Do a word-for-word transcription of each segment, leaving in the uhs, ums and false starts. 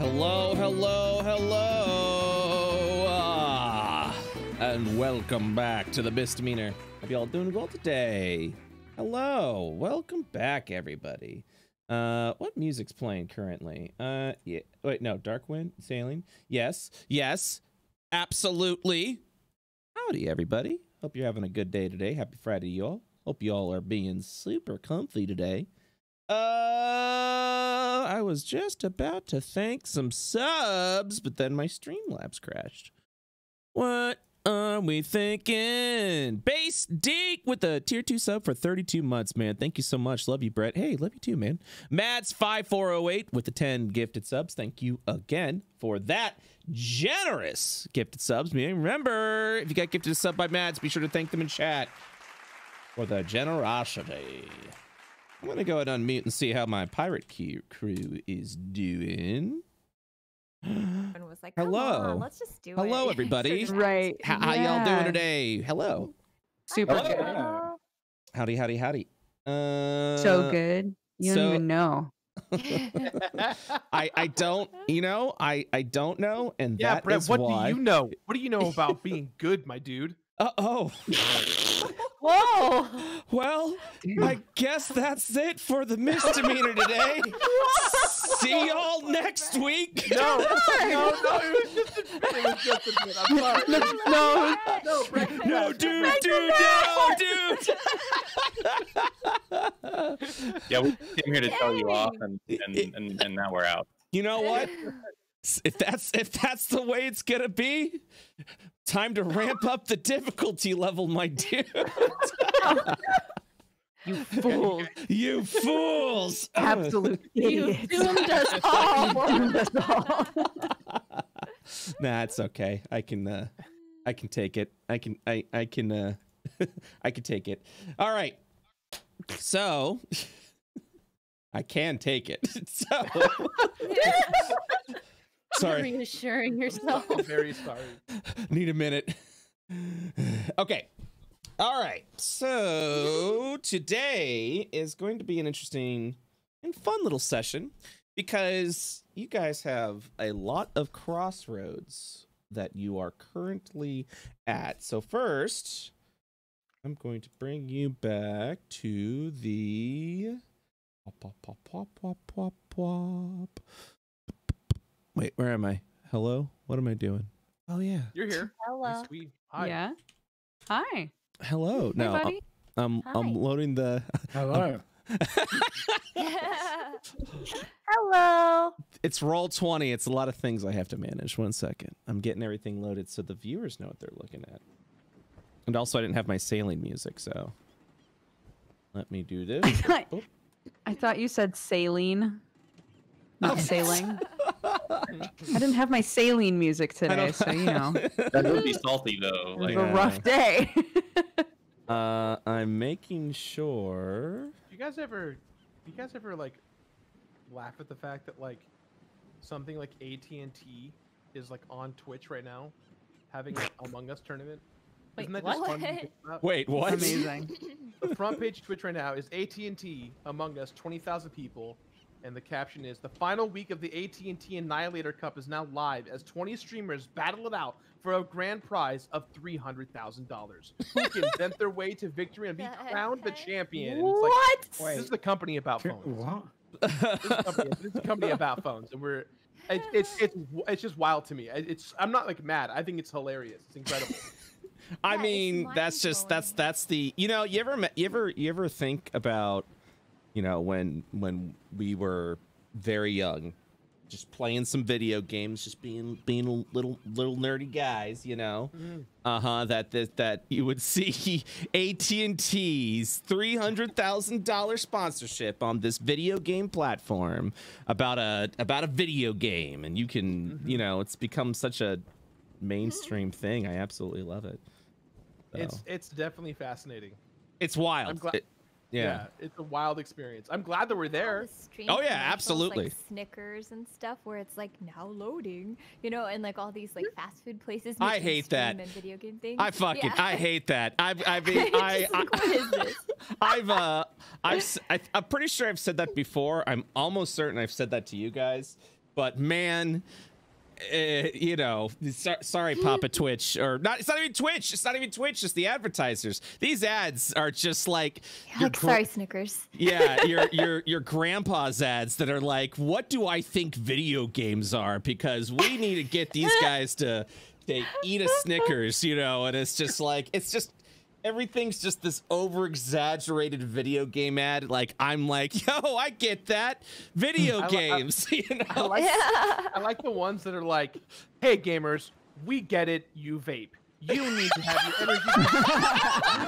Hello, hello, hello, ah, and welcome back to the Miss Demeanor. Hope y'all doing well today. Hello, welcome back, everybody. Uh, what music's playing currently? Uh, yeah. Wait, no, Dark Wind, Sailing. Yes, yes, absolutely. Howdy, everybody. Hope you're having a good day today. Happy Friday, y'all. Hope y'all are being super comfy today. Uh, I was just about to thank some subs, but then my Streamlabs crashed. What are we thinking? Base Deke with a tier two sub for thirty-two months, man. Thank you so much. Love you, Brett. Hey, love you too, man. Mads five four oh eight with the ten gifted subs. Thank you again for that generous gifted subs, man. Remember, if you got gifted a sub by Mads, be sure to thank them in chat for the generosity. I'm gonna go ahead and unmute and see how my pirate crew is doing. Everyone was like, hello, on, let's just do hello, it. everybody. Right? How, yeah. how y'all doing today? Hello. Super hello. Good. Howdy, howdy, howdy. Uh, so good. You so, don't even know. I I don't. You know, I I don't know, and yeah, that Brett, is what why. do you know? What do you know about being good, my dude? Uh oh. Whoa! Well, I guess that's it for the Misdemeanor today. See y'all next week. No, no, no, it was just a, it was just a bit. I'm sorry. No, no, no, break it no, dude, break dude, it no, dude. Yeah, we came here to tell you off, and and, and and now we're out. You know what? If that's if that's the way it's gonna be, time to ramp up the difficulty level, my dude. You fools! You fools! Absolute idiots! You doomed us all. You doomed us all. Nah, it's okay. I can, uh, I can take it. I can, I, I can, uh, I can take it. All right. So, I can take it. So. Sorry. You're reassuring yourself. I'm very sorry. Need a minute. Okay. All right. So today is going to be an interesting and fun little session because you guys have a lot of crossroads that you are currently at. So first, I'm going to bring you back to the pop, pop, pop, pop, pop, pop. Wait, where am I? Hello? What am I doing? Oh, yeah. You're here. Hello. Sweet. Hi. Yeah. Hi. Hello. No, hey, buddy. I'm, I'm, I'm loading the... Hello. Yeah. Hello. It's roll twenty. It's a lot of things I have to manage. One second. I'm getting everything loaded so the viewers know what they're looking at. And also, I didn't have my sailing music, so... Let me do this. I thought, oh. I thought you said sailing. Not oh. sailing. I didn't have my saline music today, so you know. That would be salty though. Like, it was a rough day. uh, I'm making sure. You guys ever, you guys ever like, laugh at the fact that like, something like A T and T is like on Twitch right now, having an Among Us tournament. Wait, Isn't that what? Just fun to think about? Wait, what? Amazing. The front page Twitch right now is A T and T Among Us, twenty thousand people. And the caption is, the final week of the A T and T Annihilator Cup is now live as twenty streamers battle it out for a grand prize of three hundred thousand dollars. Who can vent their way to victory and be crowned the champion? What? It's like, this is the company about phones. What? This is a company, this is a company about phones. And we're, it, it's, it's, it's just wild to me. It's, I'm not like mad. I think it's hilarious. It's incredible. I yeah, mean, that's just, that's, that's the, you know, you ever, you ever, you ever think about, you know, when when we were very young, just playing some video games, just being being little little nerdy guys, you know, mm. uh huh. That that that you would see A T and T's three hundred thousand dollar sponsorship on this video game platform about a about a video game, and you can, mm-hmm. you know, it's become such a mainstream thing. I absolutely love it. So. It's it's definitely fascinating. It's wild. I'm glad. It, Yeah. yeah, it's a wild experience. I'm glad that we're there. The oh yeah, absolutely. Like Snickers and stuff, where it's like now loading, you know, and like all these like fast food places. I hate that. And video game things. I fucking yeah. I hate that. I've I've been, I I like, what is this? I've uh I've I, I'm pretty sure I've said that before. I'm almost certain I've said that to you guys. But man, uh, you know, so sorry, Papa Twitch, or not. It's not even Twitch. It's not even Twitch. It's the advertisers. These ads are just like, like sorry, Snickers. Yeah, your your your grandpa's ads that are like, what do I think video games are? Because we need to get these guys to they eat a Snickers, you know, and it's just like it's just. Everything's just this over-exaggerated video game ad. Like, I'm like, yo, I get that. Video games, I, I, you know? I like, yeah. I like the ones that are like, hey, gamers, we get it. You vape. You need to have your energy.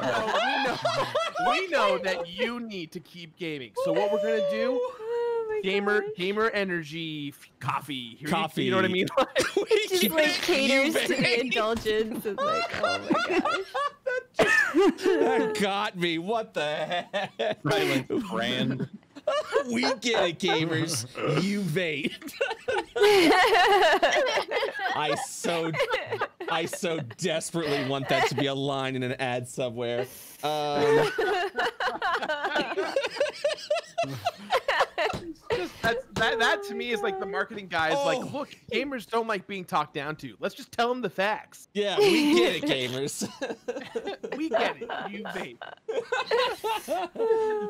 So we, know, we know that you need to keep gaming. So what we're going to do, oh gamer gosh. gamer energy coffee. Here coffee. You, you know what I mean? Like, we it just, like, caters to the indulgence. It's like, oh, my gosh. That got me. What the heck? Silent brand. We get it, gamers. You vape. I so, I so desperately want that to be a line in an ad somewhere. Um... Just, that's, that, that to me is like the marketing guys oh. like, look, gamers don't like being talked down to. Let's just tell them the facts. Yeah, we get it, gamers. We get it, you vape.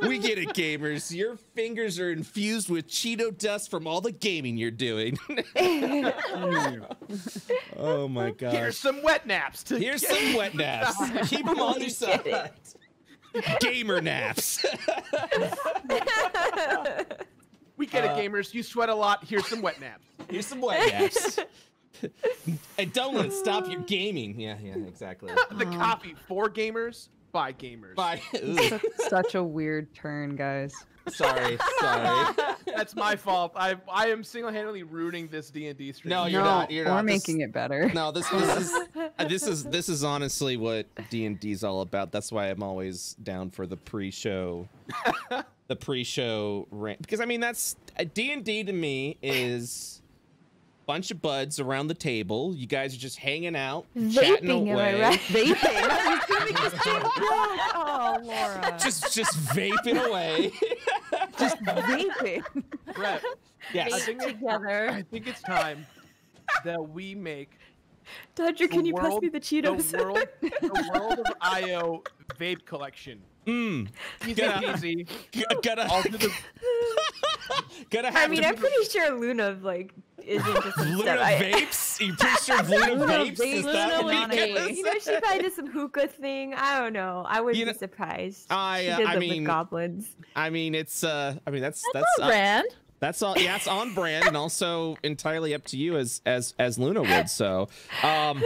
We get it, gamers. Your fingers are infused with Cheeto dust from all the gaming you're doing. Oh my gosh. Here's some wet naps. To Here's some wet naps. Keep them on your side. Gamer naps. We get it, uh, gamers. You sweat a lot. Here's some wet naps. Here's some wet naps. And don't let it stop your gaming. Yeah, yeah, exactly. The um, copy for gamers by gamers. By such, such a weird turn, guys. Sorry, sorry. That's my fault. I I am single-handedly ruining this D and D stream. No, you're no, not. You're or not. making this, it better. No, this this is this is this is honestly what D and D is all about. That's why I'm always down for the pre-show, the pre-show rant. Because I mean, that's D and D to me is a bunch of buds around the table. You guys are just hanging out, vaping, chatting away. Am I right? Vaping. Oh, Laura. Just just vaping away. Just vaping. Brett, yes. I think together. I think it's time that we make. Dodger, can you world, pass me the Cheetos? The world, the world of I O vape collection. Mmm. Easy peasy. Gotta. All through the... gotta have. I mean, I'm pretty sure Luna like isn't just Luna vapes. You pretty sure Luna vapes? Is that Luna vapes. You know, she probably did some hookah thing. I don't know. I wouldn't you know, be surprised. I. Uh, she did I them mean, with goblins. I mean, it's. Uh, I mean, that's that's. that's on uh, brand. That's all. Yeah, it's on brand, and also entirely up to you as as as Luna would. So, um,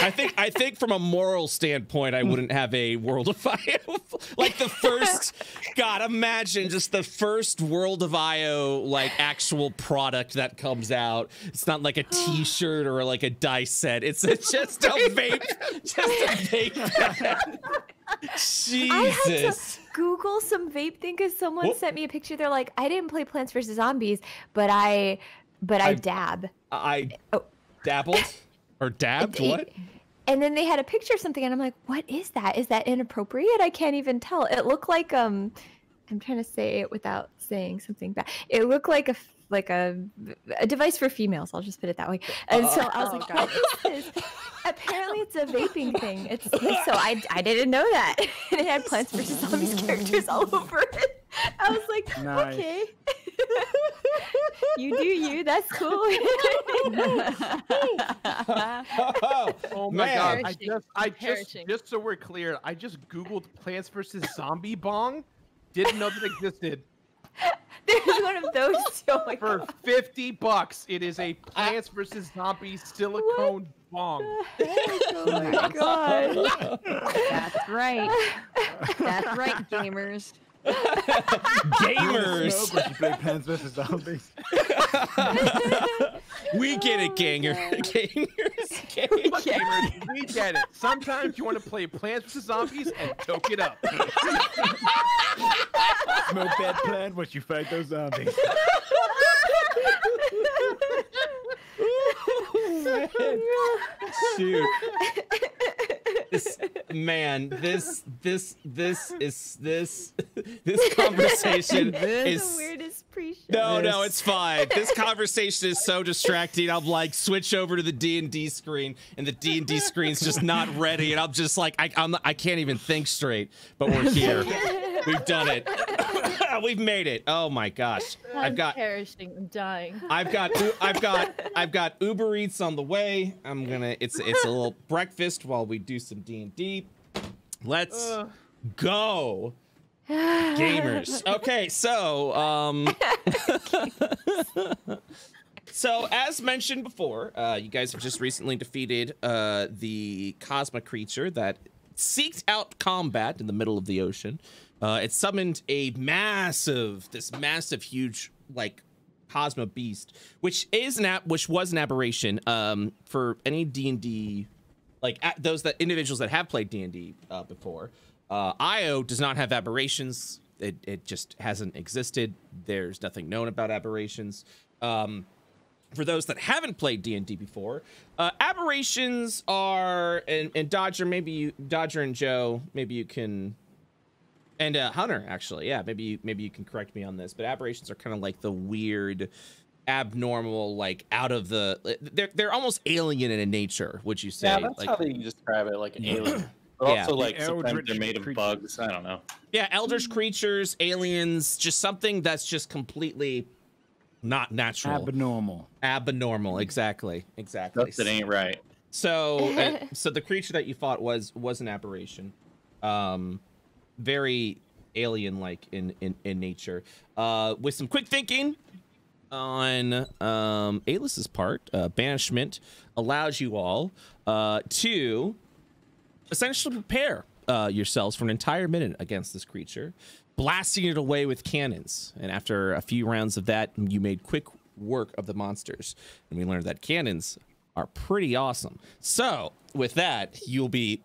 I think I think from a moral standpoint, I wouldn't have a World of I O like the first. God, imagine just the first World of I O like actual product that comes out. It's not like a T-shirt or like a dice set. It's a, just a vape, just a vape. Jesus. Google some vape thing because someone Whoop. sent me a picture. They're like, I didn't play Plants versus. Zombies, but I, but I, I dab. I oh. dabbled or dabbed it, what? It, and then they had a picture of something, and I'm like, what is that? Is that inappropriate? I can't even tell. It looked like um, I'm trying to say it without saying something bad. It looked like a like a a device for females. I'll just put it that way. And uh, so I was oh, like, God. What is this? Apparently it's a vaping thing. It's so I, I didn't know that. And it had Plants versus. Zombies characters all over it. I was like, nice. Okay. You do you. That's cool. Oh my Man. God! I just, I just, just so we're clear, I just Googled Plants versus. Zombie bong. Didn't know that existed. There's one of those. Oh my For God. fifty bucks, it is a Plants versus. Zombie silicone. What? Long. Oh my God. That's right. That's right, gamers. Gamers. Big Plants versus. Zombies. We get it, ganger. Gamers. Gamers. Gamers. We get it. Sometimes you want to play Plants versus. Zombies and choke it up. Smoke that plant once you fight those zombies. Shoot. This, man, this this this is this this conversation is the weirdest pre-show. No, this. no, it's fine. This conversation is so distracting. I'm like, switch over to the D and D screen, and the D and D screen's just not ready, and I'm just like, I, I'm, I can't even think straight, but we're here. We've done it. We've made it. Oh my gosh. I'm I've got perishing. I'm dying. I've got I've got I've got Uber Eats on the way. I'm gonna it's it's a little breakfast while we do some D and D. Let's Ugh. go. Gamers. Okay, so um so as mentioned before, uh you guys have just recently defeated uh the Cosmic creature that seeked out combat in the middle of the ocean. Uh, it summoned a massive, this massive, huge, like, Cosmo beast, which is an ab- which was an aberration. Um, for any D and D, like a- those that individuals that have played D and D uh, before, uh, Io does not have aberrations. It it just hasn't existed. There's nothing known about aberrations. Um, for those that haven't played D and D before, uh, aberrations are and, and Dodger, maybe you, Dodger and Joe, maybe you can. And uh, Hunter, actually, yeah, maybe you, maybe you can correct me on this, but aberrations are kind of like the weird, abnormal, like out of the, they're they're almost alien in nature, would you say? Yeah, that's like, how they describe it, like an alien. But yeah. Also, like the sometimes they're made of creatures. bugs. I don't know. Yeah, eldritch creatures, aliens, just something that's just completely not natural. Abnormal. Abnormal, exactly, exactly. Stuff that ain't right. So, uh, so the creature that you fought was was an aberration. Um. Very alien-like in, in, in nature. Uh, with some quick thinking on um, Aelis's part, uh, banishment allows you all uh, to essentially prepare uh, yourselves for an entire minute against this creature, blasting it away with cannons. And after a few rounds of that, you made quick work of the monsters. And we learned that cannons are pretty awesome. So with that, you'll be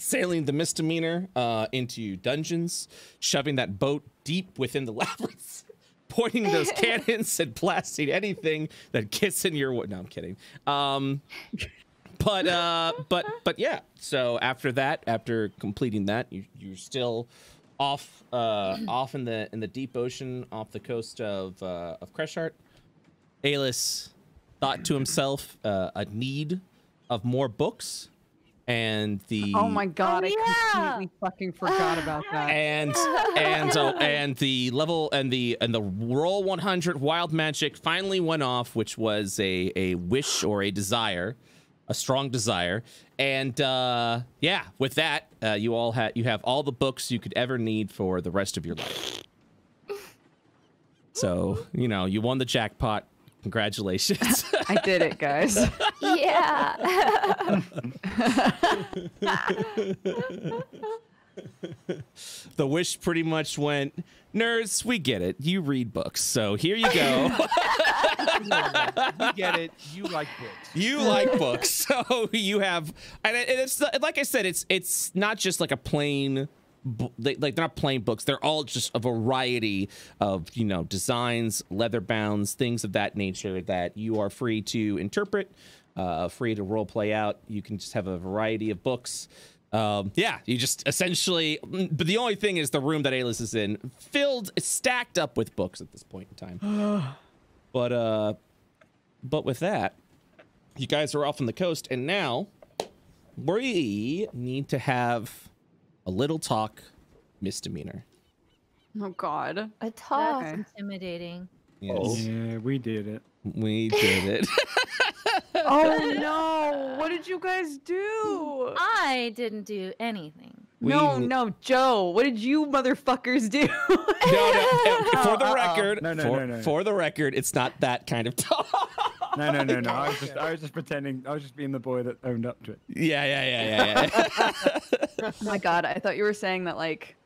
sailing the misdemeanor uh, into dungeons, shoving that boat deep within the labyrinths, pointing those cannons and blasting anything that gets in your way. No, I'm kidding. Um, but uh, but but yeah. So after that, after completing that, you, you're still off uh, off in the in the deep ocean, off the coast of uh, of Kreshart. Aelis thought to himself uh, a need of more books. And the oh my god, oh, yeah. I completely fucking forgot about that. And and uh, and the level and the and the roll one hundred wild magic finally went off, which was a a wish or a desire, a strong desire. And uh, yeah, with that, uh, you all had you have all the books you could ever need for the rest of your life. So you know you won the jackpot. Congratulations. I did it, guys. Yeah. The wish pretty much went, nerds, we get it. You read books. So here you go. You get it. You like books. You like books. So you have, and it's like I said, it's it's not just like a plain They, like they're not plain books. They're all just a variety of, you know, designs, leather bounds, things of that nature that you are free to interpret, uh, free to role play out. You can just have a variety of books. Um, yeah, you just essentially. But the only thing is the room that Aelis is in, filled, stacked up with books at this point in time. But uh, but with that, you guys are off on the coast, and now we need to have a little talk misdemeanor. Oh god. A talk. That's intimidating. Yes. Oh. Yeah, we did it. We did it. Oh no. What did you guys do? I didn't do anything. We... No, no, Joe. What did you motherfuckers do? no, no, no. For the Uh-oh. record, no, no, for, no, no, no. for the record, it's not that kind of talk. No, no, no, no. I was just, I was just pretending. I was just being the boy that owned up to it. Yeah, yeah, yeah, yeah, yeah. Oh my god, I thought you were saying that like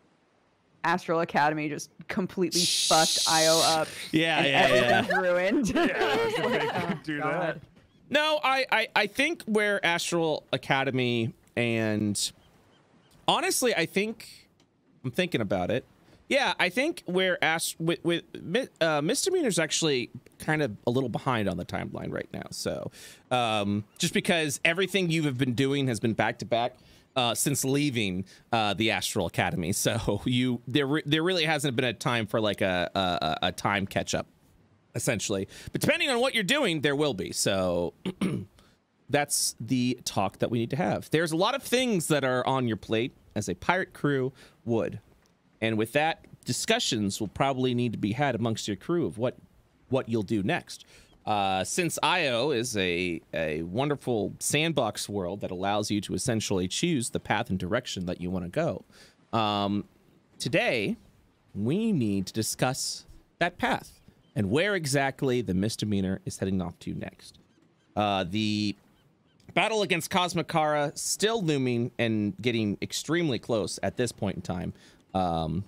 Astral Academy just completely fucked Io up. Yeah, yeah, yeah. Ruined. Yeah, I couldn't do that. No, I, I, I think where Astral Academy and honestly, I think I'm thinking about it. Yeah, I think where Ast with, with uh, misdemeanor's actually kind of a little behind on the timeline right now. So um, just because everything you have been doing has been back to back. uh, since leaving uh, the Astral Academy. So you there re there really hasn't been a time for like a a, a time catch up, essentially. But depending on what you're doing, there will be. So that's the talk that we need to have. There's a lot of things that are on your plate as a pirate crew would, and with that, discussions will probably need to be had amongst your crew of what what you'll do next. Uh, since Io is a, a wonderful sandbox world that allows you to essentially choose the path and direction that you want to go, um, today we need to discuss that path and where exactly the misdemeanor is heading off to next. Uh, the battle against Cosmicara still looming and getting extremely close at this point in time. Um,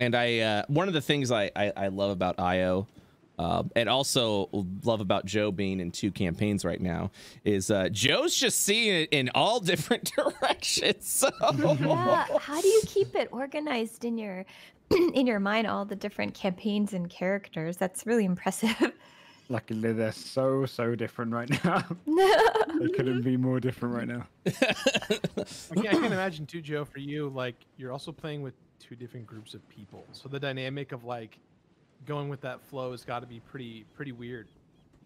and I uh, one of the things I, I, I love about Io, Uh, and also love about Joe being in two campaigns right now, is uh, Joe's just seeing it in all different directions. So. Yeah. How do you keep it organized in your in your mind, all the different campaigns and characters? That's really impressive. Luckily, they're so, so different right now. They couldn't be more different right now. Okay, I can imagine too, Joe, for you, like, you're also playing with two different groups of people. So the dynamic of, like, going with that flow has got to be pretty pretty weird.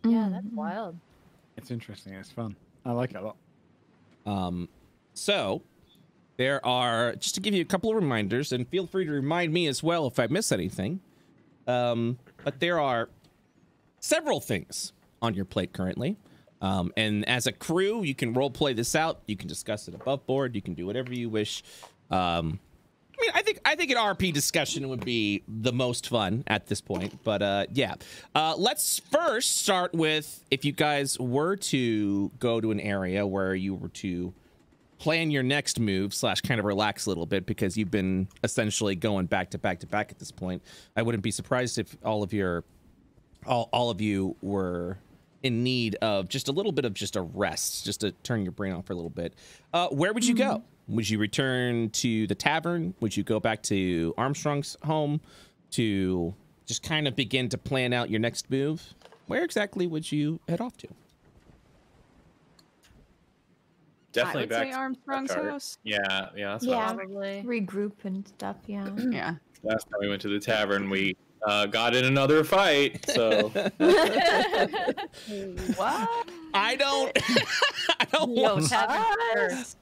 Yeah, that's wild. It's interesting. It's fun. I like it a lot. Um, so there are, just to give you a couple of reminders, and feel free to remind me as well if I miss anything. Um, but there are several things on your plate currently. Um, and as a crew, you can role play this out. You can discuss it above board. You can do whatever you wish. Um, I mean, I think I think an R P discussion would be the most fun at this point. But uh, yeah, uh, let's first start with, if you guys were to go to an area where you were to plan your next move slash kind of relax a little bit, because you've been essentially going back to back to back at this point. I wouldn't be surprised if all of your all, all of you were in need of just a little bit of just a rest, just to turn your brain off for a little bit. Uh, where would you go? Would you return to the tavern? Would you go back to Armstrong's home to just kind of begin to plan out your next move? Where exactly would you head off to? Definitely I would back say to Armstrong's house. Yeah, yeah, that's yeah, probably regroup and stuff. Yeah, yeah. Last time we went to the tavern, we uh, got in another fight. So what? I don't. I don't, Yo, want,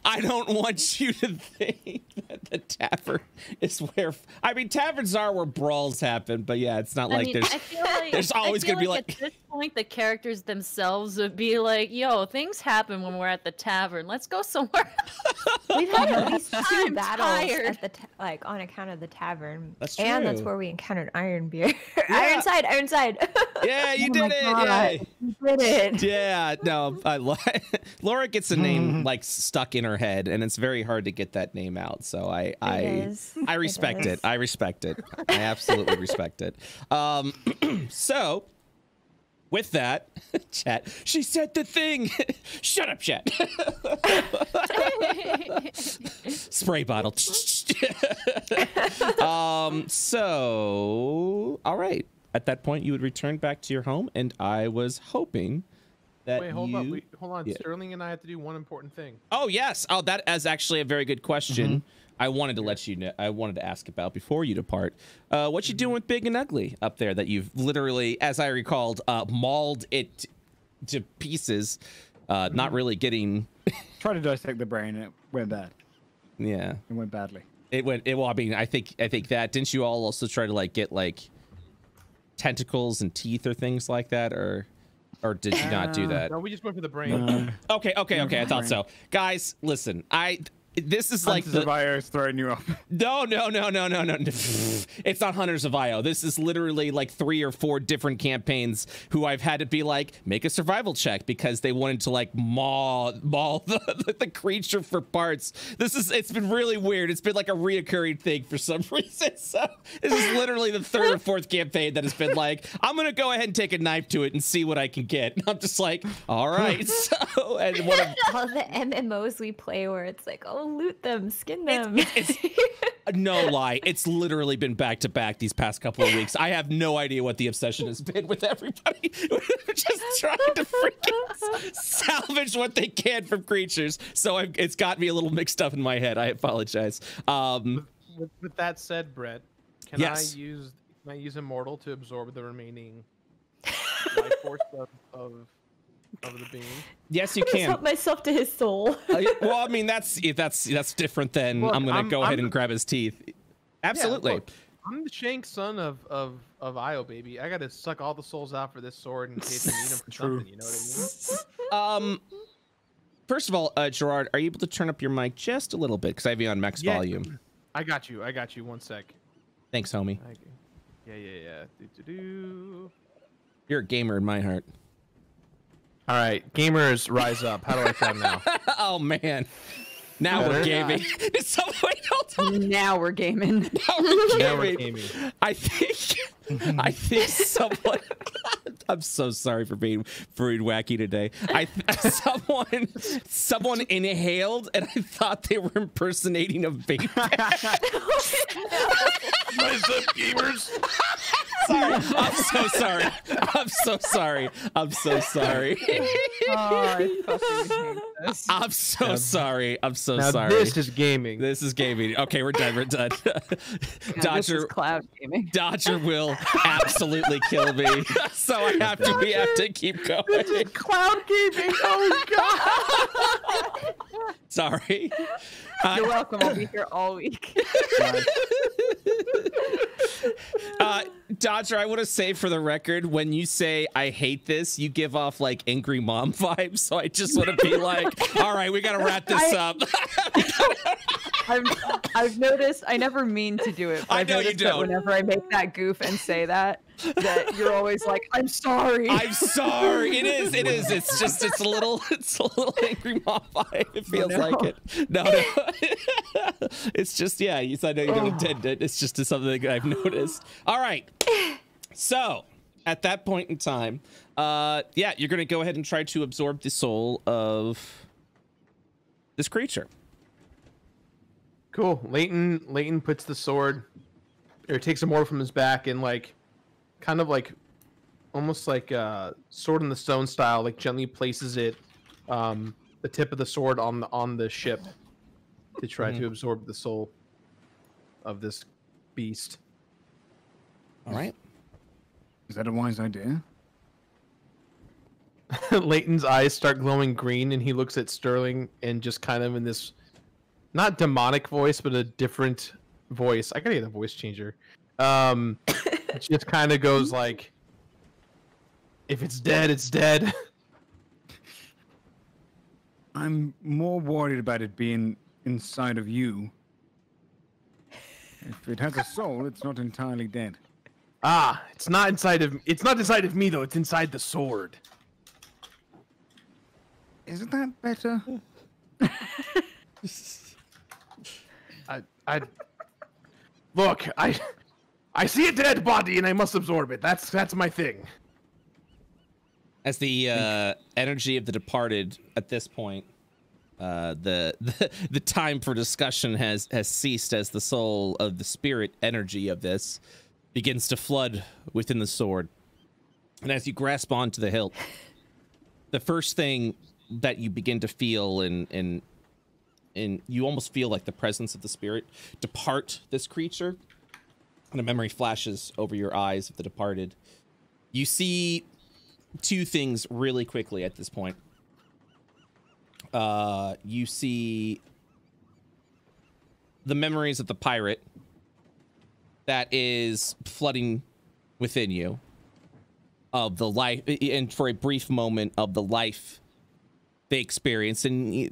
I don't want you to think that the tavern is where, I mean, taverns are where brawls happen, but yeah, it's not I like mean, there's I feel like, there's always I feel gonna like be like at this point the characters themselves would be like, yo, things happen when we're at the tavern. Let's go somewhere else. We've had at least two I'm battles tired. at the ta like on account of the tavern. That's true. And that's where we encountered Iron Beard. Yeah. Ironside, Ironside. Yeah, you oh did it. Yeah. You did it. Yeah, no, I lied. Laura gets a name like stuck in her head, and it's very hard to get that name out. So I, I, I respect it. it. I respect it. I absolutely respect it. Um, so, with that, chat. She said the thing. Shut up, chat. Spray bottle. um. So, all right. At that point, you would return back to your home, and I was hoping. Wait, hold you, up. Wait, hold on. Yeah. Sterling and I have to do one important thing. Oh, yes. Oh, that is actually a very good question. Mm-hmm. I wanted to let you know. I wanted to ask about before you depart. Uh, what mm-hmm. you doing with Big and Ugly up there that you've literally, as I recalled, uh, mauled it to pieces, uh, mm-hmm. not really getting... Try to dissect the brain. It went bad. Yeah. It went badly. It went... It, well, I mean, I think, I think that... Didn't you all also try to, like, get, like, tentacles and teeth or things like that, or... Or did you not do that? No, we just went for the brain. No. Okay, okay, okay. I thought so. Guys, listen. I this is like Hunters the virus throwing you off. No, no, no, no, no, no. It's not Hunters of Io. This is literally like three or four different campaigns who I've had to be like, make a survival check because they wanted to like maul maul the, the, the creature for parts. This is it's been really weird. It's been like a reoccurring thing for some reason. So this is literally the third or fourth campaign that has been like, I'm gonna go ahead and take a knife to it and see what I can get. And I'm just like, all right. So and one of all the M M Os we play where it's like, oh, loot them, skin them. It's, it's, No lie, it's literally been back to back these past couple of weeks. I have no idea what the obsession has been with everybody. We're just trying to freaking salvage what they can from creatures. So I've, it's got me a little mixed up in my head. I apologize. Um, with, with that said, Brett, can yes. I use can I use Immortal to absorb the remaining life force of, of of the being? Yes, you can. I just help myself to his soul. uh, well, I mean, that's that's that's different than look, I'm gonna I'm, go I'm, ahead and grab his teeth. Absolutely. Yeah, look, I'm the Shank son of of of Io, baby. I gotta suck all the souls out for this sword in case I need them for true. Something. You know what I mean? Um, first of all, uh, Gerard, are you able to turn up your mic just a little bit? Because I have you on max yeah. volume. I got you. I got you. One sec. Thanks, homie. Yeah, yeah, yeah. Do, do, do. You're a gamer in my heart. All right, gamers, rise up. How do I sound now? Oh, man. Now better we're gaming. So, wait, hold on. Now we're gaming. Now we're gaming. Now we're gaming. I think I think someone... I'm so sorry for being rude wacky today. I someone someone inhaled, and I thought they were impersonating a vape. Rise up, gamers. Sorry. I'm so sorry. I'm so sorry. I'm so sorry. I'm so sorry. I'm so now sorry. This is gaming. This is gaming. Okay, we're done. We're done. Yeah, Dodger, cloud gaming. Dodger will absolutely kill me. So I have to. We have to keep going. This is cloud gaming. Oh my god. Sorry. You're uh, welcome. I'll be here all week. uh, Dodger, I want to say for the record, when you say I hate this, you give off like angry mom vibes. So I just want to be like, all right, we got to wrap this I, up. I've, I've noticed I never mean to do it. But I know I've you don't. Whenever I make that goof and say that, that you're always like, I'm sorry. I'm sorry. It is. It is. It's just. It's a little. It's a little angry mom vibe. It feels no. like it. No, no. It's just. Yeah. You said you didn't intend it. It's just something that I've noticed. All right. So, at that point in time, uh, yeah, you're gonna go ahead and try to absorb the soul of this creature. Cool. Layton. Layton puts the sword, or takes a mortar from his back, and like. Kind of like, almost like uh, sword in the stone style. Like gently places it, um, the tip of the sword on the on the ship, to try mm-hmm. to absorb the soul of this beast. All right. Is that a wise idea? Layton's eyes start glowing green, and he looks at Sterling and just kind of in this, not demonic voice, but a different voice. I gotta get a voice changer. Um. It just kind of goes like, if it's dead, it's dead. I'm more worried about it being inside of you. If it has a soul, it's not entirely dead. Ah, it's not inside of it's not inside of me though. It's inside the sword. Isn't that better? I, I look, I. I see a dead body and I must absorb it. That's that's my thing. As the uh, energy of the departed at this point, uh, the, the the time for discussion has has ceased as the soul of the spirit energy of this begins to flood within the sword. And as you grasp onto the hilt, the first thing that you begin to feel and and and you almost feel like the presence of the spirit depart this creature. And a memory flashes over your eyes of the departed. You see two things really quickly at this point. Uh, you see the memories of the pirate that is flooding within you of the life, and for a brief moment of the life they experienced. And he,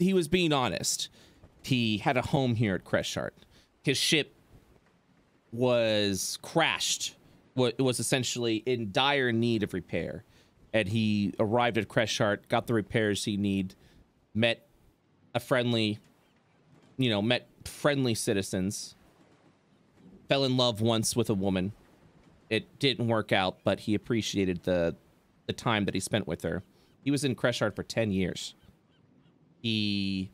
he was being honest. He had a home here at Kreshart. His ship was crashed, what was essentially in dire need of repair, and he arrived at Kreshart, got the repairs he need, met a friendly, you know, met friendly citizens, fell in love once with a woman. It didn't work out, but he appreciated the the time that he spent with her. He was in Kreshart for ten years. He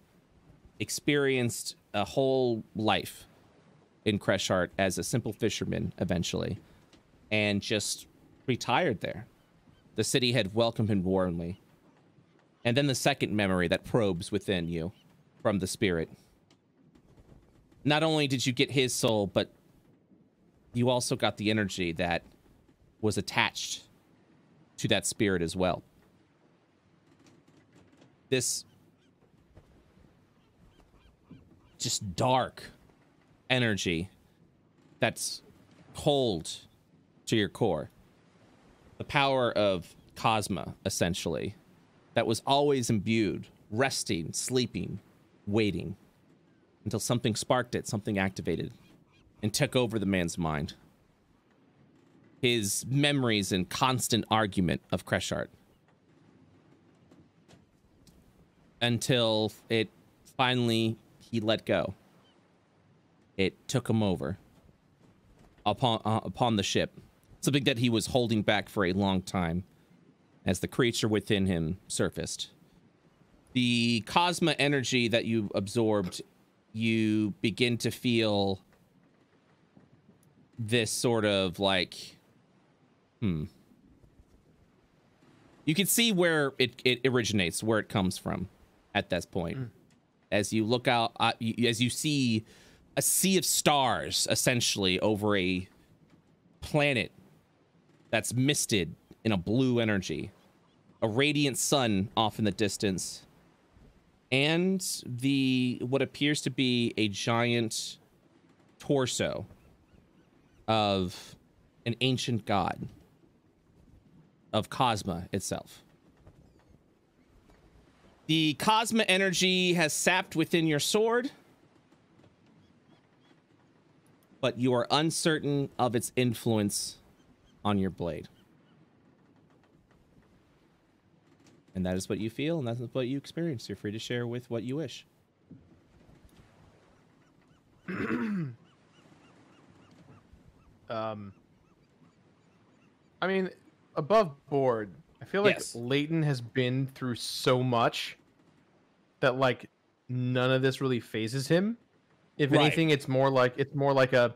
experienced a whole life in Kreshart as a simple fisherman eventually, and just retired there. The city had welcomed him warmly. And then the second memory that probes within you from the spirit. Not only did you get his soul, but you also got the energy that was attached to that spirit as well. This just dark energy that's cold to your core. The power of Cosma, essentially, that was always imbued, resting, sleeping, waiting, until something sparked it, something activated, and took over the man's mind. His memories and constant argument of Kreshart. Until it finally, he let go. It took him over. Upon, uh, upon the ship. Something that he was holding back for a long time. As the creature within him surfaced. The Cosma energy that you absorbed, you begin to feel this sort of like, hmm. You can see where it, it originates, where it comes from at this point. Mm. As you look out, uh, you, as you see a sea of stars, essentially, over a planet that's misted in a blue energy, a radiant sun off in the distance, and the what appears to be a giant torso of an ancient god of Cosma itself. The Cosma energy has sapped within your sword, but you are uncertain of its influence on your blade. And that is what you feel, and that's what you experience. You're free to share with what you wish. Um, I mean, above board, I feel like yes. Layton has been through so much that like none of this really phases him. If right. anything, it's more like it's more like a,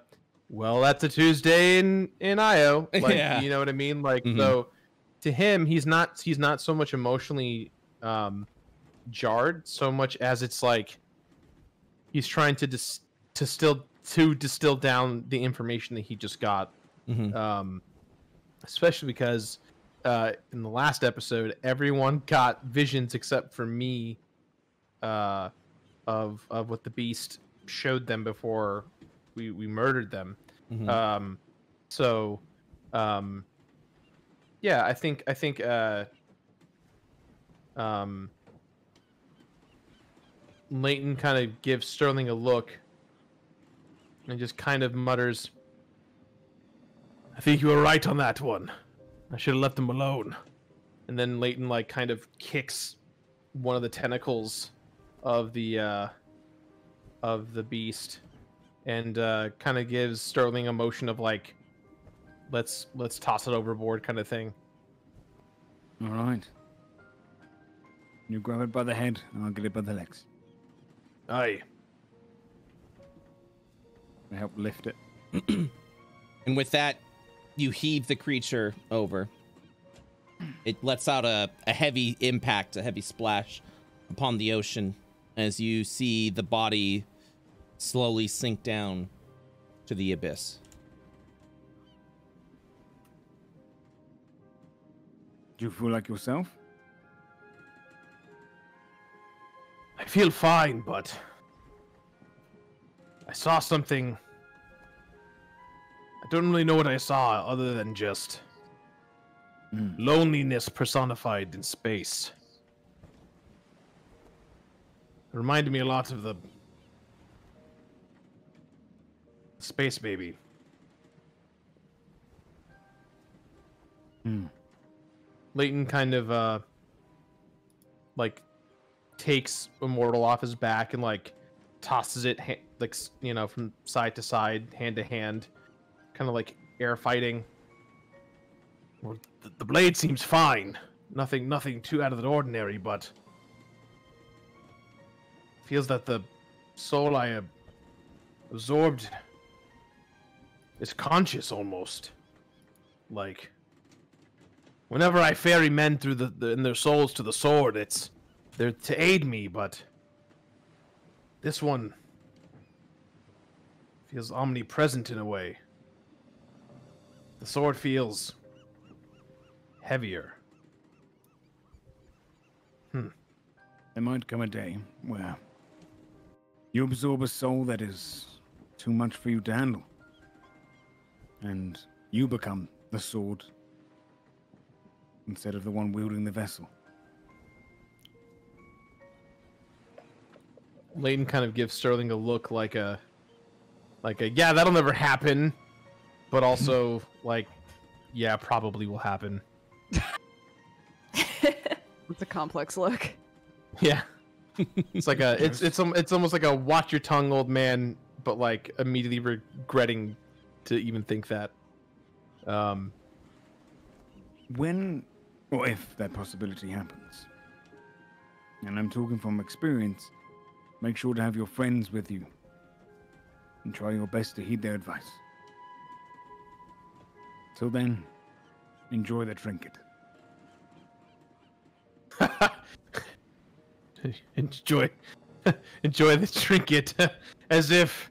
well, that's a Tuesday in in Io. Like, yeah. You know what I mean? Like, mm-hmm. So to him, he's not he's not so much emotionally um, jarred so much as it's like he's trying to dis to still. to distill down the information that he just got. Mm-hmm. Um, especially because uh, in the last episode, everyone got visions except for me uh, of of what the beast showed them before we, we murdered them. Mm-hmm. Um, so, um, yeah, I think, I think, uh, um, Layton kind of gives Sterling a look and just kind of mutters, I think you were right on that one. I should have left him alone. And then Layton, like, kind of kicks one of the tentacles of the, uh, of the beast and, uh, kind of gives Sterling a motion of, like, let's, let's toss it overboard kind of thing. All right. You grab it by the head and I'll get it by the legs. Aye. Help lift it. And with that, you heave the creature over. It lets out a, a heavy impact, a heavy splash upon the ocean as you see the body slowly sink down to the abyss. Do you feel like yourself? I feel fine, but I saw something. I don't really know what I saw other than just mm. loneliness personified in space. It reminded me a lot of the space baby. Mm. Layton kind of uh, like takes Immortal off his back and like tosses it, like, you know, from side to side, hand to hand, kind of like air fighting. Well, th the blade seems fine. Nothing, nothing too out of the ordinary, but feels that the soul I ab absorbed is conscious almost. Like, whenever I ferry men through the, the in their souls to the sword, it's they're to aid me, but this one feels omnipresent in a way. The sword feels heavier. Hmm. There might come a day where you absorb a soul that is too much for you to handle, and you become the sword instead of the one wielding the vessel. Layton kind of gives Sterling a look like a, like a, yeah, that'll never happen, but also like, yeah, probably will happen. It's a complex look. Yeah, it's like a, it's it's it's almost like a watch your tongue, old man, but like immediately regretting to even think that. Um, when or if that possibility happens, and I'm talking from experience, make sure to have your friends with you and try your best to heed their advice. Till then, enjoy the trinket. Enjoy, enjoy the trinket, as if,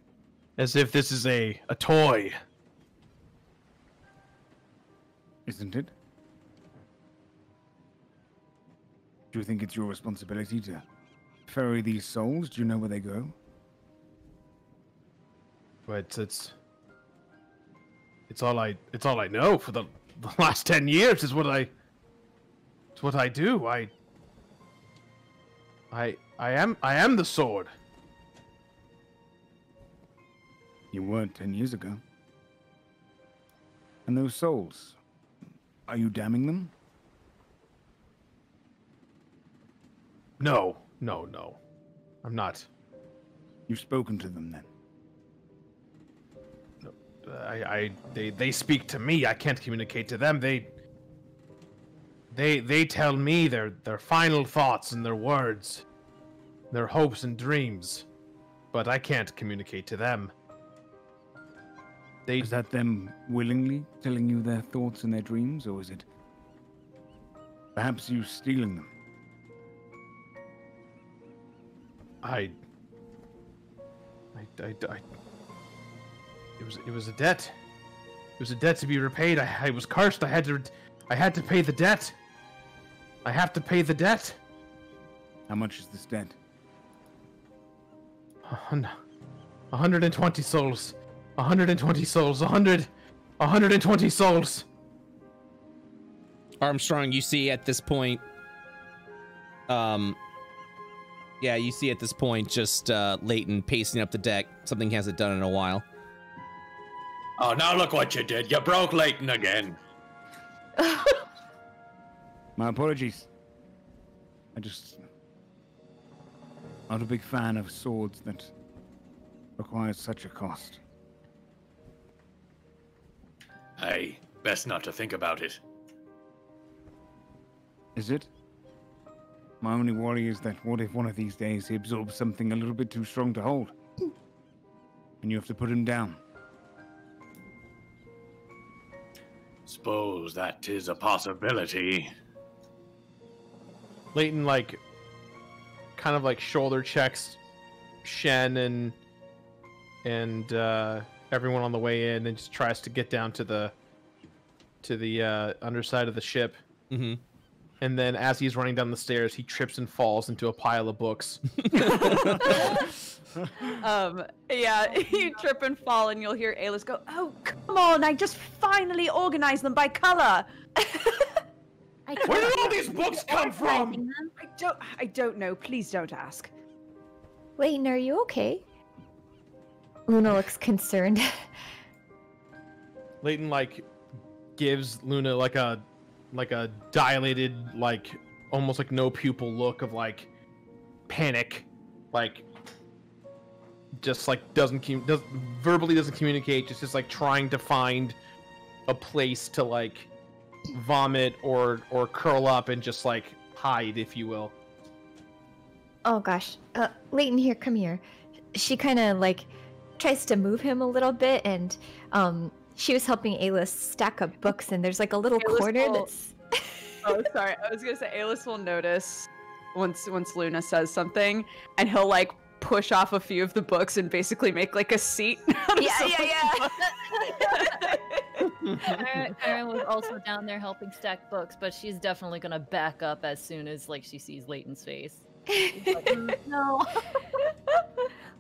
as if this is a a toy. Isn't it? Do you think it's your responsibility to ferry these souls? Do you know where they go? But it's, it's it's all I it's all I know for the, the last ten years is what I it's what I do. I I I am I am the sword. You weren't ten years ago. And those souls, are you damning them? No, no, no. I'm not. You've spoken to them then? No, I, I, they, they speak to me. I can't communicate to them. They, they, they tell me their, their final thoughts and their words, their hopes and dreams, but I can't communicate to them. They... Is that them willingly telling you their thoughts and their dreams, or is it perhaps you stealing them? I... I, I, I... It was, it was a debt. It was a debt to be repaid. I, I was cursed. I had to... I had to pay the debt. I have to pay the debt. How much is this debt? one hundred twenty souls. one hundred twenty souls. one hundred, one hundred twenty souls. Armstrong, you see at this point, um, yeah, you see at this point just uh, Layton pacing up the deck. Something he hasn't done in a while. Oh, now look what you did. You broke Layton again. My apologies. I just, not a big fan of swords that requires such a cost. Hey, best not to think about it. Is it? My only worry is that what if one of these days he absorbs something a little bit too strong to hold? And you have to put him down. Suppose that is a possibility. Layton, like, kind of like shoulder checks Shen and, and, uh... everyone on the way in, and just tries to get down to the to the uh, underside of the ship. Mm-hmm. And then as he's running down the stairs, he trips and falls into a pile of books. um, yeah, you trip and fall, and you'll hear Aelis go, "Oh, come on, I just finally organized them by color." Where did all these books come from? I don't, I don't know. Please don't ask. Layton, are you okay? Luna looks concerned. Layton, like, gives Luna, like, a like a dilated, like, almost like no pupil look of, like, panic. Like, just, like, doesn't, doesn't verbally doesn't communicate, just, just, like, trying to find a place to, like, vomit or, or curl up and just, like, hide, if you will. Oh, gosh. Uh, Layton, here, come here. She kind of, like... tries to move him a little bit, and um, She was helping Aelis stack up books, and there's like a little Aelis corner will... that's... Oh, sorry. I was going to say, Aelis will notice once once Luna says something, and he'll like push off a few of the books and basically make like a seat out of yeah, yeah, yeah. Kyron was also down there helping stack books, but she's definitely going to back up as soon as like she sees Layton's face. Like, mm, no.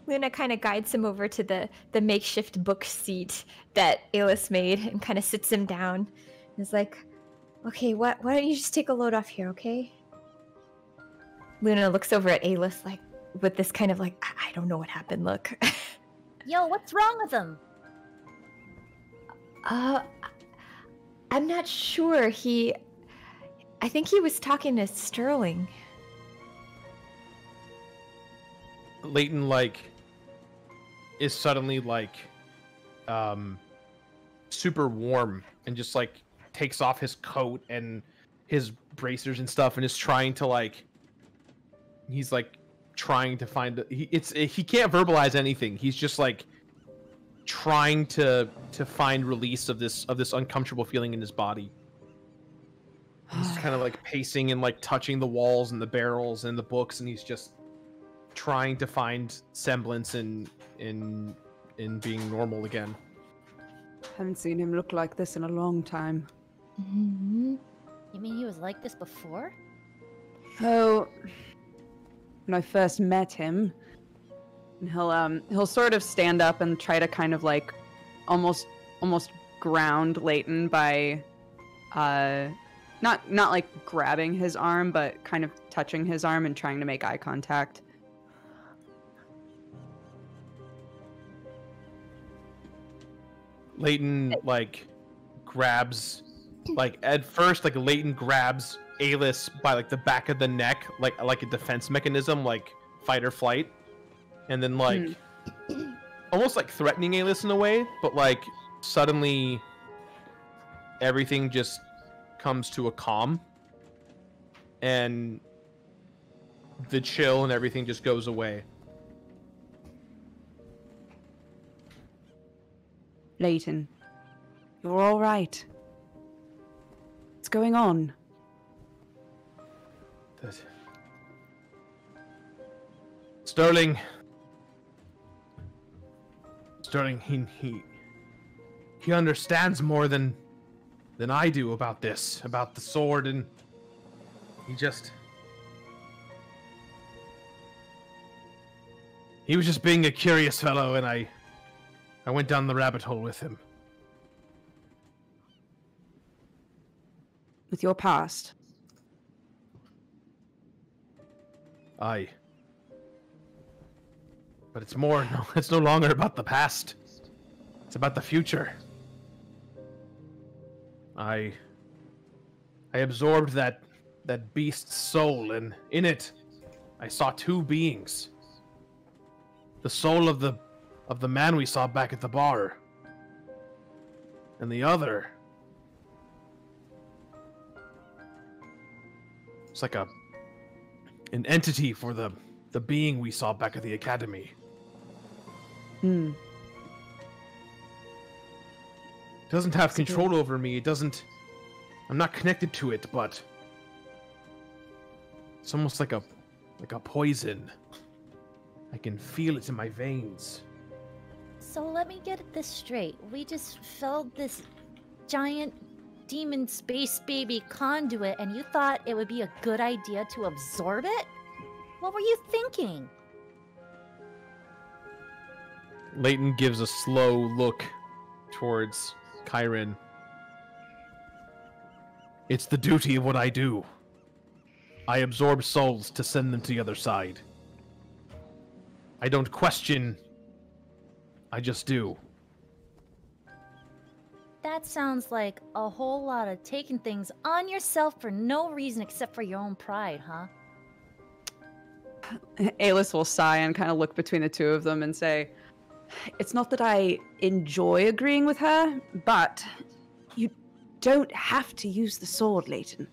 Luna kind of guides him over to the, the makeshift book seat that Aelis made and kind of sits him down. He's like, okay, what, why don't you just take a load off here, okay? Luna looks over at Aelis like, with this kind of like, I, I don't know what happened, look. Yo, what's wrong with him? Uh, I'm not sure. He, I think he was talking to Sterling. Layton, like, is suddenly, like, um, super warm and just, like, takes off his coat and his bracers and stuff and is trying to, like, he's, like, trying to find, he, it's, he can't verbalize anything. He's just, like, trying to, to find release of this, of this uncomfortable feeling in his body. He's kind of, like, pacing and, like, touching the walls and the barrels and the books, and he's just trying to find semblance in in in being normal again. Haven't seen him look like this in a long time. Mm-hmm. You mean he was like this before? So when I first met him, he'll um he'll sort of stand up and try to kind of like almost almost ground Layton by uh not not like grabbing his arm, but kind of touching his arm and trying to make eye contact. Layton, like, grabs, like, at first, like, Layton grabs Aelis by, like, the back of the neck, like, like a defense mechanism, like, fight or flight. And then, like, mm. almost, like, threatening Aelis in a way, but, like, suddenly everything just comes to a calm. And the chill and everything just goes away. Layton, you're all right. What's going on? Sterling. Sterling, he he he understands more than than I do about this, about the sword, and he just he was just being a curious fellow, and I. I went down the rabbit hole with him. With your past? Aye. But it's more, no, it's no longer about the past. It's about the future. I... I absorbed that, that beast's soul, and in it, I saw two beings. The soul of the... of the man we saw back at the bar, and the other, it's like a an entity for the the being we saw back at the academy. Hmm. It doesn't have control over me. It doesn't. I'm not connected to it, but it's almost like a like a poison. I can feel it in my veins. So let me get this straight. We just felled this giant demon space baby conduit, and you thought it would be a good idea to absorb it? What were you thinking? Layton gives a slow look towards Kyron. It's the duty of what I do. I absorb souls to send them to the other side. I don't question... I just do. That sounds like a whole lot of taking things on yourself for no reason except for your own pride, huh? Aelis will sigh and kind of look between the two of them and say, it's not that I enjoy agreeing with her, but you don't have to use the sword, Layton.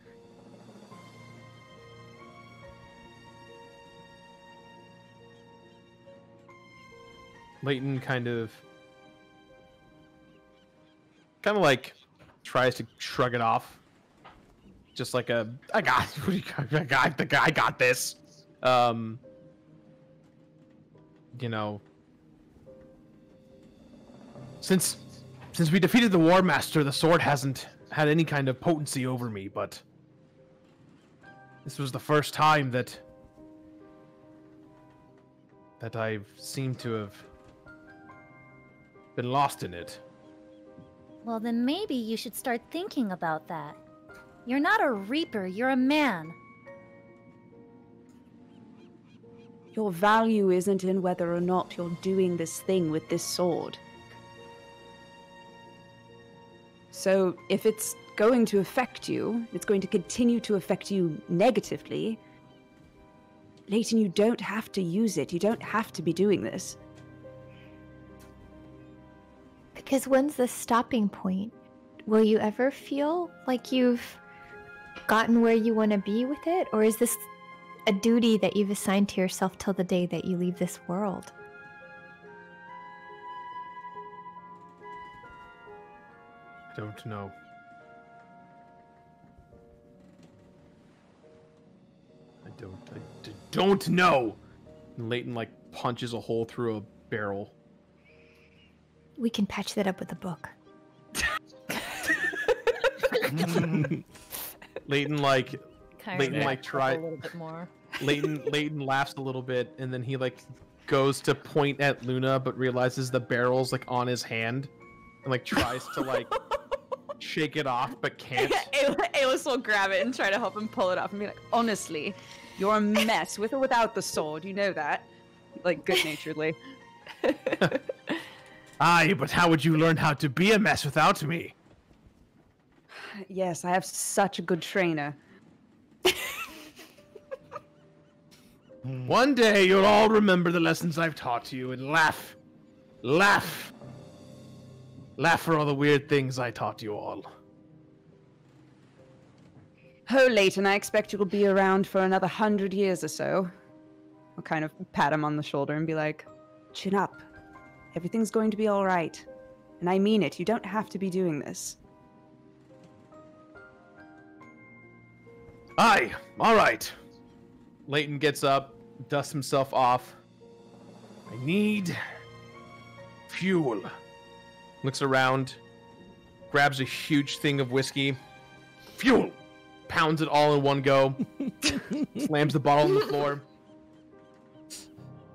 Layton kind of kind of like tries to shrug it off. Just like a, I got, I got, the guy got this. Um, you know, since since we defeated the War Master, the sword hasn't had any kind of potency over me, but this was the first time that that I've seemed to have been lost in it. Well, then maybe you should start thinking about that. You're not a reaper, you're a man. Your value isn't in whether or not you're doing this thing with this sword. So if it's going to affect you, it's going to continue to affect you negatively, Layton, you don't have to use it. You don't have to be doing this. Because when's the stopping point? Will you ever feel like you've gotten where you want to be with it? Or is this a duty that you've assigned to yourself till the day that you leave this world? I don't know. I don't... I d don't know! And Layton, like, punches a hole through a barrel. We can patch that up with a book. Layton like Kyron Layton like try a little bit more. Layton Layton laughs a little bit, and then he like goes to point at Luna, but realizes the barrel's like on his hand, and like tries to like shake it off, but can't. Aelis will grab it and try to help him pull it off, and be like, "Honestly, you're a mess with or without the sword. You know that." Like good naturedly. Aye, but how would you learn how to be a mess without me? Yes, I have such a good trainer. One day you'll all remember the lessons I've taught you and laugh. Laugh. Laugh for all the weird things I taught you all. Ho, Layton, I expect you'll be around for another hundred years or so. I'll kind of pat him on the shoulder and be like, chin up. Everything's going to be all right. And I mean it, you don't have to be doing this. Aye, all right. Layton gets up, dusts himself off. I need fuel. Looks around, grabs a huge thing of whiskey. Fuel! Pounds it all in one go. Slams the bottle on the floor.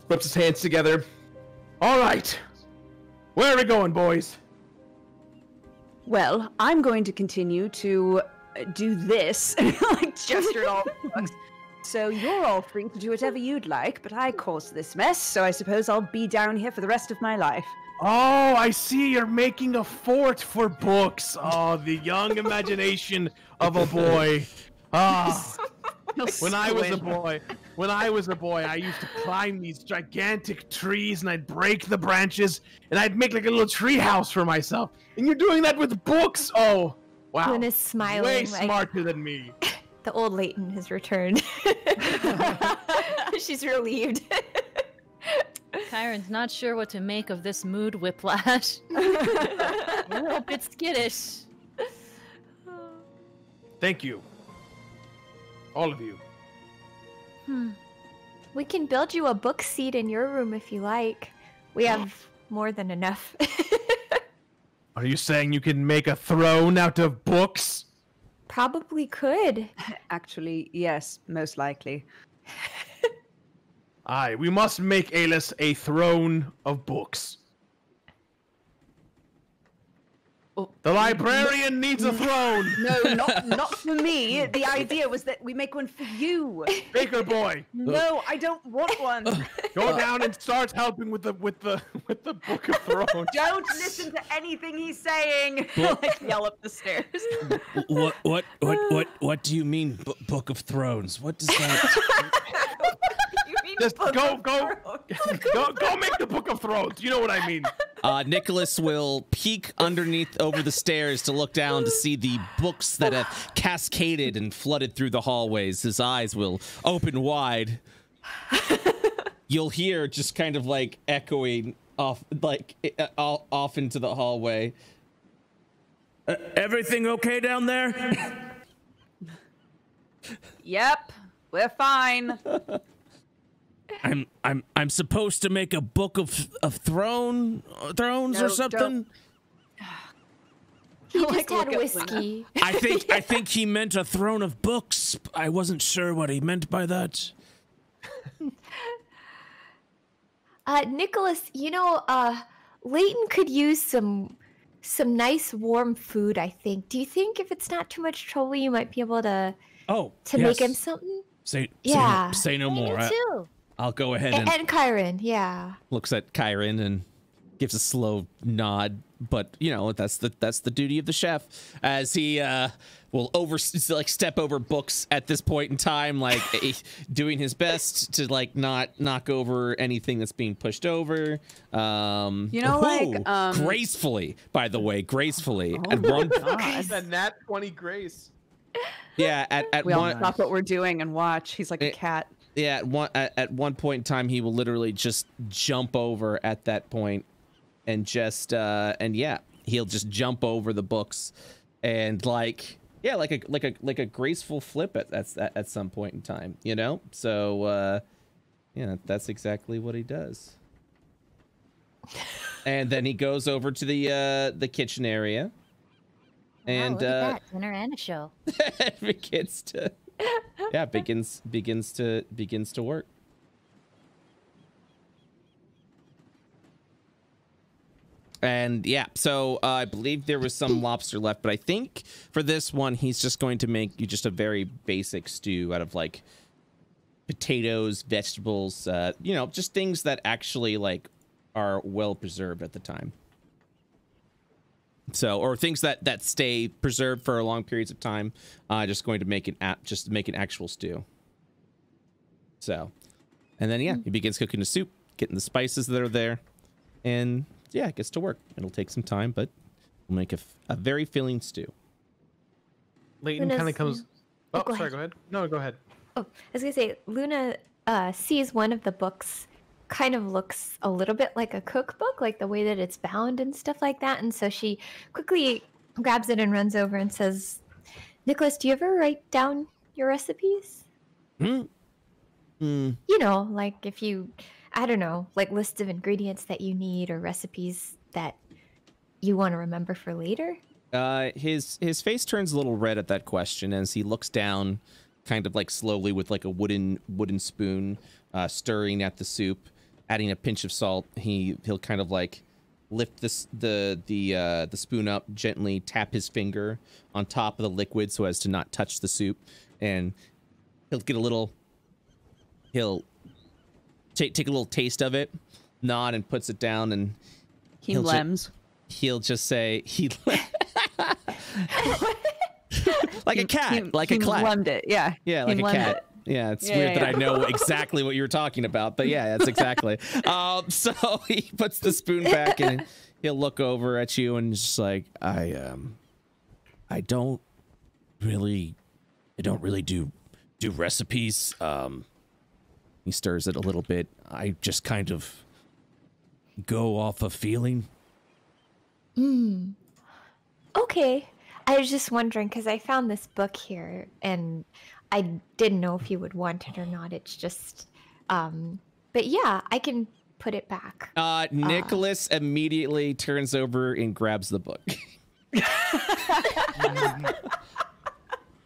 Flips his hands together. All right, where are we going, boys? Well, I'm going to continue to do this, like gestured all the so you're all free to do whatever you'd like, but I caused this mess, so I suppose I'll be down here for the rest of my life. Oh, I see, you're making a fort for books. Oh, the young imagination of a boy. Ah, oh. When I was a boy, when I was a boy, I used to climb these gigantic trees, and I'd break the branches, and I'd make like a little tree house for myself. And you're doing that with books? Oh. Wow, Luna's smiling, way like, smarter than me. The old Layton has returned. She's relieved. Kyron's not sure what to make of this mood whiplash. A little bit skittish. Thank you. All of you. Hmm. We can build you a book seat in your room if you like. We have more than enough. Are you saying you can make a throne out of books? Probably could. Actually, yes, most likely. Aye, we must make Aelis a throne of books. Oh. The librarian no. needs a throne! No, not, not for me. The idea was that we make one for you. Baker boy! No, I don't want one. Go down and start helping with the with the with the Book of Thrones. Don't listen to anything he's saying. Like yell up the stairs. What what what what what do you mean B Book of Thrones? What does that you mean? Just Book go of go, go go make the Book of Thrones. You know what I mean. Uh, Nicholas will peek underneath over the stairs to look down to see the books that have cascaded and flooded through the hallways. His eyes will open wide. You'll hear just kind of like echoing off, like uh, off into the hallway. Uh, everything okay down there? Yep, we're fine. I'm I'm I'm supposed to make a book of of throne thrones no, or something. He just had whiskey. I think yeah. I think he meant a throne of books. I wasn't sure what he meant by that. uh, Nicholas, you know, uh, Layton could use some. Some nice warm food, I think. Do you think if it's not too much trouble, you might be able to oh to yes. make him something? Say, yeah. say no, say no more. I, too. I'll go ahead and, and and Kyron, yeah. Looks at Kyron and gives a slow nod, but you know that's the that's the duty of the chef. As he uh, will over like step over books at this point in time, like doing his best to like not knock over anything that's being pushed over. Um, you know, ooh, like um, gracefully, by the way, gracefully. Oh, at one point, a nat twenty grace. Yeah, at at we all one, stop what we're doing and watch. He's like it, a cat. Yeah, at one at, at one point in time, he will literally just jump over at that point. And just uh and yeah, he'll just jump over the books and like yeah, like a like a like a graceful flip at that's at, at some point in time, you know? So uh yeah, that's exactly what he does. And then he goes over to the uh the kitchen area. And wow, look uh at that. Dinner and a show. begins to Yeah, begins begins to begins to work. And yeah, so uh, I believe there was some lobster left, but I think for this one, he's just going to make you just a very basic stew out of like potatoes, vegetables, uh, you know, just things that actually like are well preserved at the time. So, or things that that stay preserved for long periods of time. Uh, just going to make an app, just make an actual stew. So, and then yeah, he begins cooking the soup, getting the spices that are there, and. Yeah, it gets to work. It'll take some time, but we'll make a, a very filling stew. Layton kind of comes... Oh, oh go sorry, ahead. go ahead. No, go ahead. Oh, I was going to say, Luna uh, sees one of the books kind of looks a little bit like a cookbook, like the way that it's bound and stuff like that. And so she quickly grabs it and runs over and says, Nicholas, do you ever write down your recipes? Mm. Mm. You know, like if you... I don't know, like lists of ingredients that you need or recipes that you want to remember for later? Uh, his his face turns a little red at that question as he looks down kind of like slowly with like a wooden wooden spoon, uh, stirring at the soup, adding a pinch of salt. He, he'll kind of like lift this, the, the, uh, the spoon up, gently tap his finger on top of the liquid so as to not touch the soup. And he'll get a little... He'll... Take, take a little taste of it, nod and puts it down, and he he'll lems. Ju he'll just say he like he, a cat, he, like he a cat. Lemmed it, yeah. Yeah, like he a cat. It. Yeah, it's yeah, weird yeah, that yeah. I know exactly what you're talking about, but yeah, that's exactly. um, so he puts the spoon back, and he'll look over at you, and just like I um, I don't really, I don't really do do recipes. Um. He stirs it a little bit. I just kind of go off of feeling. Hmm. Okay. I was just wondering because I found this book here and I didn't know if you would want it or not. It's just, um, but yeah, I can put it back. Uh, Nicholas uh, immediately turns over and grabs the book.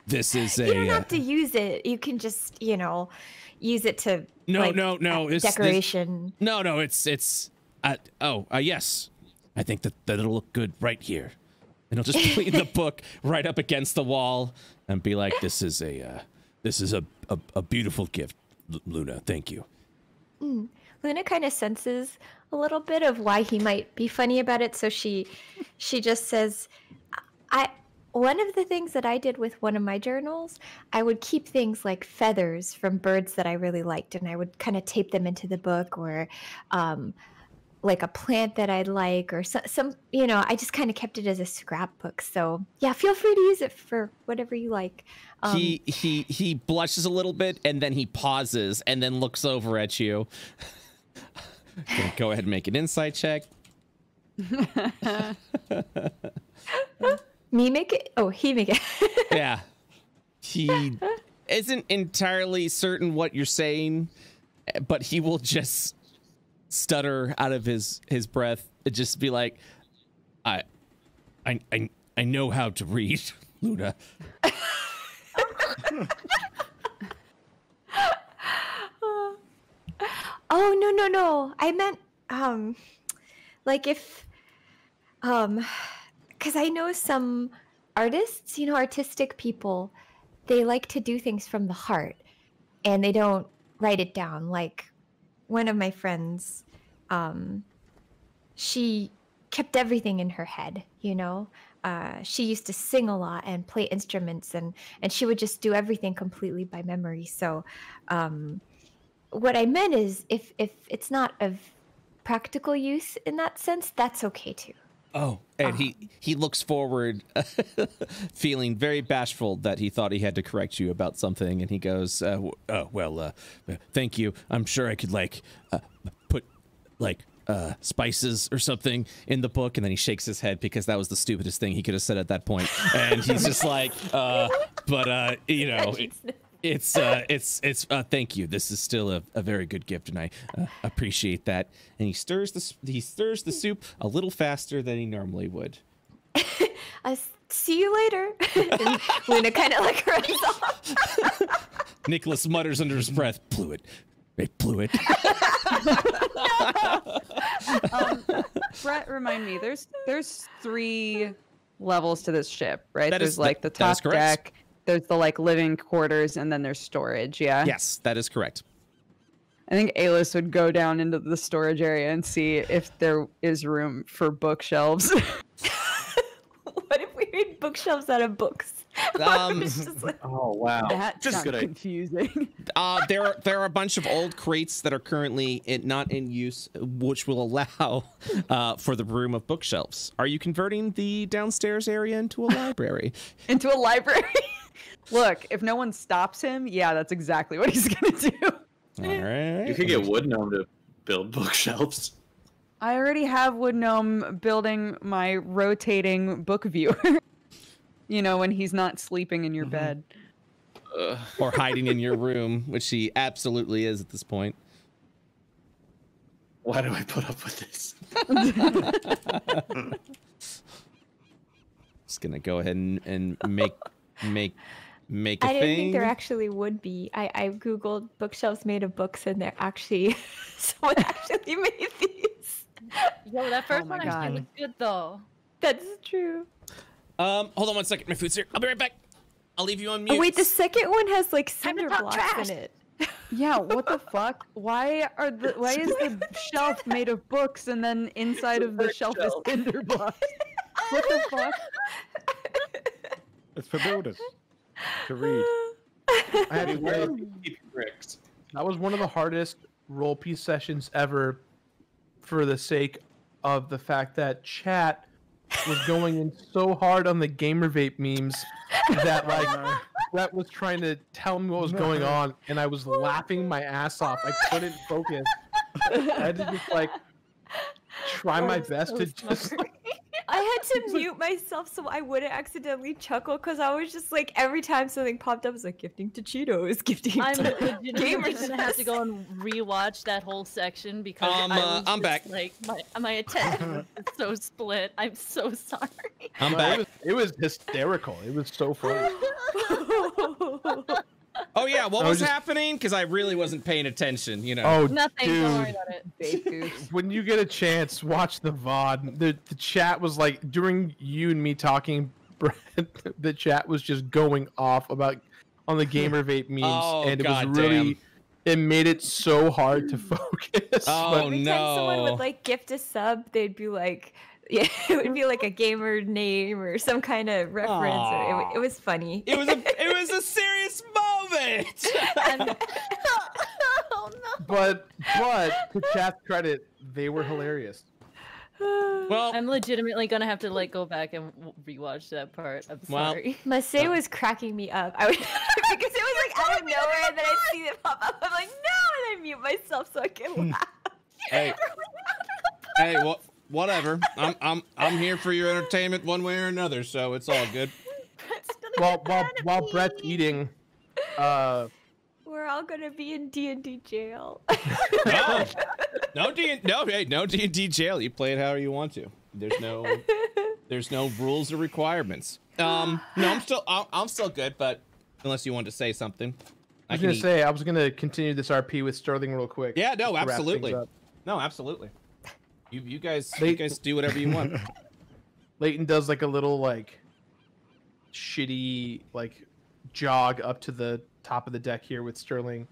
This is a. You don't have to use it. You can just, you know. Use it to no like, no no it's, decoration. This, no no it's it's uh, oh uh, yes, I think that that'll look good right here, and I'll just clean the book right up against the wall and be like, this is a uh, this is a, a a beautiful gift, L Luna. Thank you. Mm. Luna kind of senses a little bit of why he might be funny about it, so she she just says, I. One of the things that I did with one of my journals, I would keep things like feathers from birds that I really liked, and I would kind of tape them into the book, or um, like a plant that I like, or some, some, you know, I just kind of kept it as a scrapbook. So yeah, feel free to use it for whatever you like. Um, he he he blushes a little bit, and then he pauses, and then looks over at you. Okay, go ahead and make an insight check. Me make it? Oh, he make it. Yeah. He isn't entirely certain what you're saying, but he will just stutter out of his, his breath and just be like, I, I, I, I know how to read, Luna. Oh, no, no, no. I meant, um, like if, um, because I know some artists, you know, artistic people, they like to do things from the heart and they don't write it down. Like one of my friends, um, she kept everything in her head, you know. Uh, she used to sing a lot and play instruments, and, and she would just do everything completely by memory. So, um, what I meant is if, if it's not of practical use in that sense, that's okay too. Oh, and uh-huh. he, he looks forward feeling very bashful that he thought he had to correct you about something. And he goes, uh, w oh, well, uh, thank you. I'm sure I could like uh, put like uh, spices or something in the book. And then he shakes his head because that was the stupidest thing he could have said at that point. And he's just like, uh, but, uh, you know, it, it's uh, it's it's uh, thank you. This is still a, a very good gift, and I uh, appreciate that. And he stirs the he stirs the soup a little faster than he normally would. I'll see you later. And Luna kind of like runs off. Nicholas mutters under his breath, "Blew it, they blew it." No. um, Brett, remind me. There's there's three levels to this ship, right? That there's is, like the top deck. There's the like living quarters, and then there's storage. Yeah. Yes, that is correct. I think Aelis would go down into the storage area and see if there is room for bookshelves. What if we made bookshelves out of books? Um, like, oh wow, that's just not confusing. uh, there are there are a bunch of old crates that are currently in, not in use, which will allow uh, for the room of bookshelves. Are you converting the downstairs area into a library? Into a library. Look, if no one stops him, yeah, that's exactly what he's gonna do. All right. You could get Wood Gnome to build bookshelves. I already have Wood Gnome building my rotating book viewer. You know, when he's not sleeping in your mm-hmm. bed. Uh. Or hiding in your room, which he absolutely is at this point. Why do I put up with this? Just gonna go ahead and, and make make make a I didn't thing. Think there actually would be. I, I googled bookshelves made of books, and they're actually someone actually made these. Yo, that first oh one God. Actually was good though. That's true. Um, hold on one second. My food's here. I'll be right back. I'll leave you on mute. Oh, wait, the second one has like cinder blocks trash. in it. Yeah, what the fuck? Why are the why is the shelf made of books and then inside of the shelf is cinder blocks? What the fuck? It's for builders to read. I had to wear bricks. That was one of the hardest role piece sessions ever, for the sake of the fact that chat was going in so hard on the gamer vape memes that like Brett was trying to tell me what was going on, and I was laughing my ass off. I couldn't focus. I had to just like try my best so to smart. just. Like, I had to mute myself so I wouldn't accidentally chuckle, because I was just like every time something popped up, I was like gifting to Cheetos, gifting. I'm legitimately gonna have to go and rewatch that whole section because um, I was uh, I'm just, back. Like my my attention is so split. I'm so sorry. I'm well, back. It was, it was hysterical. It was so funny. Oh yeah, what was, was just... happening? Because I really wasn't paying attention, you know. Oh, nothing. Dude. Don't worry about it. When you get a chance, watch the V O D. The, the chat was like during you and me talking, Brett, the chat was just going off about on the gamer vape memes, oh, and it God was really. Damn. It made it so hard to focus. Oh but... Every no! Every time someone would like gift a sub, they'd be like, yeah, it would be like a gamer name or some kind of reference. Or it, it was funny. It was a it was a serious moment. And, oh, no. But but to chat's credit, they were hilarious. Well, I'm legitimately gonna have to like go back and rewatch that part. I'm well, sorry. Masai uh, was cracking me up. I was because it was like out of nowhere, and then I see it pop up. I'm like, no, and I mute myself so I can laugh. Hey, hey, what? Well, whatever. I'm I'm I'm here for your entertainment one way or another, so it's all good. While while while Brett's eating, uh, we're all gonna be in D and D jail. No, no D no hey no D and D jail. You play it however you want to. There's no there's no rules or requirements. Um, no, I'm still I'm, I'm still good, but unless you want to say something. I was I gonna eat. say I was gonna continue this R P with Sterling real quick. Yeah, no, absolutely, no, absolutely. You you guys Layton. you guys do whatever you want. Layton does like a little like shitty like jog up to the top of the deck here with Sterling,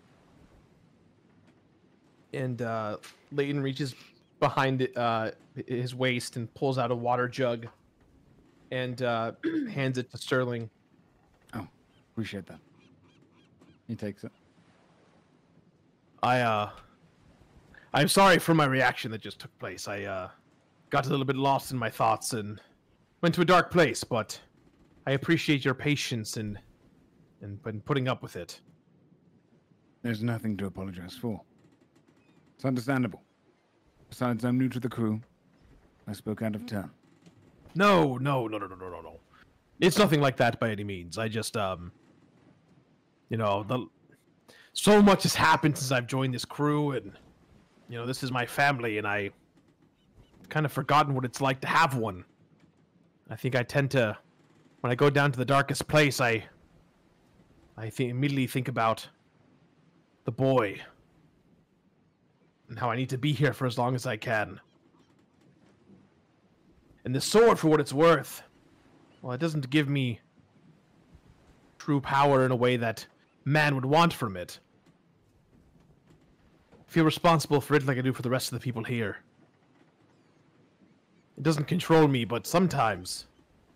and uh, Layton reaches behind it, uh, his waist and pulls out a water jug, and uh, hands it to Sterling. Oh, appreciate that. He takes it. I, uh... I'm sorry for my reaction that just took place. I, uh... got a little bit lost in my thoughts and went to a dark place, but I appreciate your patience and... and, and putting up with it. There's nothing to apologize for. It's understandable. Besides, I'm new to the crew. I spoke out of turn. No, no, no, no, no, no, no. It's nothing like that by any means. I just, um... You know, the, so much has happened since I've joined this crew, and, you know, this is my family, and I kind of forgotten what it's like to have one. I think I tend to, when I go down to the darkest place, I I th- immediately think about the boy and how I need to be here for as long as I can. And the sword, for what it's worth, well, it doesn't give me true power in a way that man would want from it. I feel responsible for it like I do for the rest of the people here. It doesn't control me, but sometimes,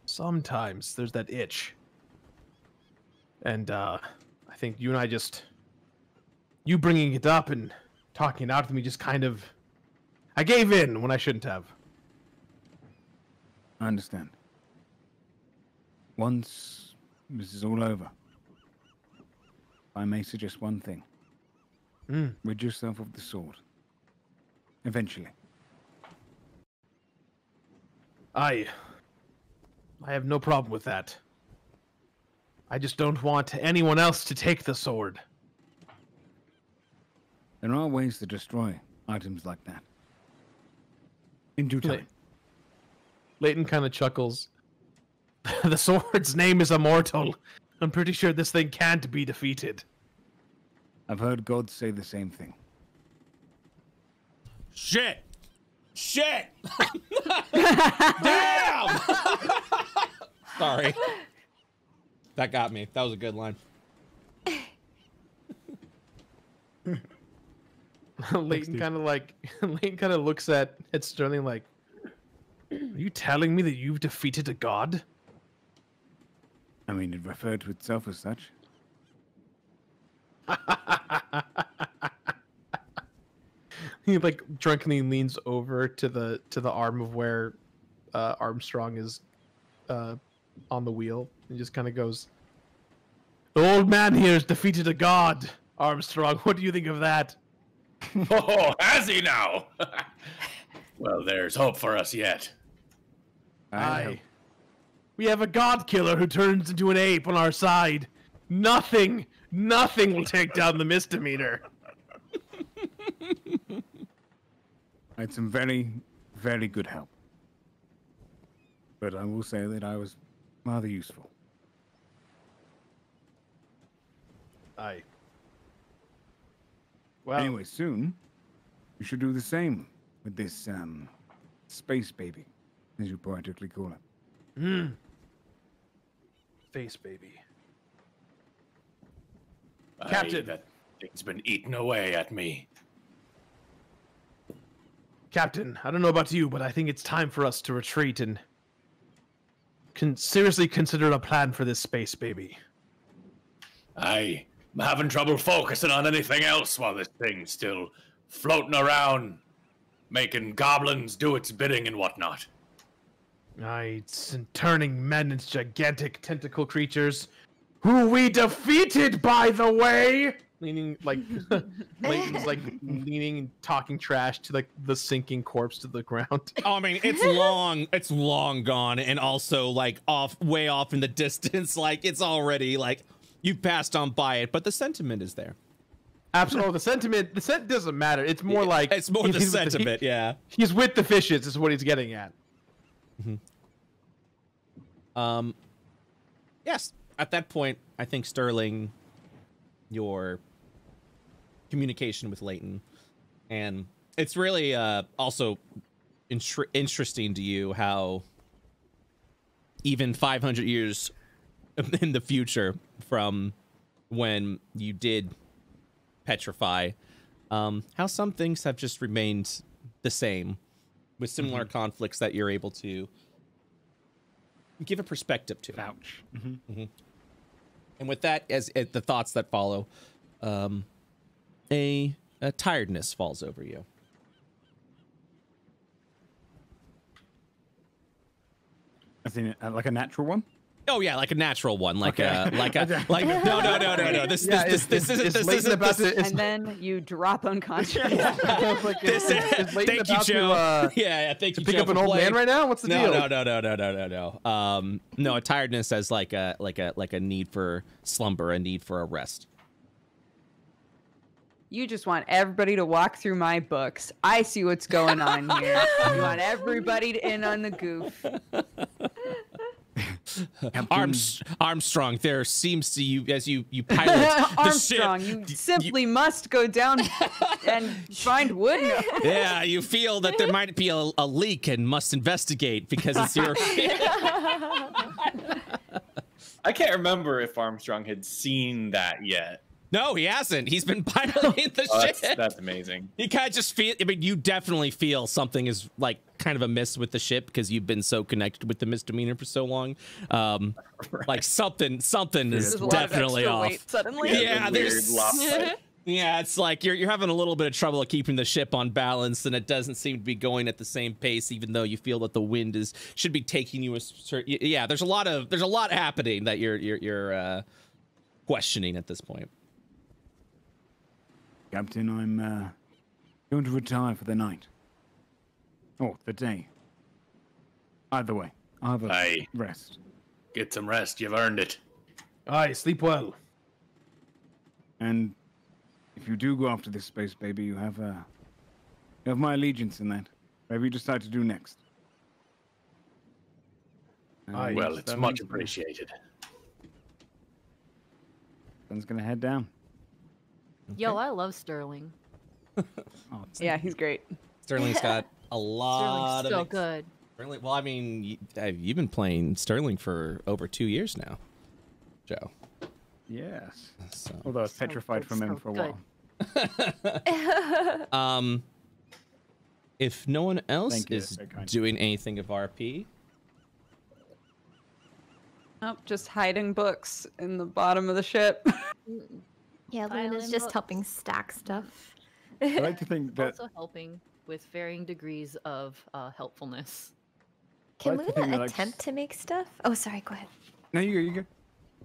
sometimes there's that itch. And uh, I think you and I just, you bringing it up and talking it out with me just kind of, I gave in when I shouldn't have. I understand. Once this is all over, I may suggest one thing. Mm. Rid yourself of the sword. Eventually. I... I have no problem with that. I just don't want anyone else to take the sword. There are ways to destroy items like that. In due time. Layton kind of chuckles. The sword's name is immortal. I'm pretty sure this thing can't be defeated. I've heard God say the same thing. Shit! Shit! Damn! Sorry. That got me. That was a good line. Layton kind of like, Layton kind of looks at, at Sterling like, are you telling me that you've defeated a god? I mean, it referred to itself as such. He like drunkenly leans over to the to the arm of where uh, Armstrong is uh, on the wheel, and just kind of goes, "The old man here has defeated a god, Armstrong. What do you think of that?" Oh, has he now? Well, there's hope for us yet. I. I We have a god killer who turns into an ape on our side. Nothing, nothing will take down the misdemeanor. I had some very, very good help. But I will say that I was rather useful. Aye. Well, anyway, soon you should do the same with this um, space baby, as you poetically call it. Hmm. Face baby. Captain, I, that thing's been eaten away at me. Captain, I don't know about you, but I think it's time for us to retreat and can seriously consider a plan for this space baby. I'm having trouble focusing on anything else while this thing's still floating around, making goblins do its bidding and whatnot. Aye, it's turning men into gigantic tentacle creatures. Who we defeated, by the way! leaning like Layton's like leaning and talking trash to like the, the sinking corpse to the ground. Oh, I mean, it's long, it's long gone, and also like off, way off in the distance. Like it's already like you passed on by it, but the sentiment is there. Absolutely, the sentiment. The scent doesn't matter. It's more like it's more the sentiment. The, he, yeah, he's with the fishes. Is what he's getting at. Mm-hmm. Um, yes. At that point, I think Sterling, your communication with Layton, and it's really uh, also inter interesting to you how even five hundred years in the future from when you did petrify, um, how some things have just remained the same with similar mm-hmm. conflicts that you're able to give a perspective to. Ouch. Mm-hmm. Mm-hmm. And with that, as it, the thoughts that follow, um, a, a tiredness falls over you. As in, uh, like a natural one? Oh yeah, like a natural one, like okay. a like a like. No, no, no, no, no. This yeah, this this this isn't this isn't about this, to, and then you drop unconscious. Like, this is, is thank you, Joe. To, uh, yeah, yeah, thank to you. Pick Joe up an old play. man right now. What's the no, deal? No, no, no, no, no, no, no. Um, no, a tiredness as like a like a like a need for slumber, a need for a rest. You just want everybody to walk through my books. I see what's going on here. You want everybody to in on the goof. Arms, Armstrong, there seems to you as you you pilot Armstrong, the ship, you simply you, must go down and find wood. Yeah, you feel that there might be a, a leak and must investigate because it's your. I can't remember if Armstrong had seen that yet. No, he hasn't. He's been piloting the oh, ship. That's, that's amazing. You kind of just feel. I mean, you definitely feel something is like kind of amiss with the ship because you've been so connected with the misdemeanor for so long. Um, right. Like something, something There's is definitely off. Suddenly, yeah, yeah there's. Weird yeah, it's like you're you're having a little bit of trouble keeping the ship on balance, and it doesn't seem to be going at the same pace, even though you feel that the wind is should be taking you a certain. Yeah, there's a lot of there's a lot happening that you're you're you're uh, questioning at this point. Captain, I'm uh, going to retire for the night. Or the day. Either way, I'll have a Aye. rest. Get some rest, you've earned it. Aye, sleep well. And if you do go after this space, baby, you have, uh, you have my allegiance in that. Whatever you decide to do next. Um, Aye, well, it's much appreciated. Sun's gonna head down. Okay. Yo, I love Sterling. Oh, yeah, he's great. Sterling's got a lot Sterling's of... Sterling's so good. Sterling, well, I mean, you, you've been playing Sterling for over two years now, Joe. Yes. So. Although I was so petrified good, from him so for a good. while. um, if no one else Thank is doing anything of R P... Oh, just hiding books in the bottom of the ship. Yeah, Luna's just books. helping stack stuff. I like to think that also helping with varying degrees of uh, helpfulness. Can like Luna to attempt like... to make stuff? Oh, sorry, go ahead. No, you go, you go.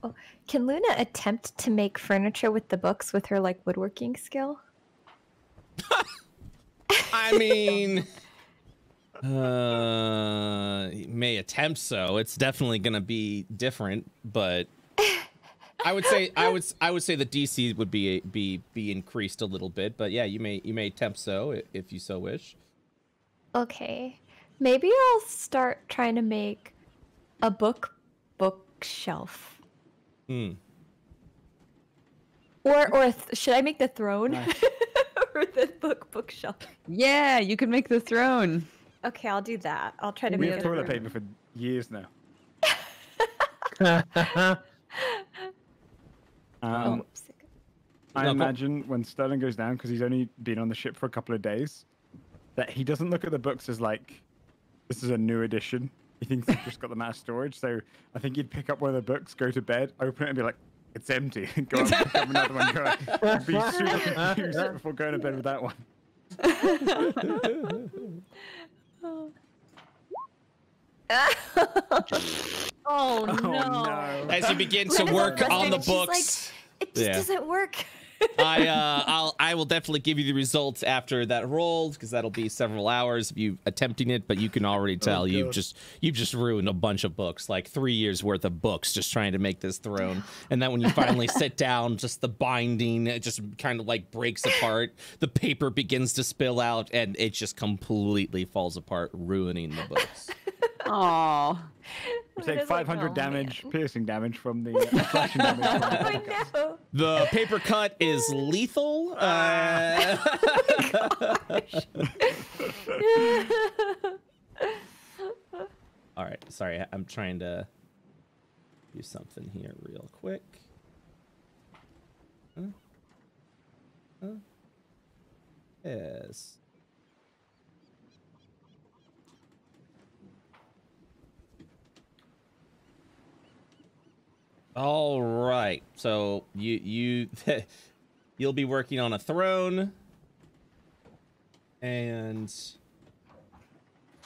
Oh, can Luna attempt to make furniture with the books with her like woodworking skill? I mean, uh, may attempt so. It's definitely gonna be different, but. I would say I would I would say the D C would be be be increased a little bit, but yeah, you may you may attempt so if you so wish. Okay, maybe I'll start trying to make a book bookshelf. Hmm. Or or th should I make the throne? Nice. Or the book bookshelf? Yeah, you can make the throne. Okay, I'll do that. I'll try to we make. We have toilet paper for years now. Um, oh, I imagine when Sterling goes down, because he's only been on the ship for a couple of days, that he doesn't look at the books as like, this is a new edition. He thinks he's just got them out of storage. So I think he'd pick up one of the books, go to bed, open it and be like, it's empty. Go on, pick up another one. Go on. Be super confused before going to bed with that one. Oh no. Oh no. As you begin to work on the books. Like, it just yeah. doesn't work. I uh, I'll I will definitely give you the results after that roll, because that'll be several hours of you attempting it. But you can already tell oh, you've just you've just ruined a bunch of books, like three years worth of books, just trying to make this throne. And then when you finally sit down, just the binding, it just kind of like breaks apart. The paper begins to spill out, and it just completely falls apart, ruining the books. Oh. We take five hundred like, oh, damage, man. piercing damage from the uh, slashing damage. Oh, no. The paper cut is lethal. Uh... Oh, all right, sorry, I'm trying to do something here real quick. Huh? Huh? Yes. All right, so you you you'll be working on a throne, and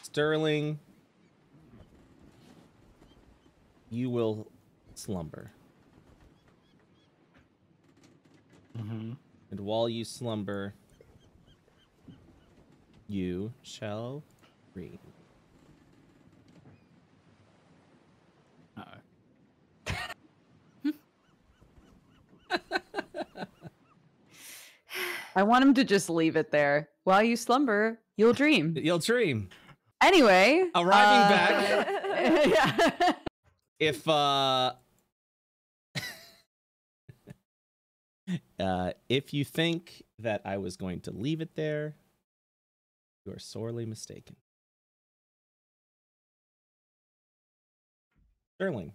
Sterling, you will slumber. Mm-hmm. And while you slumber, you shall read. I want him to just leave it there. While you slumber, you'll dream. You'll dream. Anyway. Arriving uh, back. Yeah. If, uh, uh, if you think that I was going to leave it there, you are sorely mistaken. Sterling.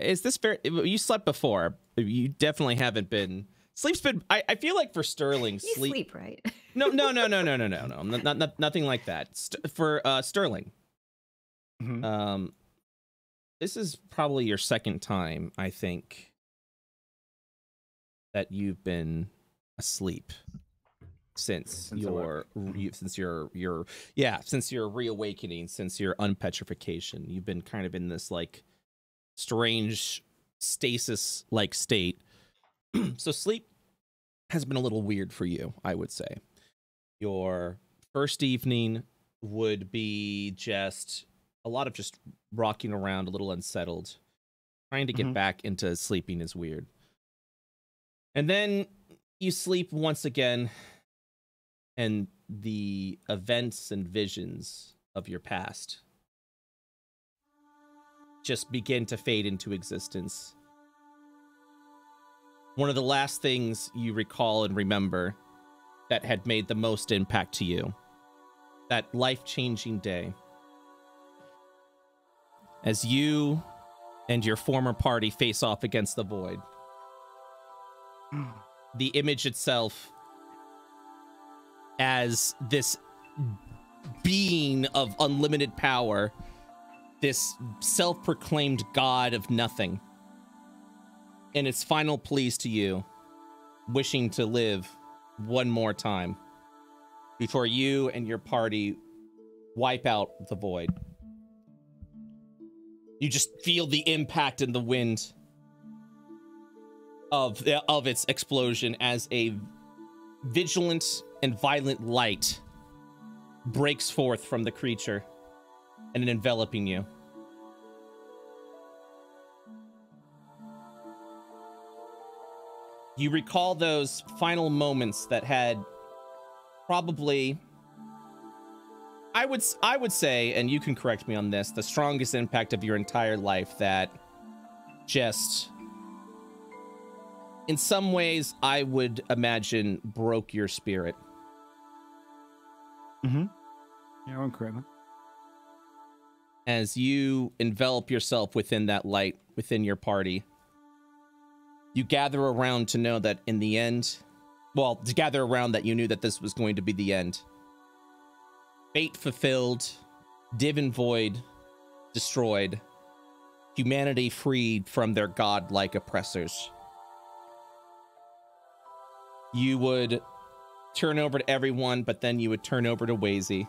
Is this fair? You slept before. You definitely haven't been. Sleep's been. I, I feel like for Sterling, you sleep. Sleep, right? No, no, no, no, no, no, no, no. Not, not, nothing like that. St for uh, Sterling, mm-hmm. um, this is probably your second time, I think, that you've been asleep since, since your you, since your your yeah since your reawakening, since your unpetrification. You've been kind of in this like strange stasis like state. So sleep has been a little weird for you, I would say. Your first evening would be just a lot of just rocking around, a little unsettled, trying to get mm-hmm. back into sleeping is weird. And then you sleep once again, and the events and visions of your past just begin to fade into existence. One of the last things you recall and remember that had made the most impact to you, that life-changing day, as you and your former party face off against the void, the image itself as this being of unlimited power, this self-proclaimed god of nothing, and its final pleas to you, wishing to live one more time before you and your party wipe out the void. You just feel the impact in the wind of, of its explosion as a vigilant and violent light breaks forth from the creature and enveloping you. You recall those final moments that had probably, I would, I would say, and you can correct me on this, the strongest impact of your entire life, that just, in some ways, I would imagine broke your spirit. Mm-hmm. Yeah, I'm correct. As you envelop yourself within that light, within your party, you gather around to know that in the end, well, to gather around that you knew that this was going to be the end. Fate fulfilled, Div and Void destroyed, humanity freed from their godlike oppressors. You would turn over to everyone, but then you would turn over to Wazy.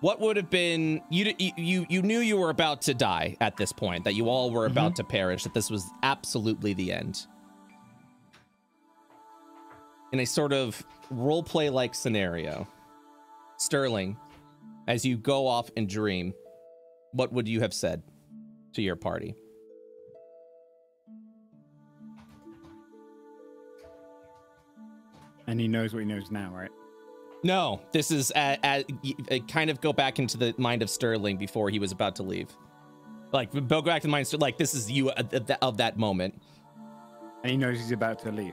what would have been, you you you knew you were about to die at this point, that you all were mm-hmm. about to perish, that this was absolutely the end. In a sort of roleplay like scenario, Sterling, as you go off and dream, what would you have said to your party? And he knows what he knows now, right? No, this is uh, uh, kind of go back into the mind of Sterling before he was about to leave. Like, go back to the mind of Sterling, like this is you of that moment. And he knows he's about to leave.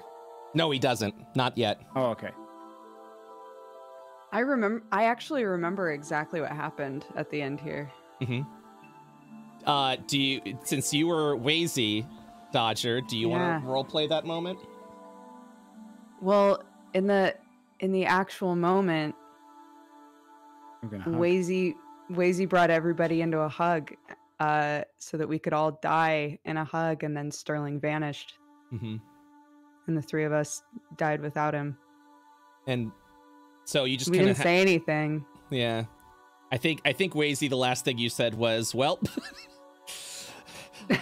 No, he doesn't. Not yet. Oh, okay. I remember. I actually remember exactly what happened at the end here. Mm-hmm. Uh, do you, since you were Wazy, Dodger, do you yeah. want to roleplay that moment? Well, in the. In the actual moment, Wazy Wazy brought everybody into a hug uh, so that we could all die in a hug, and then Sterling vanished. Mm-hmm. And the three of us died without him. And so you just we didn't say anything. Yeah. I think, I think Wazy, the last thing you said was, well,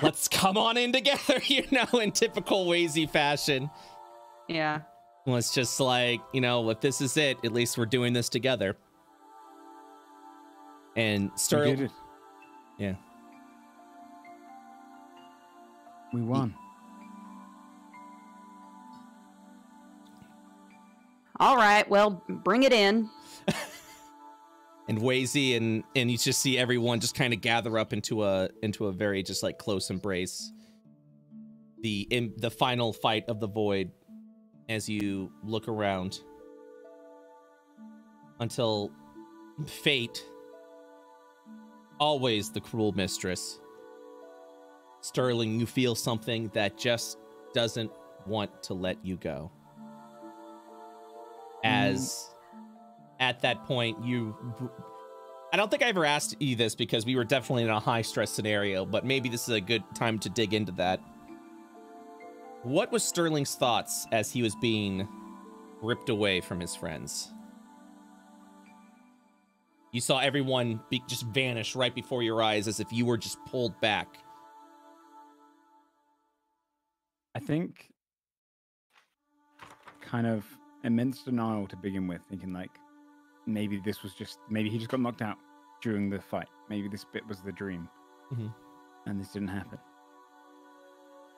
let's come on in together, you know, in typical Wazy fashion. Yeah. Well, it's just like, you know, if this is it, at least we're doing this together. And Sterling, we did it. Yeah, we won. All right, well, bring it in. And Wazy and and you just see everyone just kind of gather up into a into a very just like close embrace. The in, the final fight of the void. As you look around until fate, always the cruel mistress, Sterling, you feel something that just doesn't want to let you go. As mm. at that point, you, I don't think I ever asked you this because we were definitely in a high stress scenario, but maybe this is a good time to dig into that. What was Sterling's thoughts as he was being ripped away from his friends? You saw everyone be just vanish right before your eyes as if you were just pulled back. I think kind of immense denial to begin with, thinking like maybe this was just, maybe he just got knocked out during the fight. Maybe this bit was the dream mm-hmm. and this didn't happen.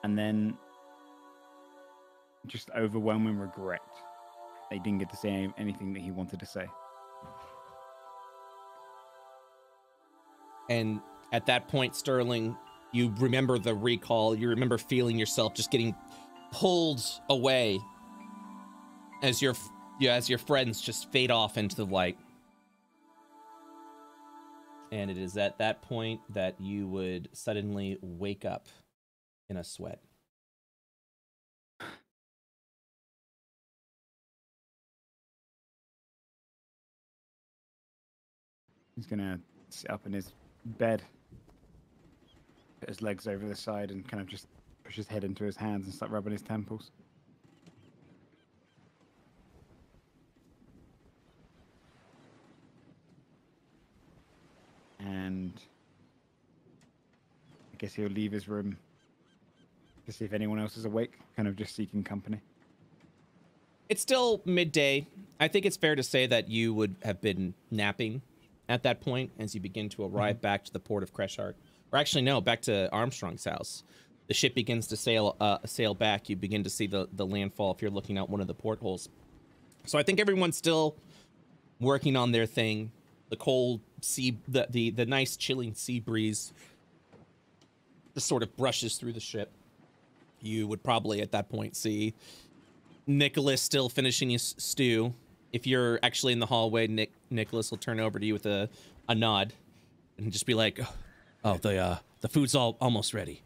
And then just overwhelming regret they didn't get to say anything that he wanted to say. And at that point, Sterling, you remember the recall, you remember feeling yourself just getting pulled away as your yeah, as your friends just fade off into the light. And it is at that point that you would suddenly wake up in a sweat. He's gonna sit up in his bed, put his legs over the side and kind of just push his head into his hands and start rubbing his temples. And I guess he'll leave his room to see if anyone else is awake, kind of just seeking company. It's still midday. I think it's fair to say that you would have been napping at that point, as you begin to arrive mm-hmm. back to the port of Kreshart, or actually no, back to Armstrong's house, the ship begins to sail uh, sail back. You begin to see the the landfall if you're looking out one of the portholes. So I think everyone's still working on their thing. The cold sea, the the the nice chilling sea breeze, just sort of brushes through the ship. You would probably at that point see Nicholas still finishing his stew. If you're actually in the hallway, Nick Nicholas will turn over to you with a, a nod and just be like, oh, oh the uh, the food's all almost ready.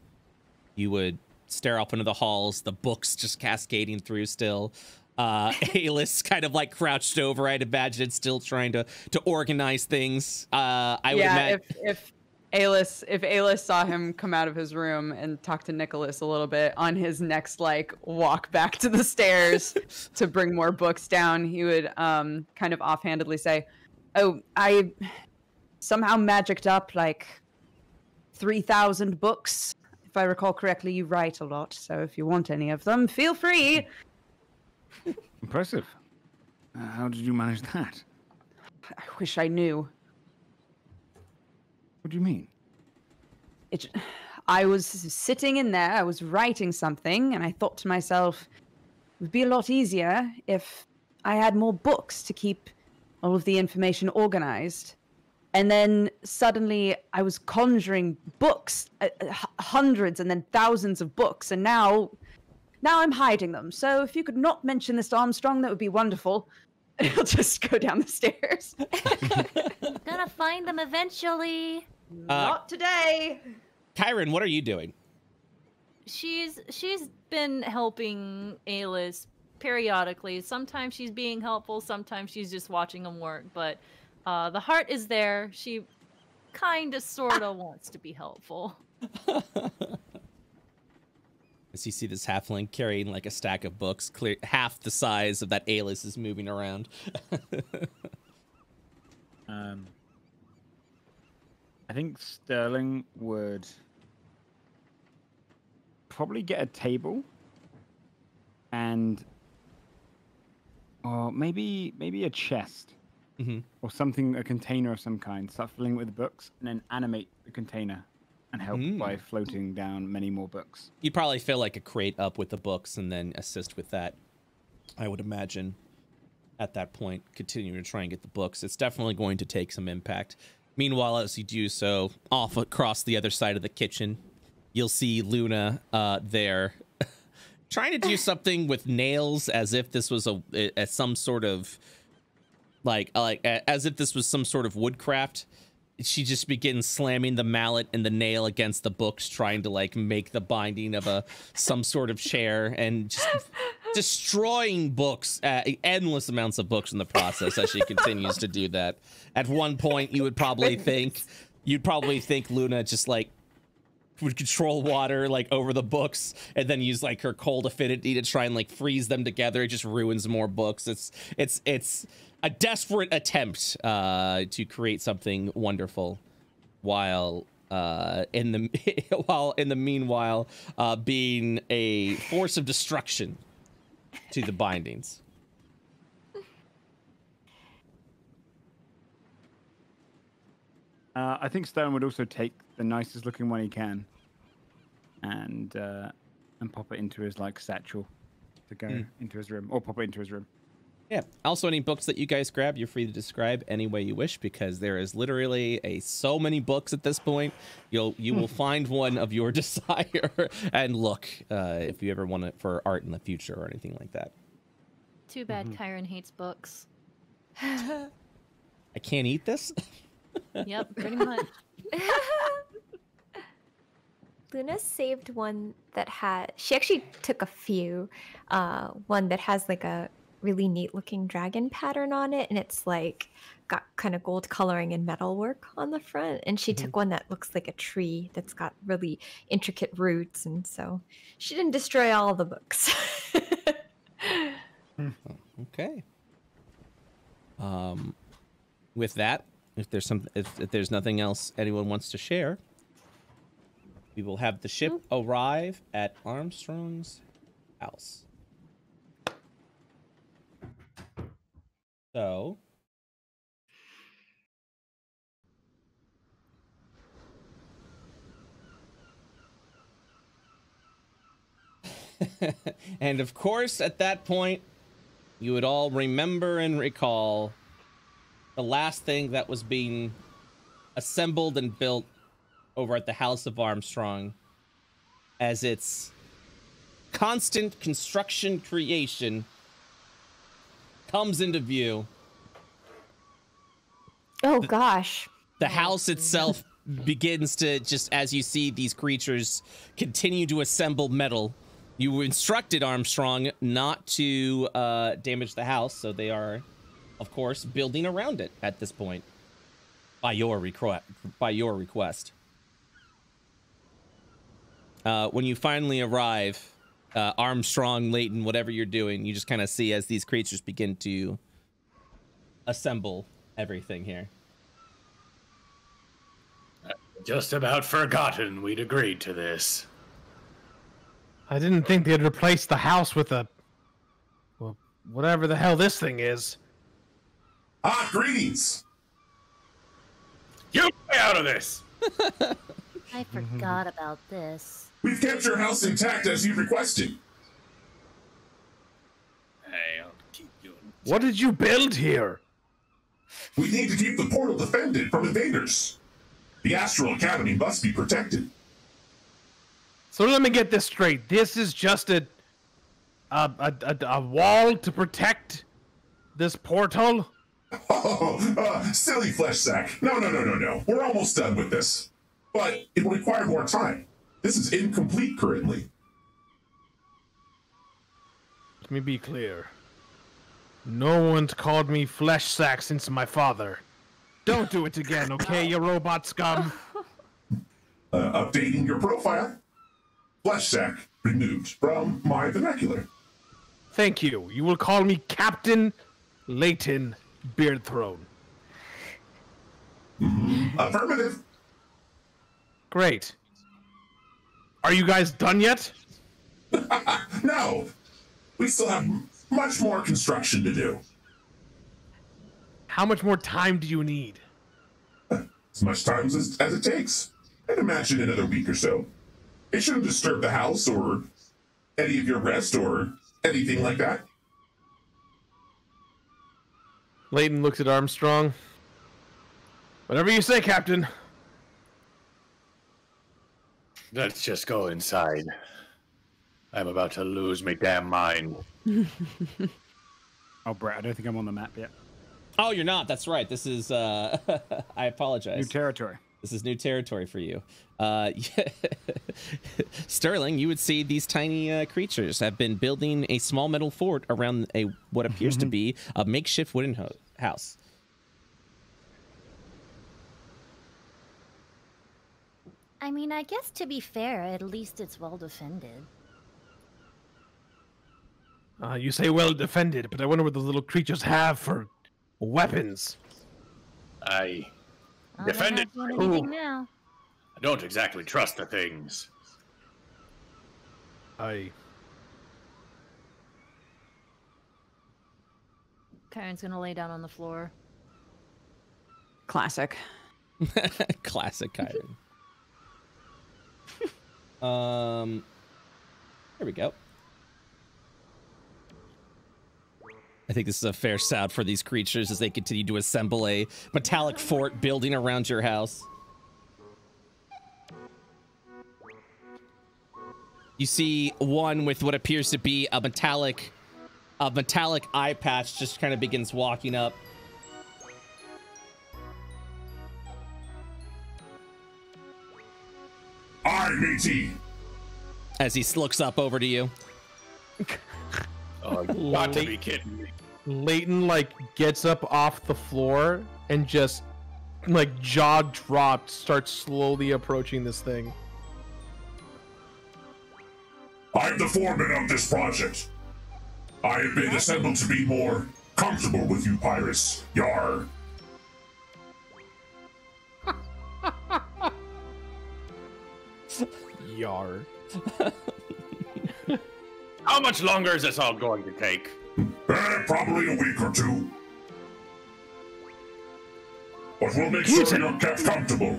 You would stare up into the halls, the books just cascading through still. Uh, Aelis kind of like crouched over, I'd imagine, still trying to, to organize things. Uh, I yeah, would imagine. If, if Aelis, if Aelis saw him come out of his room and talk to Nicholas a little bit on his next like walk back to the stairs to bring more books down, he would um, kind of offhandedly say, oh, I somehow magicked up like three thousand books. If I recall correctly, you write a lot, so if you want any of them, feel free. Impressive. Uh, how did you manage that? I wish I knew. What do you mean? It, I was sitting in there, I was writing something, and I thought to myself, it would be a lot easier if I had more books to keep all of the information organized. And then suddenly I was conjuring books, uh, hundreds and then thousands of books, and now, now I'm hiding them. So if you could not mention this to Armstrong, that would be wonderful. He'll just go down the stairs. Gonna find them eventually. Uh, Not today. Kyron, what are you doing? She's she's been helping Aelis periodically. Sometimes she's being helpful. Sometimes she's just watching him work. But uh, the heart is there. She kind of, sort of wants to be helpful. As you see this halfling carrying like a stack of books, clear half the size of that Aelis is moving around. um, I think Sterling would probably get a table, and or maybe maybe a chest mm-hmm. or something, a container of some kind. Start filling it with books, and then animate the container. And help mm. by floating down many more books. You'd probably fill like a crate up with the books and then assist with that. I would imagine at that point, continue to try and get the books. It's definitely going to take some impact. Meanwhile, as you do so, off across the other side of the kitchen, you'll see Luna uh, there trying to do something with nails as if this was a, as some sort of like, like as if this was some sort of woodcraft. She just begins slamming the mallet and the nail against the books, trying to like make the binding of a some sort of chair, and just destroying books, uh, endless amounts of books in the process as she continues to do that. At one point, you would probably think you'd probably think Luna just like would control water like over the books and then use like her cold affinity to try and like freeze them together. It just ruins more books. It's it's it's. A desperate attempt uh, to create something wonderful, while uh, in the while in the meanwhile uh, being a force of destruction to the bindings. Uh, I think Stone would also take the nicest looking one he can, and uh, and pop it into his like satchel to go mm. into his room, or pop it into his room. Yeah. Also, any books that you guys grab, you're free to describe any way you wish, because there is literally a so many books at this point. You'll you will find one of your desire and look uh, if you ever want it for art in the future or anything like that. Too bad mm-hmm. Kyron hates books. I can't eat this. Yep, pretty much. Luna saved one that had. She actually took a few. Uh, one that has like a. really neat looking dragon pattern on it, and it's like got kind of gold coloring and metal work on the front, and she mm-hmm. took one that looks like a tree that's got really intricate roots, and so she didn't destroy all the books. Okay. Um with that, if there's some if, if there's nothing else anyone wants to share, we will have the ship mm-hmm. arrive at Armstrong's house. So, and of course, at that point, you would all remember and recall the last thing that was being assembled and built over at the House of Armstrong as its constant construction creation comes into view. Oh the, gosh. The house itself begins to just, as you see these creatures continue to assemble metal. You instructed Armstrong not to uh, damage the house, so they are, of course, building around it at this point. By your request. By your request. Uh, when you finally arrive, Uh, Armstrong, Layton, whatever you're doing, you just kind of see as these creatures begin to assemble everything here. Just about forgotten we'd agreed to this. I didn't think they'd replace the house with a... well, whatever the hell this thing is. Ah, greetings! You get out of this! I forgot about this. We've kept your house intact as you requested. Hey, I'll keep you intact. What did you build here? We need to keep the portal defended from invaders. The Astral Academy must be protected. So let me get this straight. This is just a a, a, a, a wall to protect this portal? Oh, uh, silly flesh sack. No, no, no, no, no. We're almost done with this. But it will require more time. This is incomplete currently. Let me be clear. No one's called me flesh sack since my father. Don't do it again, okay, you robot scum? Uh, updating your profile. Flesh sack removed from my vernacular. Thank you. You will call me Captain Layton Beard Throne. Mm-hmm. Affirmative. Great. Are you guys done yet? No. We still have much more construction to do. How much more time do you need? As much time as, as it takes. I'd imagine another week or so. It shouldn't disturb the house or any of your rest or anything like that. Layton looks at Armstrong. Whatever you say, Captain. Let's just go inside. I'm about to lose my damn mind. Oh, Brett, I don't think I'm on the map yet. Oh, you're not. That's right. This is, uh, I apologize. New territory. This is new territory for you. Uh, yeah. Sterling, you would see these tiny uh, creatures have been building a small metal fort around a what appears to be a makeshift wooden ho house. I mean, I guess to be fair, at least it's well defended. Uh, you say well defended, but I wonder what those little creatures have for... weapons. I defended. I don't exactly trust the things. I. Kyron's gonna lay down on the floor. Classic. Classic Kyron. um. There we go. I think this is a fair sound for these creatures as they continue to assemble a metallic fort building around your house. You see one with what appears to be a metallic, a metallic eye patch just kind of begins walking up. Aye, matey. As he looks up over to you. Oh, you got to be kidding me. Layton, like, gets up off the floor and just, like, jaw dropped, starts slowly approaching this thing. I'm the foreman of this project. I have been assembled to be more comfortable with you, Pyrus. Yar. Yar. How much longer is this all going to take? Eh, probably a week or two. But we'll make sure you're kept comfortable.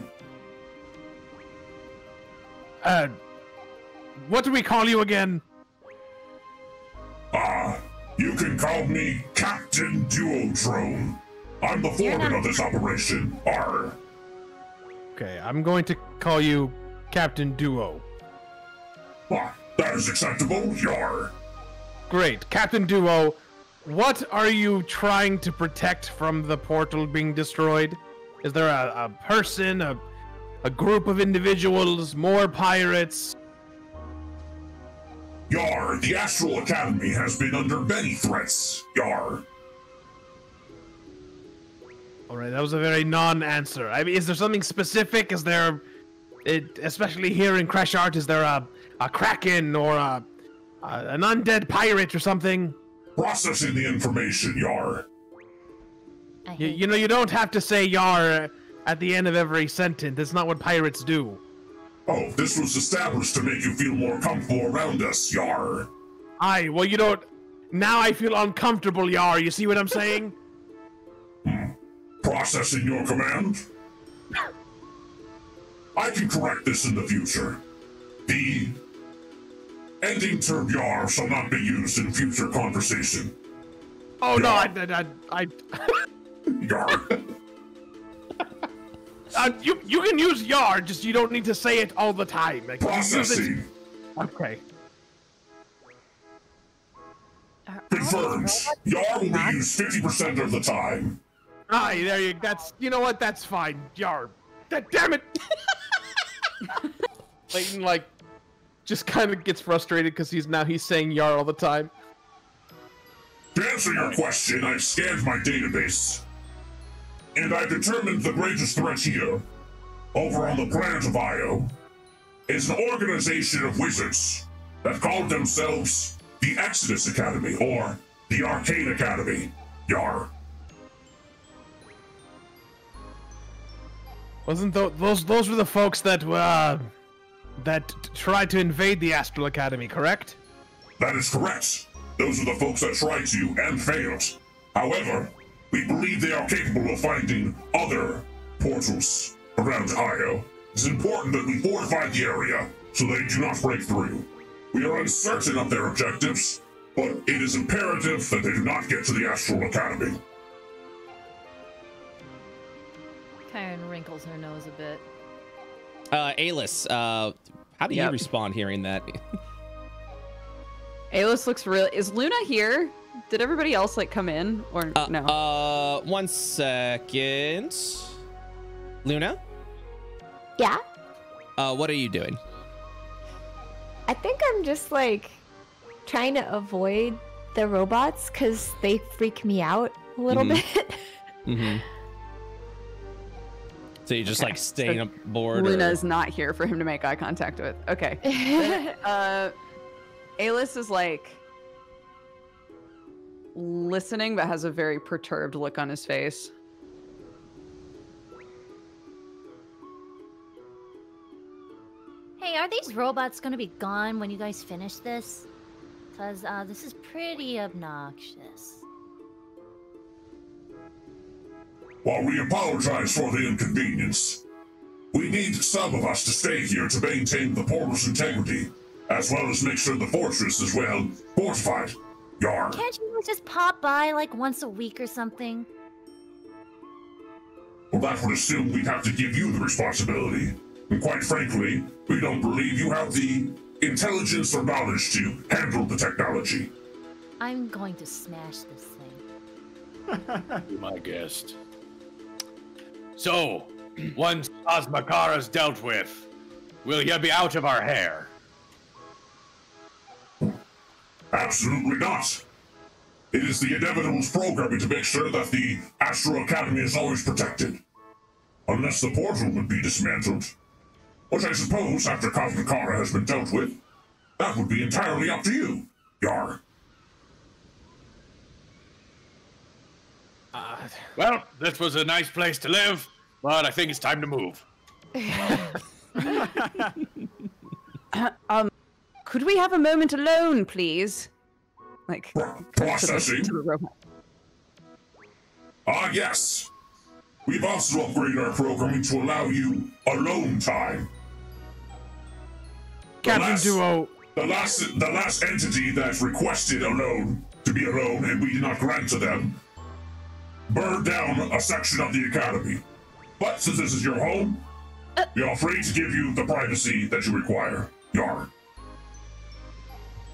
Uh, what do we call you again? Ah, uh, you can call me Captain Duo Drone. I'm the foreman of this operation. Arr. Okay, I'm going to call you Captain Duo. What? That is acceptable, Yar. Great. Captain Duo, what are you trying to protect from the portal being destroyed? Is there a, a person, a, a group of individuals, more pirates? Yar, the Astral Academy has been under many threats, Yar. Alright, that was a very non-answer. I mean, is there something specific? Is there, it, especially here in Kreshart, is there a... a kraken or a, a, an undead pirate or something? Processing the information, Yar. You, you know, you don't have to say Yar at the end of every sentence. That's not what pirates do. Oh, this was established to make you feel more comfortable around us, Yar. Aye, well, you don't... Now I feel uncomfortable, Yar. You see what I'm saying? Hmm. Processing your command? I can correct this in the future. The ending term Yar shall not be used in future conversation. Oh, Yar. No, I... I, I, I... Yar. Uh, you you can use Yar, just you don't need to say it all the time. Like, processing. Okay. Confirms. Yar will be used fifty percent of the time. Aye, there you. That's you know what? That's fine. Yar. That damn it. Layton like just kind of gets frustrated because he's now he's saying Yar all the time. To answer your question, I scanned my database. And I determined the greatest threat here, over on the planet of Io, is an organization of wizards that called themselves the Exodus Academy, or the Arcane Academy, Yar. Wasn't th those, those were the folks that, uh, that tried to invade the Astral Academy, correct? That is correct. Those are the folks that tried to and failed. However, we believe they are capable of finding other portals around Io. It's important that we fortify the area so they do not break through. We are uncertain of their objectives, but it is imperative that they do not get to the Astral Academy. Kyron wrinkles her nose a bit. Uh, Aelis, uh, how do yep. you respond hearing that? Aelis looks real. Is Luna here? Did everybody else like come in or uh, no? Uh, one second. Luna? Yeah? Uh, what are you doing? I think I'm just like trying to avoid the robots because they freak me out a little mm-hmm. bit. mm-hmm. So you're just okay. like staying so aboard? Luna's or... not here for him to make eye contact with. Okay. uh, Aelis is like listening, but has a very perturbed look on his face. Hey, are these robots gonna be gone when you guys finish this? Because uh, this is pretty obnoxious. While we apologize for the inconvenience, we need some of us to stay here to maintain the portal's integrity, as well as make sure the fortress is well fortified. Yar. Can't you just pop by like once a week or something? Well, that would assume we'd have to give you the responsibility. And quite frankly, we don't believe you have the intelligence or knowledge to handle the technology. I'm going to smash this thing. You're my guest. So, once Cosmicara's dealt with, will you be out of our hair? Absolutely not. It is the Inevitable's programming to make sure that the Astral Academy is always protected. Unless the portal would be dismantled. Which I suppose, after Cosmicara has been dealt with, that would be entirely up to you, Yar. Uh, well, this was a nice place to live, but I think it's time to move. um... Could we have a moment alone, please? Like, processing. To the, to the robot. Ah, yes. We've also upgraded our programming to allow you alone time. Captain Duo. The last, the last entity that requested alone to be alone, and we did not grant to them, burned down a section of the academy. But since this is your home, uh, we are free to give you the privacy that you require. Yar.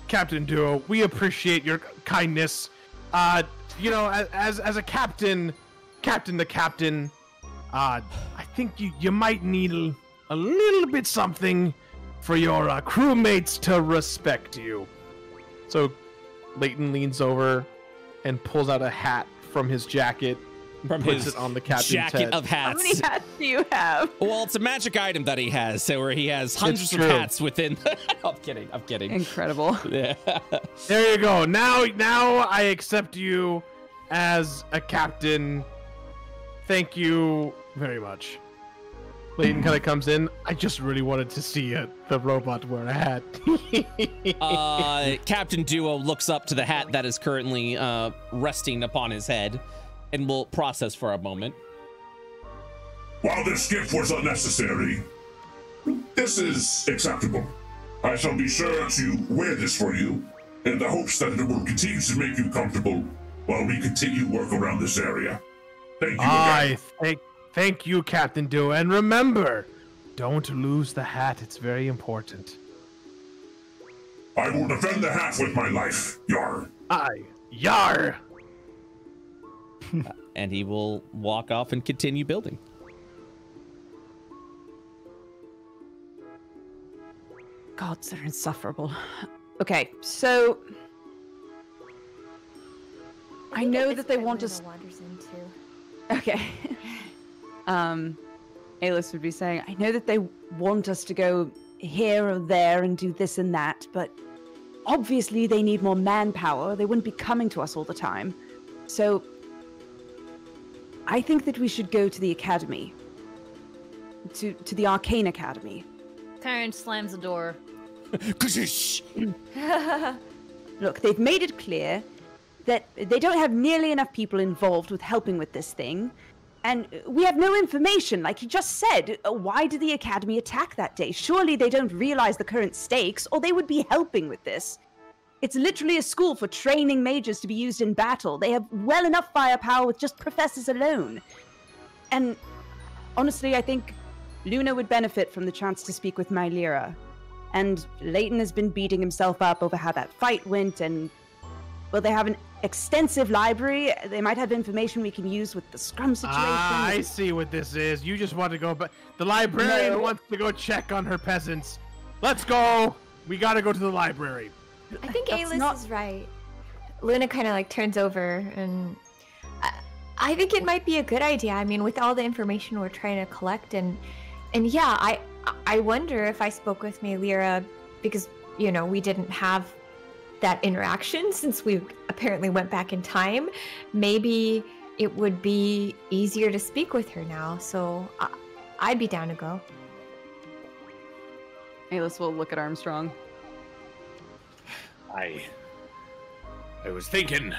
Captain Duo, we appreciate your kindness. Uh, you know, as as a captain, captain the captain, uh, I think you, you might need a little bit something for your uh, crewmates to respect you. So Layton leans over and pulls out a hat from his jacket and from puts his it on the captain's jacket head. Of hats. How many hats do you have? Well, it's a magic item that he has, so where he has hundreds of hats within. I'm kidding. I'm kidding. Incredible. Yeah. There you go. Now, now I accept you as a captain. Thank you very much. Layton kind of comes in. I just really wanted to see uh, the robot wear a hat. uh, Captain Duo looks up to the hat that is currently uh, resting upon his head and will process for a moment. While this gift was unnecessary, this is acceptable. I shall be sure to wear this for you in the hopes that it will continue to make you comfortable while we continue work around this area. Thank you I thank, thank you, Captain Duo. And remember, don't lose the hat. It's very important. I will defend the hat with my life. Yar. Aye. Yar. And he will walk off and continue building. Gods are insufferable. Okay, so I, I know that they want us. Okay. um, Aelis would be saying, I know that they want us to go here or there and do this and that, but obviously they need more manpower. They wouldn't be coming to us all the time. So I think that we should go to the academy, to to the Arcane Academy. Kyron slams the door. Look, they've made it clear that they don't have nearly enough people involved with helping with this thing, and we have no information. Like you just said, why did the Academy attack that day? Surely they don't realize the current stakes, or they would be helping with this. It's literally a school for training mages to be used in battle. They have well enough firepower with just professors alone. And honestly, I think Luna would benefit from the chance to speak with Mylira. And Layton has been beating himself up over how that fight went, and well, they have an extensive library. They might have information we can use with the scrum situation. Ah, I see what this is. You just want to go, but the librarian no. wants to go check on her peasants. Let's go. We got to go to the library. I think Aelis not... is right. Luna kind of like turns over, and I, I think it might be a good idea. I mean, with all the information we're trying to collect, and and yeah, I. I wonder if I spoke with Mylira, because, you know, we didn't have that interaction since we apparently went back in time. Maybe it would be easier to speak with her now, so I I'd be down to go. Aelis will look at Armstrong. I... I was thinking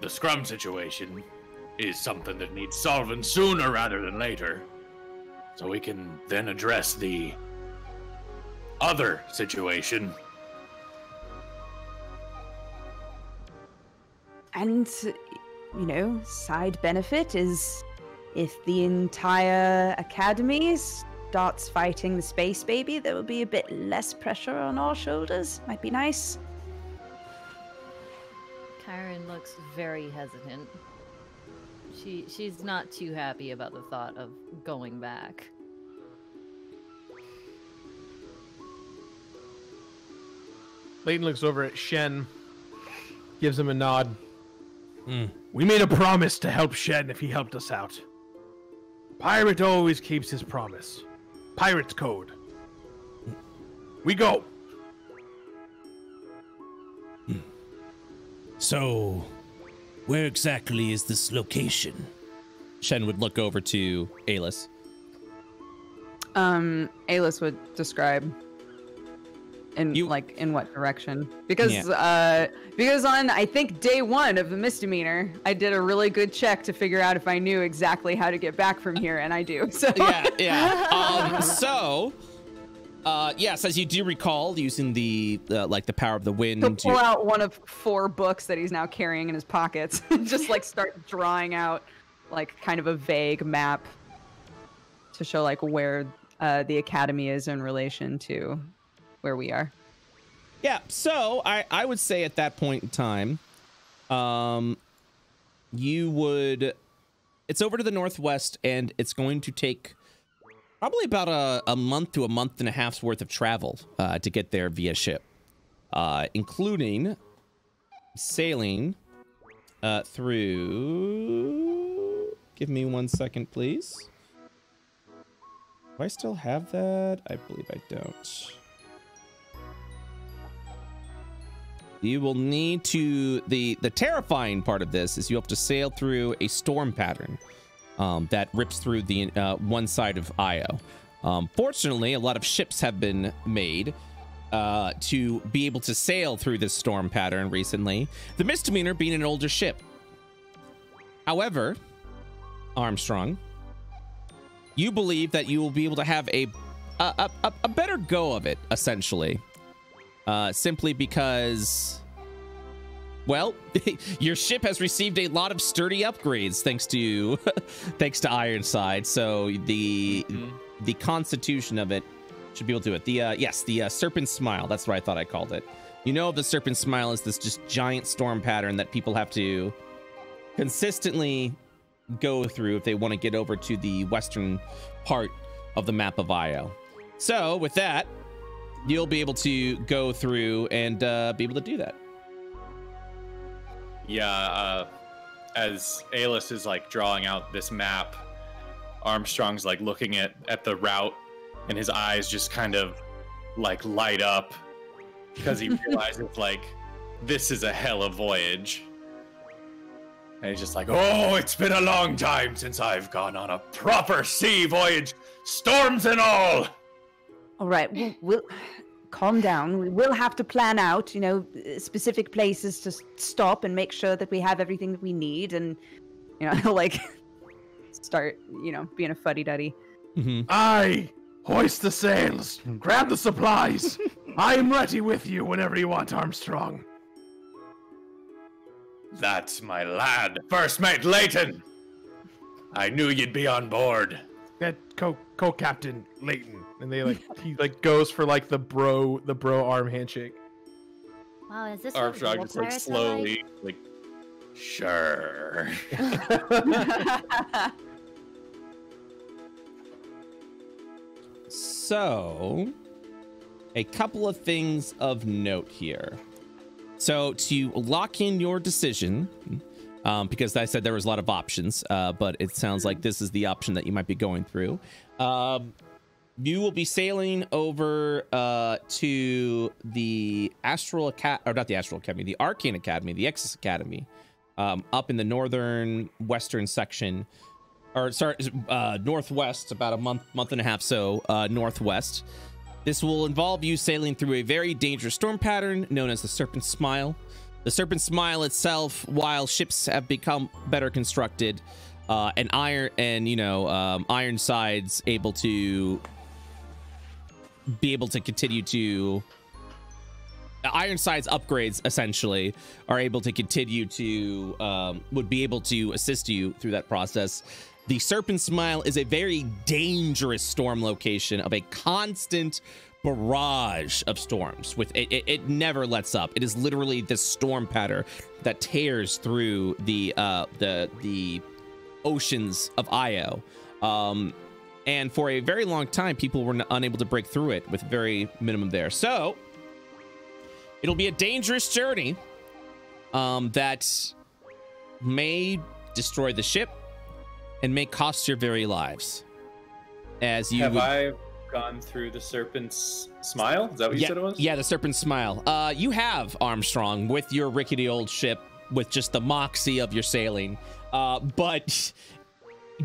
the scrum situation is something that needs solving sooner rather than later. So we can then address the other situation. And, you know, side benefit is if the entire academy starts fighting the space baby, there will be a bit less pressure on our shoulders. Might be nice. Kyron looks very hesitant. She, she's not too happy about the thought of going back. Layton looks over at Shen, gives him a nod. Mm. We made a promise to help Shen if he helped us out. Pirate always keeps his promise. Pirate code. Mm. We go. Mm. So... where exactly is this location? Shen would look over to Aelis. Um, Aelis would describe in you... like in what direction? Because yeah. uh, because on I think day one of the misdemeanor, I did a really good check to figure out if I knew exactly how to get back from here, and I do. So yeah, yeah. um, so. Uh, yes, as you do recall, using the uh, like the power of the wind to pull out one of four books that he's now carrying in his pockets, just like start drawing out like kind of a vague map to show like where uh, the academy is in relation to where we are. Yeah, so I I would say at that point in time, um, you would it's over to the northwest, and it's going to take probably about a, a month to a month and a half's worth of travel uh, to get there via ship, uh, including sailing uh, through... Give me one second, please. Do I still have that? I believe I don't. You will need to... The, the terrifying part of this is you have to sail through a storm pattern. um, that rips through the uh, one side of Io. Um, fortunately, a lot of ships have been made uh, to be able to sail through this storm pattern recently, the Misdemeanor being an older ship. However, Armstrong, you believe that you will be able to have a a, a, a better go of it, essentially, uh, simply because, well, your ship has received a lot of sturdy upgrades thanks to thanks to Ironside. So the mm-hmm. the constitution of it should be able to do it. The uh, yes, the uh, Serpent Smile. That's what I thought I called it. You know, the Serpent Smile is this just giant storm pattern that people have to consistently go through if they want to get over to the western part of the map of Io. So with that, you'll be able to go through and uh, be able to do that. Yeah, uh, as Aelis is like drawing out this map, Armstrong's like looking at, at the route, and his eyes just kind of like light up because he realizes like, this is a hell of a voyage. And he's just like, oh, it's been a long time since I've gone on a proper sea voyage, storms and all. All right, we'll, we'll calm down. We will have to plan out, you know, specific places to stop and make sure that we have everything that we need. And, you know, like, start, you know, being a fuddy-duddy. Mm-hmm. I hoist the sails, grab the supplies. I am ready with you whenever you want, Armstrong. That's my lad, First Mate Layton. I knew you'd be on board. That co co-captain Layton, and they like he like goes for like the bro the bro arm handshake. Wow, is this Armstrong just like slowly like, like sure. So, a couple of things of note here. So to lock in your decision, um, because I said there was a lot of options, uh, but it sounds like this is the option that you might be going through. Um, you will be sailing over uh, to the Astral Academy, or not the Astral Academy, the Arcane Academy, the Exodus Academy, um, up in the northern western section, or sorry, uh, northwest, about a month, month and a half so, uh, northwest. This will involve you sailing through a very dangerous storm pattern known as the Serpent Smile. The Serpent Smile itself, while ships have become better constructed, uh, and iron and you know um, Ironside's able to be able to continue to Ironside's upgrades essentially are able to continue to um, would be able to assist you through that process. The Serpent Smile is a very dangerous storm location of a constant barrage of storms. With it, it, it never lets up. It is literally this storm pattern that tears through the uh, the the oceans of Io, um, and for a very long time, people were unable to break through it with very minimum there. So it'll be a dangerous journey um, that may destroy the ship and may cost your very lives. As you have would... I gone through the Serpent's Smile? Is that what you yeah, said it was? Yeah, the Serpent's Smile. Uh, you have, Armstrong, with your rickety old ship, with just the moxie of your sailing, uh, but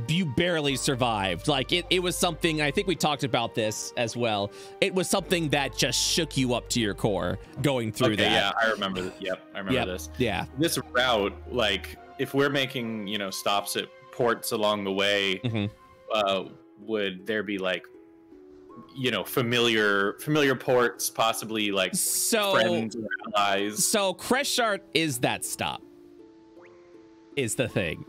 you barely survived. Like, it, it was something, I think we talked about this as well, it was something that just shook you up to your core going through okay, that. Yeah, I remember this. Yep, I remember yep, this. Yeah. This route, like, if we're making, you know, stops at ports along the way, mm-hmm. uh, would there be like, you know, familiar familiar ports, possibly like so, friends or allies? So Kreshart is that stop, is the thing.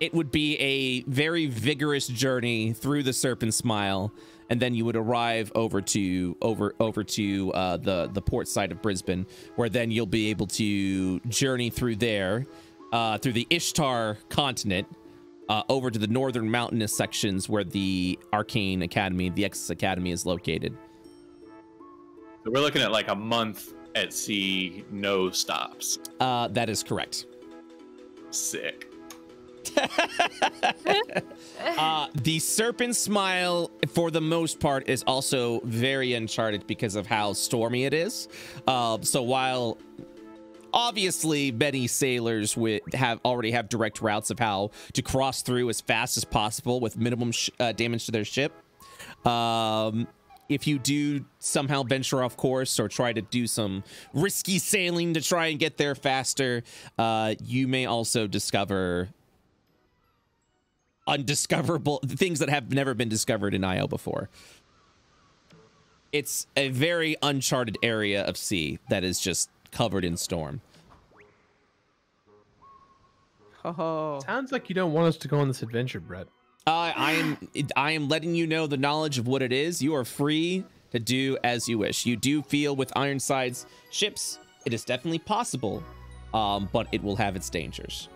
It would be a very vigorous journey through the Serpent Smile, and then you would arrive over to over over to uh, the the port side of Brisbane, where then you'll be able to journey through there, uh, through the Ishtar continent. Uh, over to the northern mountainous sections where the Arcane Academy, the Exodus Academy, is located. So we're looking at like a month at sea, no stops. Uh, that is correct. Sick. uh, the Serpent Smile, for the most part, is also very uncharted because of how stormy it is. Uh, so while Obviously, many sailors would have already have direct routes of how to cross through as fast as possible with minimum sh uh, damage to their ship. Um, if you do somehow venture off course or try to do some risky sailing to try and get there faster, uh, you may also discover undiscoverable things that have never been discovered in I O before. It's a very uncharted area of sea that is just covered in storm. Oh. Sounds like you don't want us to go on this adventure, Brett. Uh, I am I am letting you know the knowledge of what it is. You are free to do as you wish. You do feel with Ironside's ships, it is definitely possible, um, but it will have its dangers.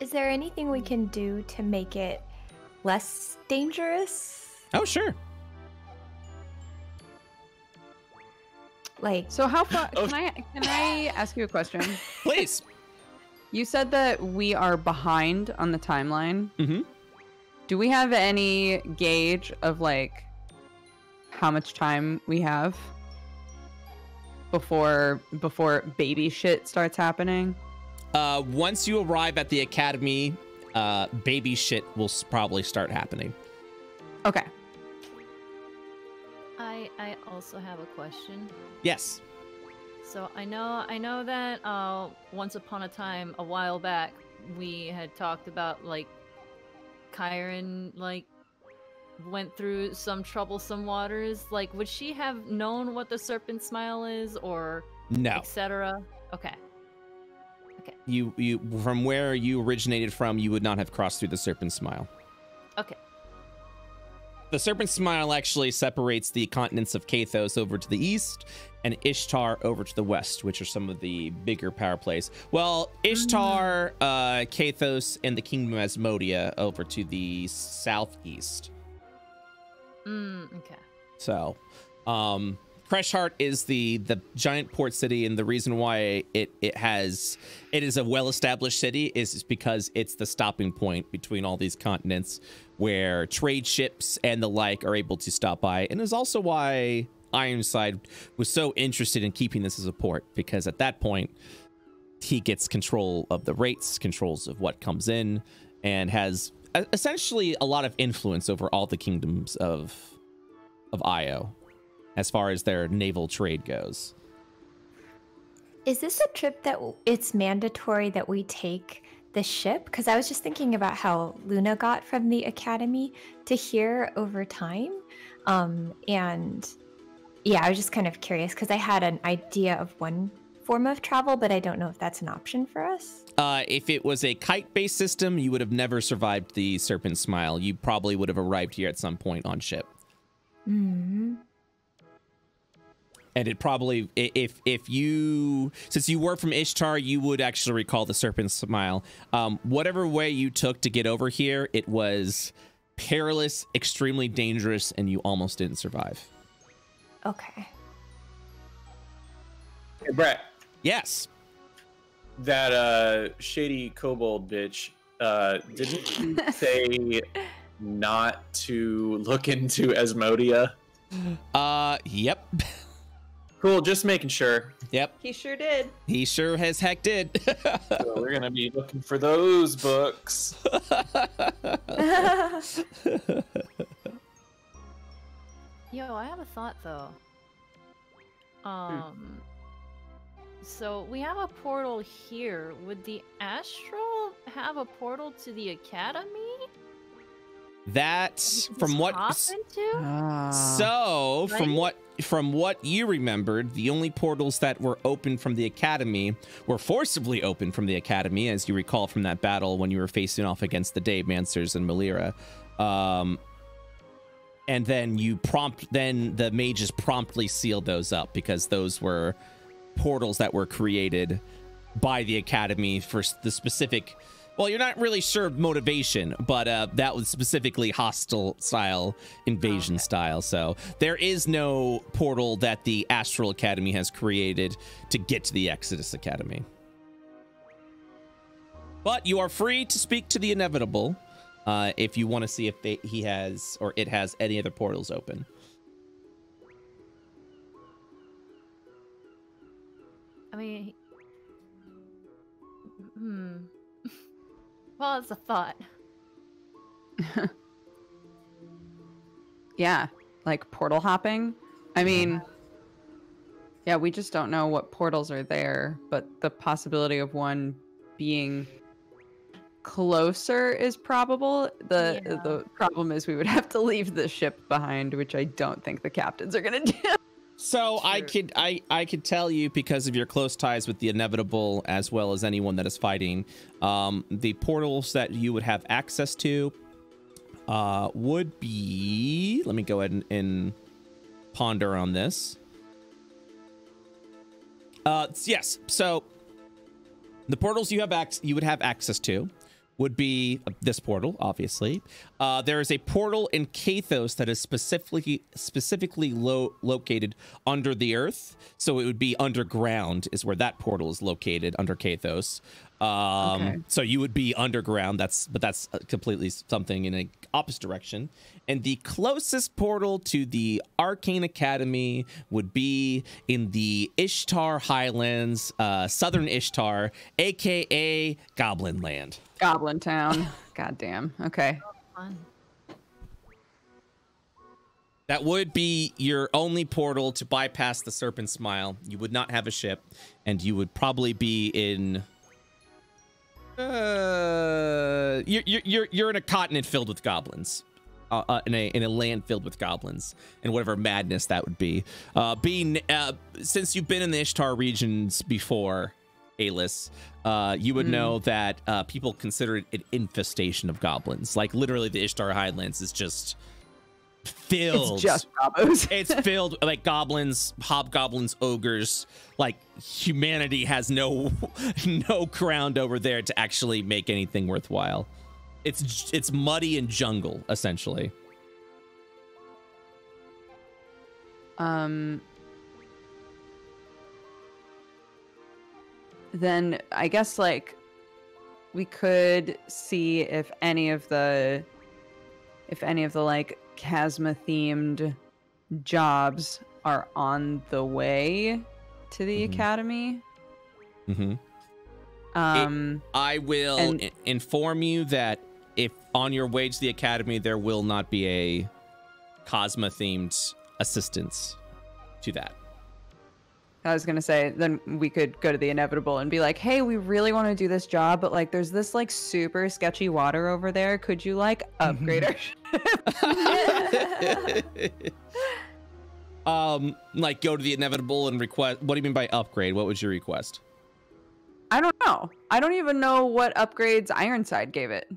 Is there anything we can do to make it less dangerous? Oh, sure. Like, so how far, can I, can I ask you a question? Please. You said that we are behind on the timeline. Mm-hmm. Do we have any gauge of like how much time we have before before baby shit starts happening? Uh, once you arrive at the academy, uh, baby shit will probably start happening. Okay. I I also have a question. Yes. So I know I know that uh, once upon a time, a while back, we had talked about like Kyron like went through some troublesome waters. Like, would she have known what the Serpent Smile is, or no, et cetera? Okay. Okay. You you from where you originated from, you would not have crossed through the Serpent Smile. Okay. The Serpent Smile actually separates the continents of Kathos over to the east and Ishtar over to the west, which are some of the bigger power plays. Well, Ishtar, uh, Kathos, and the Kingdom of Asmodia over to the southeast. Mm, okay. So, um, Kreshart is the the giant port city, and the reason why it it has it is a well-established city is because it's the stopping point between all these continents, where trade ships and the like are able to stop by, and is also why Ironside was so interested in keeping this as a port, because at that point he gets control of the rates, controls of what comes in, and has essentially a lot of influence over all the kingdoms of of Io as far as their naval trade goes. Is this a trip that it's mandatory that we take the ship? Because I was just thinking about how Luna got from the academy to here over time. Um, and yeah, I was just kind of curious because I had an idea of one form of travel, but I don't know if that's an option for us. Uh, if it was a kite-based system, you would have never survived the Serpent Smile. You probably would have arrived here at some point on ship. Mm-hmm. And it probably, if if you, since you were from Ishtar, you would actually recall the Serpent Smile. Um, whatever way you took to get over here, it was perilous, extremely dangerous, and you almost didn't survive. Okay. Hey, Brett. Yes. That uh, shady kobold bitch uh, didn't you say not to look into Asmodia? Uh, yep. Cool, just making sure. Yep. He sure did. He sure as heck did. So we're going to be looking for those books. Yo, I have a thought, though. Um, hmm. So we have a portal here. Would the Astral have a portal to the Academy? That's from what to? So right? from what from what you remembered, the only portals that were open from the academy were forcibly open from the academy, as you recall from that battle when you were facing off against the Daymancers and Malira. Um, and then you prompt then the mages promptly sealed those up because those were portals that were created by the academy for the specific. Well, you're not really sure of motivation, but uh, that was specifically hostile style, invasion oh, okay. style. So there is no portal that the Astral Academy has created to get to the Exodus Academy. But you are free to speak to the Inevitable uh, if you want to see if they, he has or it has any other portals open. I mean... Hmm... Well, it's a thought. Yeah, like portal hopping. I mean... Yeah, we just don't know what portals are there, but the possibility of one being closer is probable. The yeah. the problem is we would have to leave the ship behind, which I don't think the captains are gonna do. So sure. I could I I could tell you, because of your close ties with the Inevitable as well as anyone that is fighting, um, the portals that you would have access to uh, would be. Let me go ahead and, and ponder on this. Uh, yes, so the portals you have ac- you would have access to would be this portal, obviously. Uh, there is a portal in Kathos that is specifically specifically lo located under the earth, so it would be underground is where that portal is located under Kathos. Um, okay. So you would be underground. That's but that's completely something in an opposite direction. And the closest portal to the Arcane Academy would be in the Ishtar Highlands, uh, Southern Ishtar, aka Goblin Land. Goblin Town. Goddamn. Okay. That would be your only portal to bypass the Serpent Smile. You would not have a ship, and you would probably be in. Uh, you're you're you're in a continent filled with goblins, uh, uh, in a in a land filled with goblins, and whatever madness that would be. Uh, being uh, since you've been in the Ishtar regions before, Aelis, uh, you would mm. know that uh, people consider it an infestation of goblins. Like literally, the Ishtar Highlands is just filled. It's just goblins. It's filled like goblins, hobgoblins, ogres. Like humanity has no no ground over there to actually make anything worthwhile. It's it's muddy and jungle essentially. Um. Then I guess like we could see if any of the if any of the like Chasma themed jobs are on the way to the mm-hmm. academy. Mm-hmm. Um, it, I will and, inform you that if on your way to the academy, there will not be a Chasma themed assistance to that. I was going to say, then we could go to the Inevitable and be like, hey, we really want to do this job, but like, there's this like super sketchy water over there. Could you like upgrade mm-hmm. our ship? um, like go to the Inevitable and request. What do you mean by upgrade? What was your request? I don't know. I don't even know what upgrades Ironside gave it.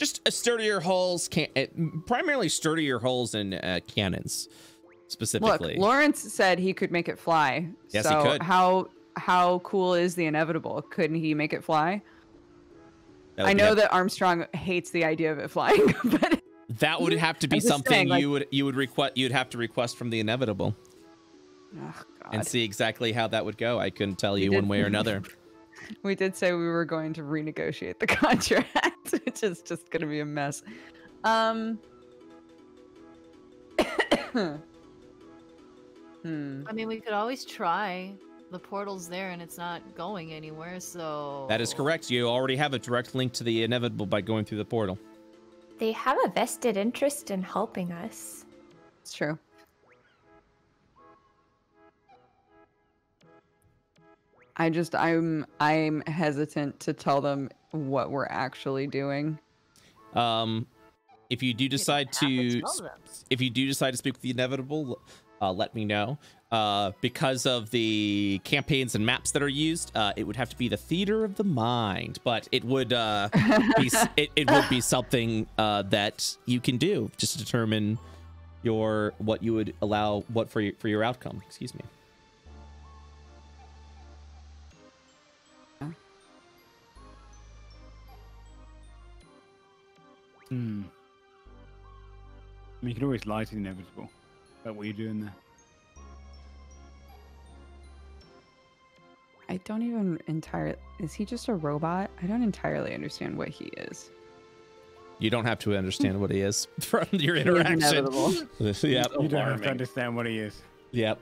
Just a sturdier hulls, can primarily sturdier hulls and uh, cannons. Specifically. Look, Lawrence said he could make it fly. Yes, so he could. How how cool is the Inevitable? Couldn't he make it fly? I know that Armstrong hates the idea of it flying, but that would have to be something saying, like, you would you would request you'd have to request from the Inevitable. Oh, God. And see exactly how that would go. I couldn't tell you one way or another. We did say we were going to renegotiate the contract, which is just going to be a mess. Um. I mean, we could always try. The portal's there and it's not going anywhere, so... That is correct. You already have a direct link to the Inevitable by going through the portal. They have a vested interest in helping us. It's true. I just, I'm, I'm hesitant to tell them what we're actually doing. Um, if you do decide to... to if you do decide to speak with the Inevitable... Uh, let me know. Uh, because of the campaigns and maps that are used, uh, it would have to be the Theater of the Mind, but it would uh, be it, it would be something uh, that you can do just to determine your what you would allow what for your, for your outcome. Excuse me. Hmm. I mean, you can always lie to the Inevitable. What are you doing there? I don't even entirely... Is he just a robot? I don't entirely understand what he is. You don't have to understand what he is from your interaction. Inevitable. Yep. You don't have to understand what he is. Yep.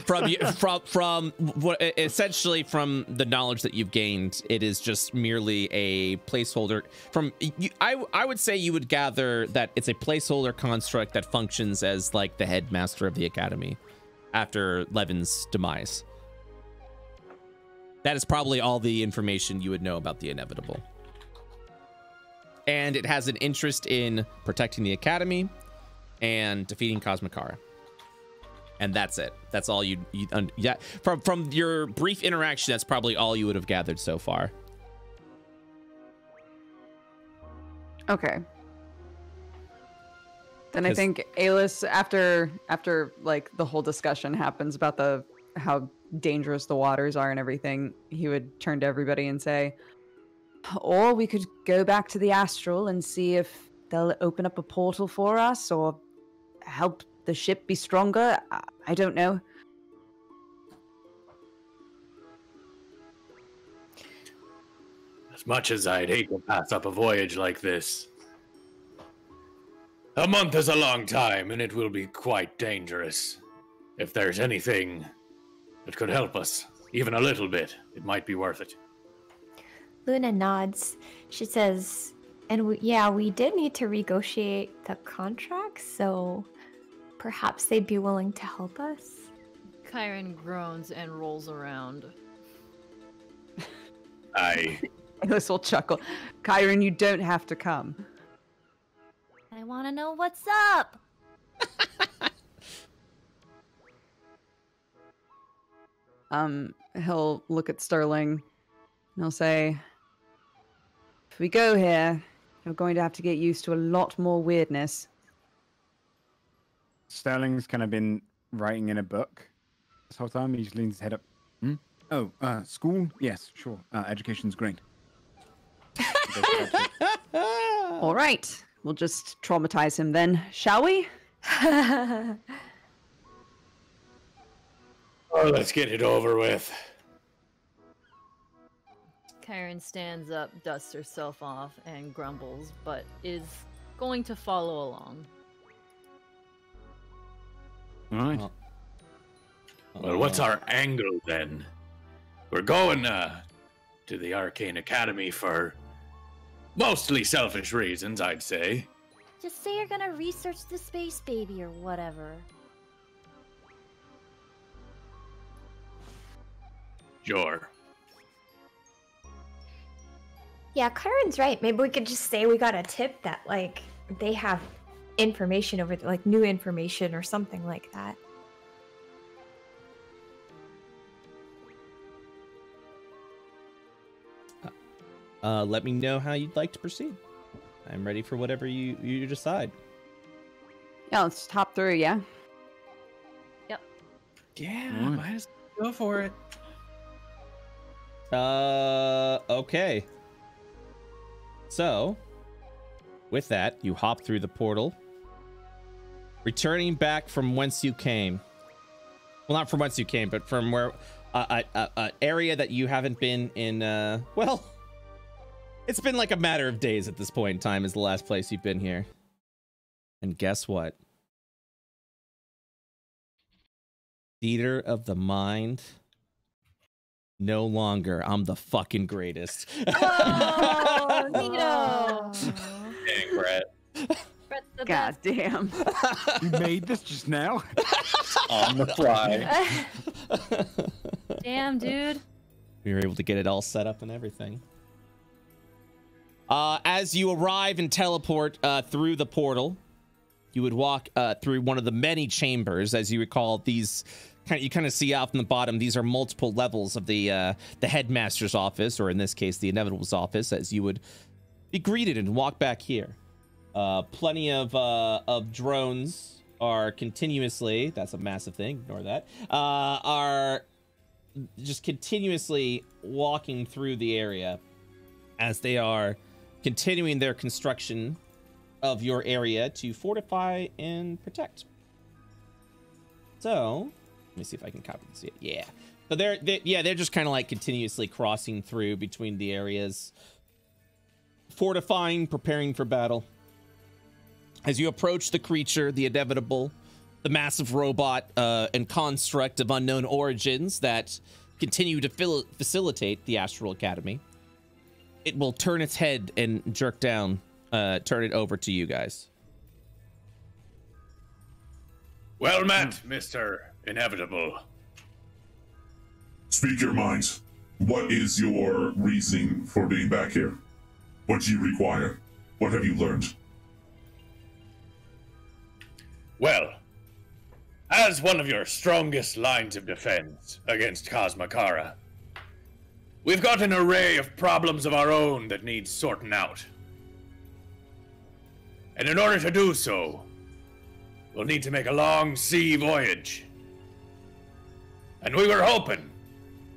From you, from from what essentially from the knowledge that you've gained, it is just merely a placeholder. From you, I I would say you would gather that it's a placeholder construct that functions as like the headmaster of the academy after Levin's demise. That is probably all the information you would know about the Inevitable. And it has an interest in protecting the academy and defeating Cosmicara. And that's it. That's all you, you yeah. From from your brief interaction, that's probably all you would have gathered so far. Okay. Then I think Aelis, after after like the whole discussion happens about the how dangerous the waters are and everything, he would turn to everybody and say, "Or we could go back to the Astral and see if they'll open up a portal for us or help the ship be stronger. I don't know." As much as I'd hate to pass up a voyage like this, a month is a long time, and it will be quite dangerous. If there's anything that could help us, even a little bit, it might be worth it. Luna nods. She says, and we, yeah, we did need to renegotiate the contract, so perhaps they'd be willing to help us. Kyron groans and rolls around. I... Aelis will chuckle. Kyron, you don't have to come. I want to know what's up. um, he'll look at Sterling and he'll say, "If we go here, you're going to have to get used to a lot more weirdness." Sterling's kind of been writing in a book this whole time. He just leans his head up. Hmm? Oh, uh, school? Yes, sure. Uh, education's great. All right. We'll just traumatize him then, shall we? Oh, let's get it over with. Kyron stands up, dusts herself off, and grumbles, but is going to follow along. All right. Well, well, what's our angle then? We're going uh, to the Arcane Academy for mostly selfish reasons, I'd say. Just say you're gonna research the space baby or whatever. Sure. Yeah, Kyron's right. Maybe we could just say we got a tip that, like, they have information over, like, new information or something like that. Uh, let me know how you'd like to proceed. I'm ready for whatever you, you decide. Yeah, let's hop through, yeah? Yep. Yeah, mm. Might as well go for it. Uh, okay. So, with that, you hop through the portal, returning back from whence you came. Well, not from whence you came, but from where uh, uh, uh, area that you haven't been in. Uh, well, it's been like a matter of days at this point in time is the last place you've been here. And guess what? Theater of the Mind. No longer. I'm the fucking greatest. Oh, Nito. Dang, Brett. Brett's the God best. Damn. You made this just now? On the fly. Damn, dude. We were able to get it all set up and everything. Uh, as you arrive and teleport uh, through the portal, you would walk uh, through one of the many chambers. As you recall, these... you kind of see out from the bottom, these are multiple levels of the uh, the headmaster's office, or in this case, the Inevitable's office, as you would be greeted and walk back here. Uh, plenty of, uh, of drones are continuously, that's a massive thing, ignore that, uh, are just continuously walking through the area as they are continuing their construction of your area to fortify and protect. So... let me see if I can copy this. Yeah. So they're, they're yeah, they're just kind of like continuously crossing through between the areas, fortifying, preparing for battle. As you approach the creature, the Inevitable, the massive robot uh, and construct of unknown origins that continue to fil facilitate the Astral Academy. It will turn its head and jerk down, uh, turn it over to you guys. Well met, Mister Inevitable. Speak your mind. What is your reasoning for being back here? What do you require? What have you learned? Well, as one of your strongest lines of defense against Cosmicara, we've got an array of problems of our own that need sorting out. And in order to do so, we'll need to make a long sea voyage. And we were hoping,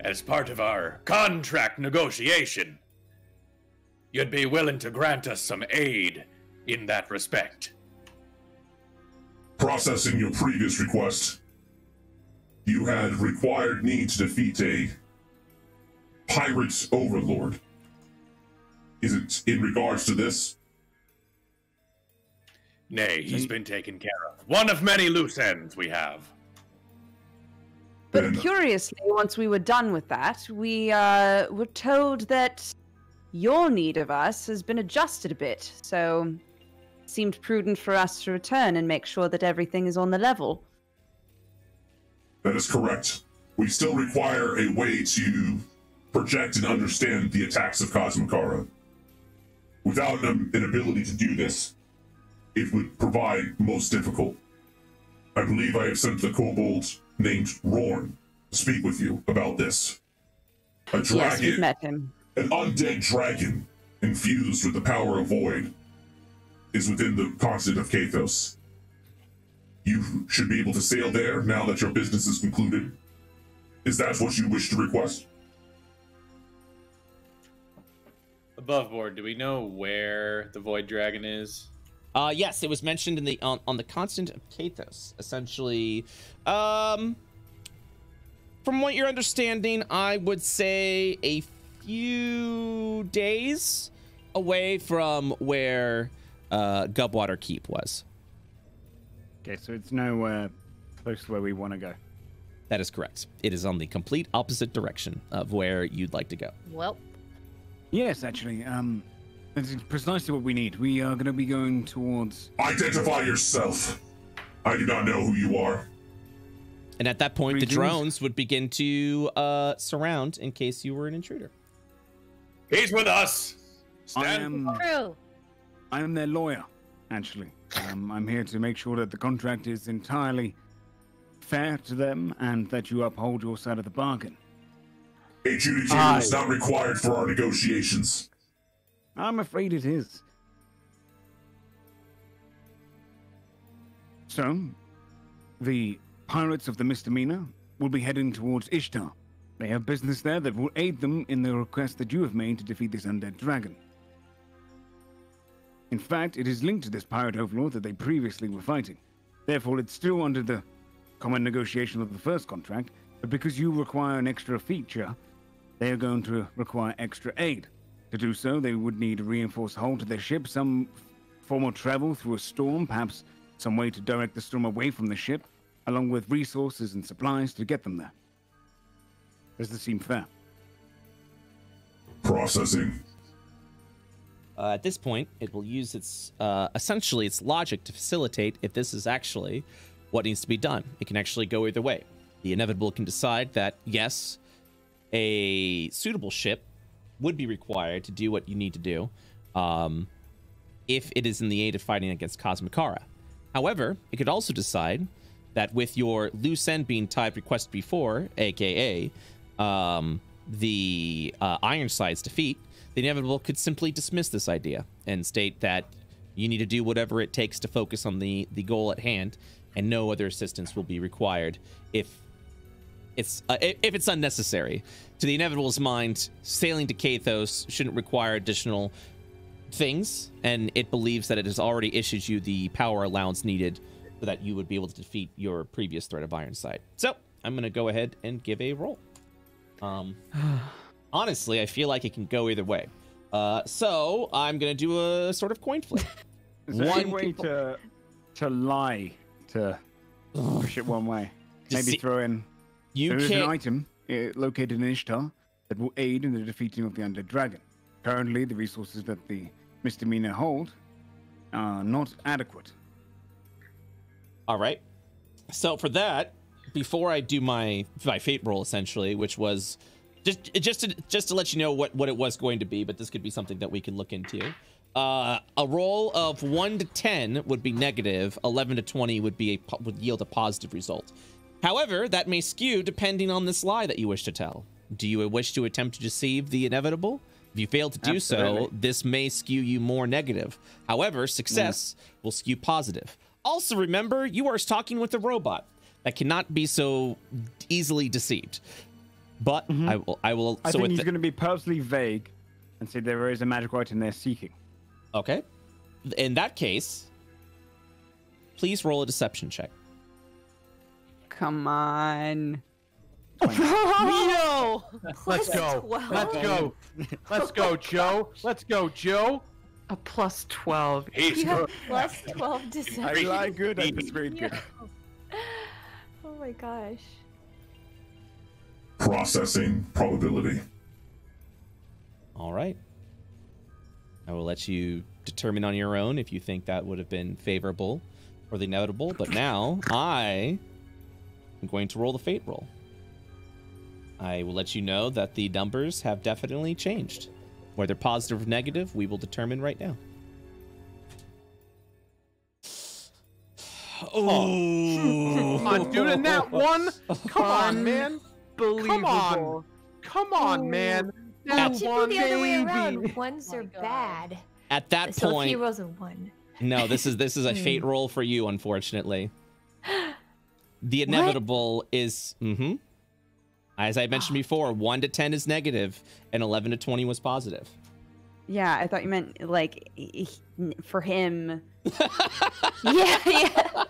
as part of our contract negotiation, you'd be willing to grant us some aid in that respect. Processing your previous request, you had required me to defeat a pirate overlord. Is it in regards to this? Nay, he's been taken care of. One of many loose ends we have. But curiously, once we were done with that, we uh, were told that your need of us has been adjusted a bit, so it seemed prudent for us to return and make sure that everything is on the level. That is correct. We still require a way to project and understand the attacks of Cosmicara. Without an ability to do this, it would provide most difficult. I believe I have sent the kobold named Rorn to speak with you about this. A dragon, yes, we've met him. An undead dragon infused with the power of Void, is within the continent of Kathos. You should be able to sail there now that your business is concluded. Is that what you wish to request? Above board, do we know where the Void Dragon is? Uh, yes, it was mentioned in the on, on the continent of Kathos. Essentially, um, from what you're understanding, I would say a few days away from where uh, Gubwater Keep was. Okay, so it's nowhere close to where we want to go. That is correct. It is on the complete opposite direction of where you'd like to go. Well, yes, actually, um. That's precisely what we need. We are going to be going towards... Identify yourself. I do not know who you are. And at that point, Regions. the drones would begin to uh, surround in case you were an intruder. He's with us. Stand. I am, True. I am their lawyer, actually. Um, I'm here to make sure that the contract is entirely fair to them and that you uphold your side of the bargain. Adjudicator is not required for our negotiations. I'm afraid it is. So, the pirates of the Misdemeanor will be heading towards Ishtar. They have business there that will aid them in the request that you have made to defeat this undead dragon. In fact, it is linked to this pirate overlord that they previously were fighting. Therefore, it's still under the common negotiation of the first contract, but because you require an extra feature, they are going to require extra aid. To do so, they would need a reinforced hull to their ship, some form of travel through a storm, perhaps some way to direct the storm away from the ship, along with resources and supplies to get them there. Does this seem fair? Processing. Uh, at this point, it will use its, uh, essentially its logic to facilitate if this is actually what needs to be done. It can actually go either way. The Inevitable can decide that, yes, a suitable ship would be required to do what you need to do um, if it is in the aid of fighting against Cosmicara. However, it could also decide that with your loose end being tied request before, aka um, the uh, Ironside's defeat, the Inevitable could simply dismiss this idea and state that you need to do whatever it takes to focus on the, the goal at hand, and no other assistance will be required if It's uh, if it's unnecessary. To the Inevitable's mind, sailing to Kathos shouldn't require additional things, and it believes that it has already issued you the power allowance needed so that you would be able to defeat your previous threat of Ironside. So I'm going to go ahead and give a roll. Um, honestly, I feel like it can go either way. Uh, so I'm going to do a sort of coin flip. Is there One any way to, to lie to Push it one way. Maybe see, throw in. You there is an item uh, located in Ishtar that will aid in the defeating of the undead dragon. Currently, the resources that the misdemeanor hold are not adequate. All right. So for that, before I do my my fate roll, essentially, which was just just to, just to let you know what what it was going to be, but this could be something that we can look into. Uh, a roll of one to ten would be negative. Eleven to twenty would be a would yield a positive result. However, that may skew depending on this lie that you wish to tell. Do you wish to attempt to deceive the inevitable? If you fail to do Absolutely. so, this may skew you more negative. However, success yeah. will skew positive. Also, remember, you are talking with a robot that cannot be so easily deceived. But mm-hmm. I will. I will. I so think he's going to be purposely vague and say there is a magical item they're seeking. Okay. In that case, please roll a deception check. Come on. No. Let's go. twelve. Let's go. Let's go, Joe. Let's go, Joe. A plus twelve. You have plus twelve deception. I lie good. I just read good. Oh my gosh. Processing probability. All right. I will let you determine on your own if you think that would have been favorable or the inevitable. But now I am going to roll the fate roll. I will let you know that the numbers have definitely changed. Whether positive or negative, we will determine right now. Oh, come on, dude, and that one! Come on, man! Come on! Come on, man! That it should one be the other way around. Ones oh are bad. At that so point, he rolls a one. No, this is this is a fate roll for you, unfortunately. The inevitable what? is. Mm-hmm. As I mentioned before, one to ten is negative, and eleven to twenty was positive. Yeah, I thought you meant like for him. yeah, yeah.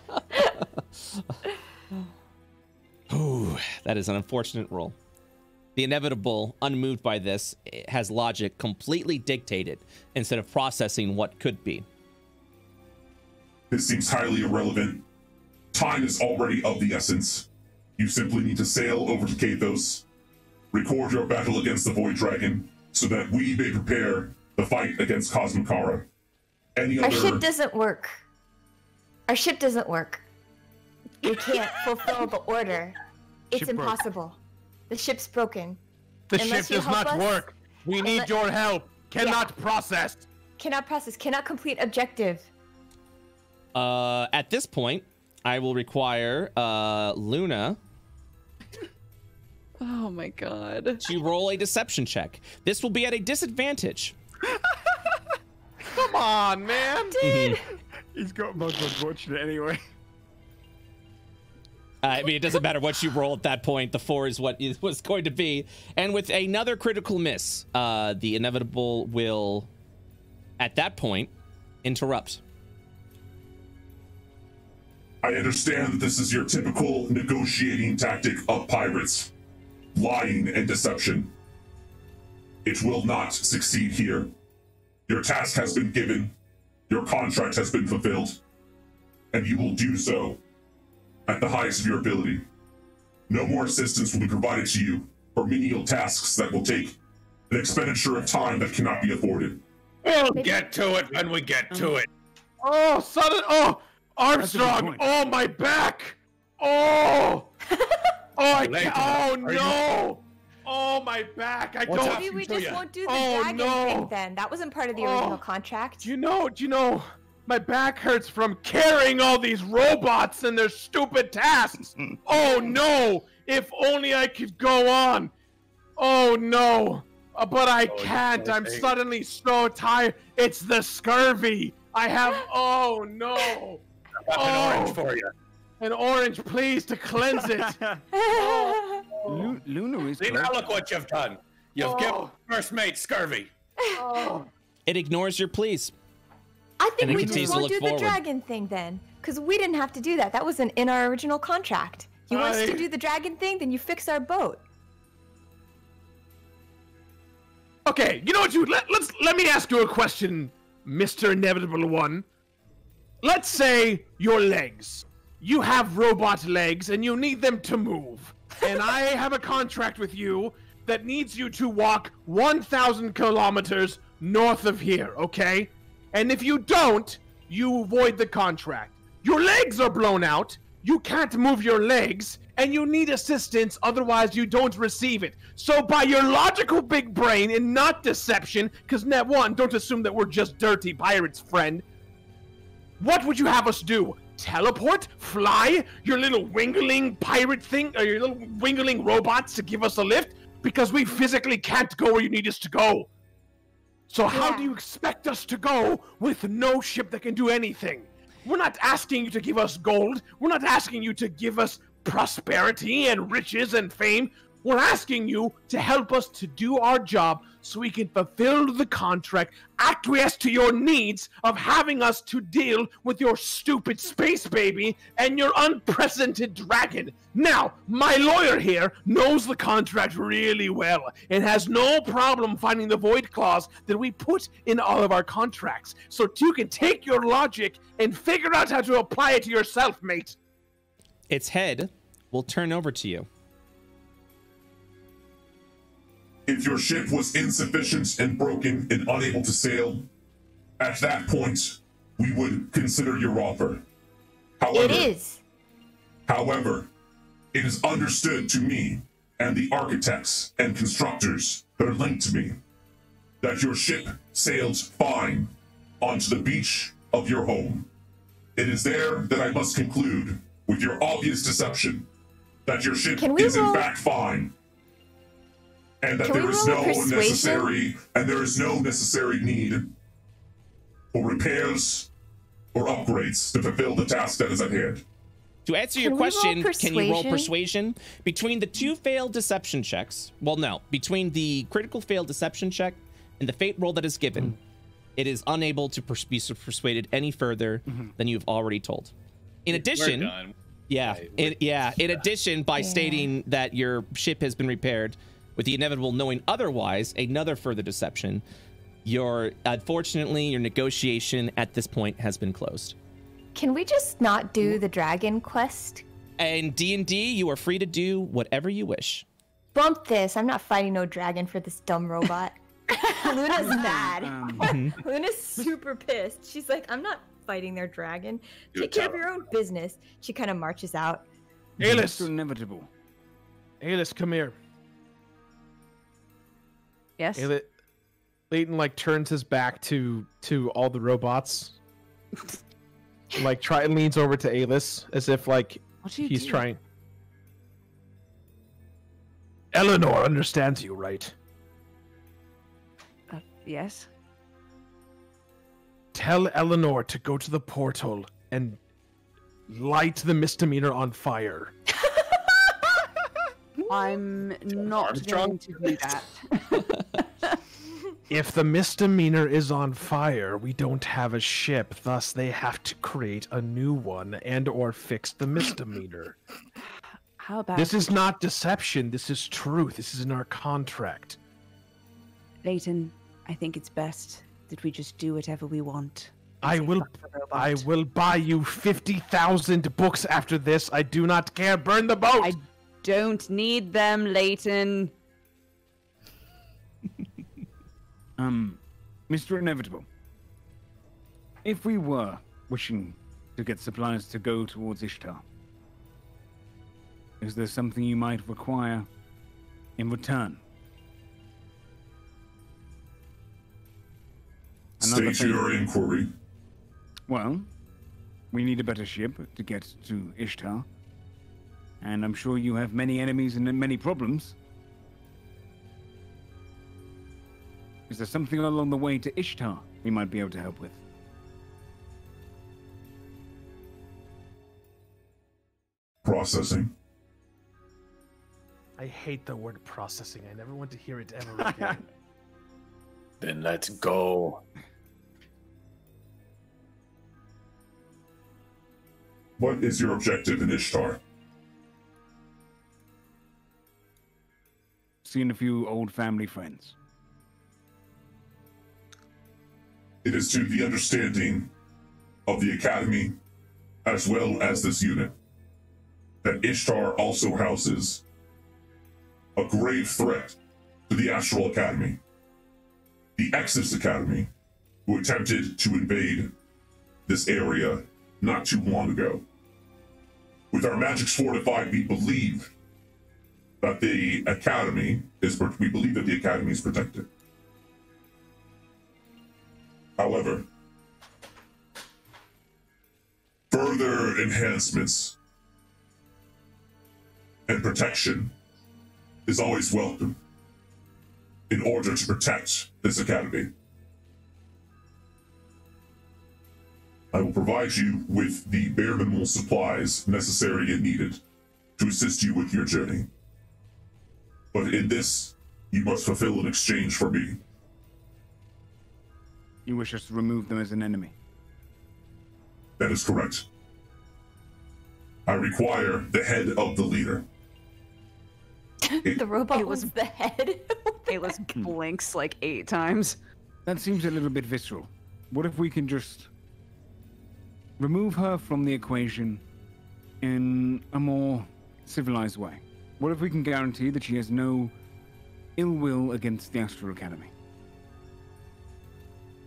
Ooh, that is an unfortunate roll. The inevitable, unmoved by this, has logic completely dictated instead of processing what could be. This seems highly irrelevant. Time is already of the essence. You simply need to sail over to Kathos, record your battle against the Void Dragon, so that we may prepare the fight against Cosmicara. Any other... Our ship doesn't work. Our ship doesn't work. We can't fulfill the order. It's ship impossible. Broke. The ship's broken. The Unless ship does not us, work. We need Unle your help. Cannot yeah. process. Cannot process. Cannot complete objective. Uh, at this point, I will require uh, Luna... Oh my god. You roll a deception check. This will be at a disadvantage. Come on, man. Dude. Mm-hmm. He's got most unfortunate anyway. Uh, I mean, it doesn't matter what you roll at that point. The four is what it was going to be. And with another critical miss, uh, the inevitable will, at that point, interrupt. I understand that this is your typical negotiating tactic of pirates. Lying and deception. It will not succeed here. Your task has been given, your contract has been fulfilled, and you will do so at the highest of your ability. No more assistance will be provided to you for menial tasks that will take an expenditure of time that cannot be afforded. We'll get to it when we get to it. Oh, sudden! Oh, Armstrong! Oh, my back! Oh! Oh, I can't. Oh no! Oh my back! I don't. Maybe we just won't do the oh, dragon no. thing then. That wasn't part of the oh. original contract. Do you know? Do you know? My back hurts from carrying all these robots and their stupid tasks. Oh no! If only I could go on. Oh no! Uh, but I oh, can't. I'm thing. suddenly so tired. It's the scurvy. I have. Oh no! I have oh. an orange for you. An orange, please, to cleanse it. oh. Lu Luna is. See, now look what you've done. You've oh. given first mate scurvy. Oh. It ignores your pleas. I think and we just won't do forward. the dragon thing then, because we didn't have to do that. That wasn't in our original contract. You want I... us to do the dragon thing, then you fix our boat. Okay, you know what, dude? Let, let's let me ask you a question, Mister Inevitable One. Let's say your legs. you have robot legs and you need them to move. And I have a contract with you that needs you to walk one thousand kilometers north of here, okay? And if you don't, you void the contract. Your legs are blown out. You can't move your legs, and you need assistance, otherwise you don't receive it. So by your logical big brain and not deception, because net one, don't assume that we're just dirty pirates, friend. What would you have us do? Teleport? Fly? Your little wingling pirate thing, or your little wingling robots to give us a lift? Because we physically can't go where you need us to go. So how yeah. do you expect us to go with no ship that can do anything? We're not asking you to give us gold. We're not asking you to give us prosperity and riches and fame. We're asking you to help us to do our job so we can fulfill the contract, acquiesce to your needs of having us to deal with your stupid space baby and your unprecedented dragon. Now, my lawyer here knows the contract really well and has no problem finding the void clause that we put in all of our contracts. So you can take your logic and figure out how to apply it to yourself, mate. Its head will turn over to you. If your ship was insufficient and broken and unable to sail, at that point, we would consider your offer. However, it is. However, it is understood to me and the architects and constructors that are linked to me that your ship sails fine onto the beach of your home. It is there that I must conclude with your obvious deception that your ship is in fact fine. And that there is no necessary, and there is no necessary need for repairs or upgrades to fulfill the task that is at hand. To answer your question, can you roll persuasion? Between the two failed deception checks, well, no, between the critical failed deception check and the fate roll that is given, mm-hmm. it is unable to pers be persuaded any further mm-hmm. than you've already told. In addition, we're done. yeah, right, we're in, yeah, in addition, by yeah. stating that your ship has been repaired. With the Inevitable knowing otherwise, another further deception. Your, unfortunately, your negotiation at this point has been closed. Can we just not do the dragon quest? And D and D, you are free to do whatever you wish. Bump this. I'm not fighting no dragon for this dumb robot. Luna's mad. Um, Luna's super pissed. She's like, I'm not fighting their dragon. Take care of your own business. She kind of marches out. Aelis, Inevitable. Aelis, come here. Yes. Layton like turns his back to to all the robots. Like try and leans over to Aelis as if like he's do? trying. Eleanor understands you, right? Uh, yes. Tell Eleanor to go to the portal and light the misdemeanor on fire. I'm not Armstrong. going to do that. If the misdemeanor is on fire, we don't have a ship. Thus, they have to create a new one and or fix the misdemeanor. How about this is not deception. This is truth. This is in our contract. Layton, I think it's best that we just do whatever we want. I will, I will buy you fifty thousand books after this. I do not care. Burn the boat. I don't need them, Layton. um, Mister Inevitable, if we were wishing to get supplies to go towards Ishtar, is there something you might require in return? Another State your inquiry. Well, we need a better ship to get to Ishtar. And I'm sure you have many enemies and many problems. Is there something along the way to Ishtar we might be able to help with? Processing. I hate the word processing. I never want to hear it ever again. Then let's go. What is your objective in Ishtar? Seen a few old family friends. It is to the understanding of the Academy as well as this unit, that Ishtar also houses a grave threat to the Astral Academy, the Exodus Academy, who attempted to invade this area not too long ago. With our magics fortified, we believe that the Academy is, we believe that the Academy is protected. However, further enhancements and protection is always welcome in order to protect this Academy. I will provide you with the bare minimal supplies necessary and needed to assist you with your journey. But in this, you must fulfill an exchange for me. You wish us to remove them as an enemy? That is correct. I require the head of the leader. It, the robot it was, was the head? Aelis blinks like eight times. That seems a little bit visceral. What if we can just remove her from the equation in a more civilized way? What if we can guarantee that she has no ill will against the Astral Academy?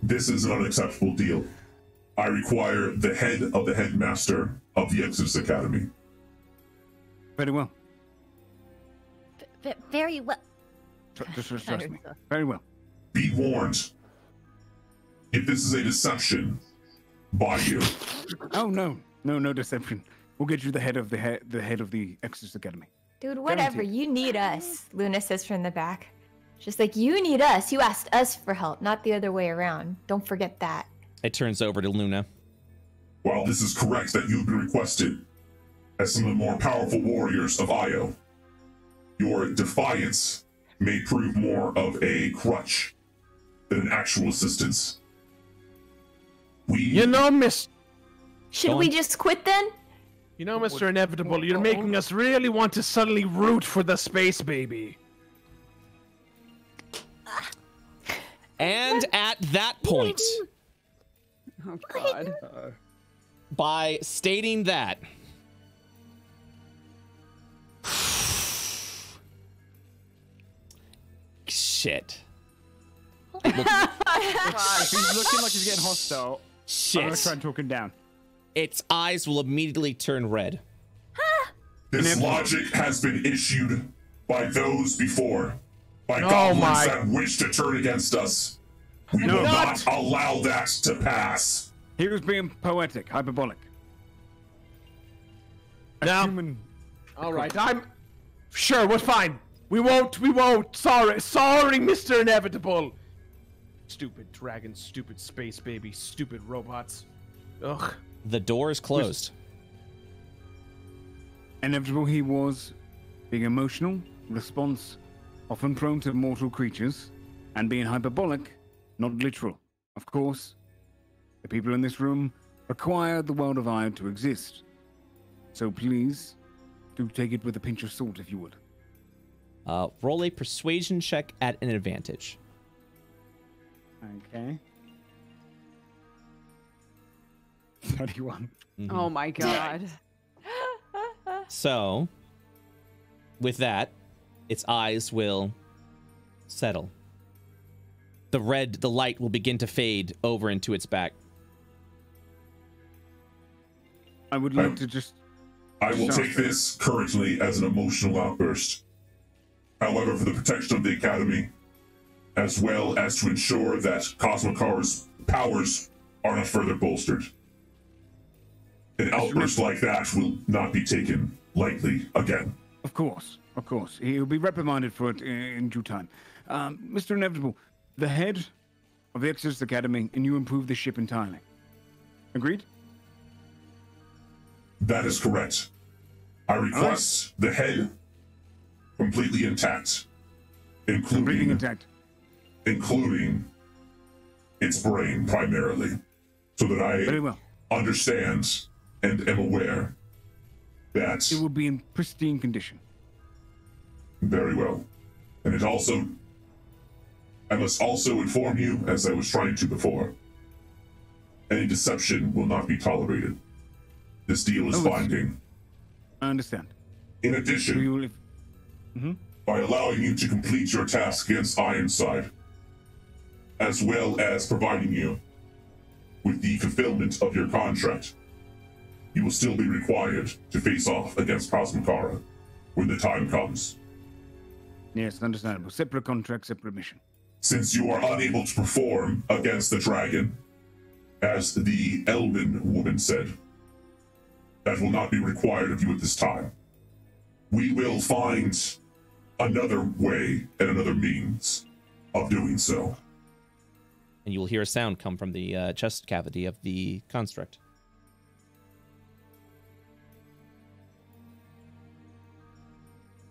This is an unacceptable deal. I require the head of the headmaster of the Exodus Academy. Very well. V very well. Tr just trust me. Very well. Be warned. If this is a deception, by you. Oh no, no, no deception. We'll get you the head of the he the head of the Exodus Academy. Dude, whatever. Guaranteed. You need us, Luna says from the back. Just like, you need us. You asked us for help, not the other way around. Don't forget that. It turns over to Luna. While this is correct that you've been requested as some of the more powerful warriors of Io, your defiance may prove more of a crutch than an actual assistance. We... You know, Miss... Should we just quit then? You know, Mister Inevitable, you're making us really want to suddenly root for the space baby. And at that point, oh, God. By stating that, shit. He's looking like he's getting hostile. Shit. I'm gonna try and talk him down. Its eyes will immediately turn red. This logic has been issued by those before, by oh goblins my. that wish to turn against us. We no, will not. not allow that to pass. He was being poetic, hyperbolic. Now, human... all right, I'm sure we're fine. We won't, we won't. Sorry, sorry, Mister Inevitable. Stupid dragon, stupid space baby, stupid robots. Ugh. The door is closed. Inevitable he was, being emotional, response, often prone to mortal creatures, and being hyperbolic, not literal. Of course, the people in this room require the world of Io to exist. So please, do take it with a pinch of salt if you would. Uh, roll a persuasion check at an advantage. Okay. thirty-one. Mm-hmm. Oh my God. So, with that, its eyes will settle. The red, the light will begin to fade over into its back. I would like I, to just... I will take this currently as an emotional outburst. However, for the protection of the Academy, as well as to ensure that Cosmicara's powers are not further bolstered. An outburst like that will not be taken lightly again. Of course, of course. He'll be reprimanded for it in due time. Um, Mister Inevitable, the head of the Exodus Academy, and you improve the ship entirely. Agreed? That is correct. I request right. the head completely intact, including, completely intact. including its brain primarily, so that I Very well. understand and am aware that it will be in pristine condition. Very well. And it also, I must also inform you, as I was trying to before, any deception will not be tolerated. This deal is oh, binding. I understand. In addition, we will... mm-hmm. by allowing you to complete your task against Ironside, as well as providing you with the fulfillment of your contract, you will still be required to face off against Cosmicara when the time comes. Yes, understandable. Separate contract, separate mission. Since you are unable to perform against the dragon, as the Elven woman said, that will not be required of you at this time. We will find another way and another means of doing so. And you will hear a sound come from the uh, chest cavity of the construct.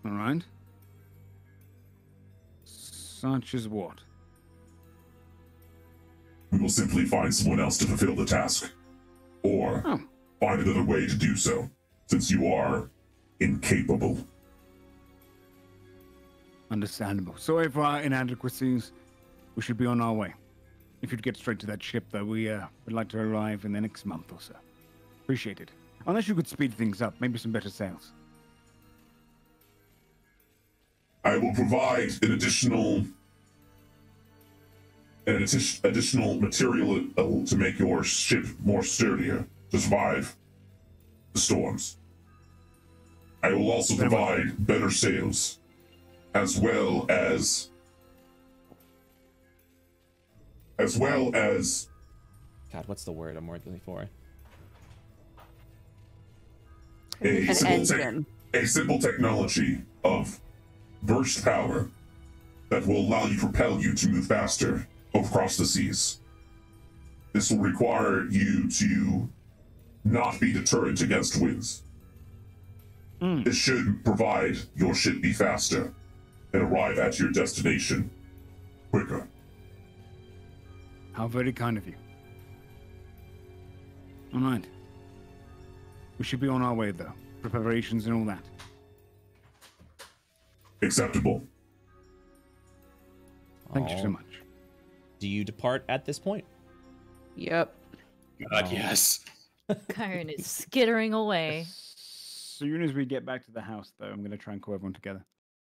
All right. Such as what? We will simply find someone else to fulfill the task, or oh. find another way to do so, since you are incapable. Understandable. So if our inadequacies, we should be on our way. If you'd get straight to that ship, though, we uh, would like to arrive in the next month or so. Appreciate it. Unless you could speed things up, maybe some better sales. I will provide an additional, an atti- additional material to make your ship more sturdier to survive the storms. I will also provide better sails, as well as, as well as. God, what's the word I'm working for? A simple, te- a simple technology of burst power that will allow you to propel you to move faster across the seas. This will require you to not be deterrent against winds. Mm. This should provide your ship be faster and arrive at your destination quicker. How very kind of you. All right. We should be on our way, though. Preparations and all that. Acceptable. Thank Aww. you so much. Do you depart at this point? Yep. God, um, yes. Kyron is skittering away. As soon as we get back to the house, though, I'm going to try and call everyone together.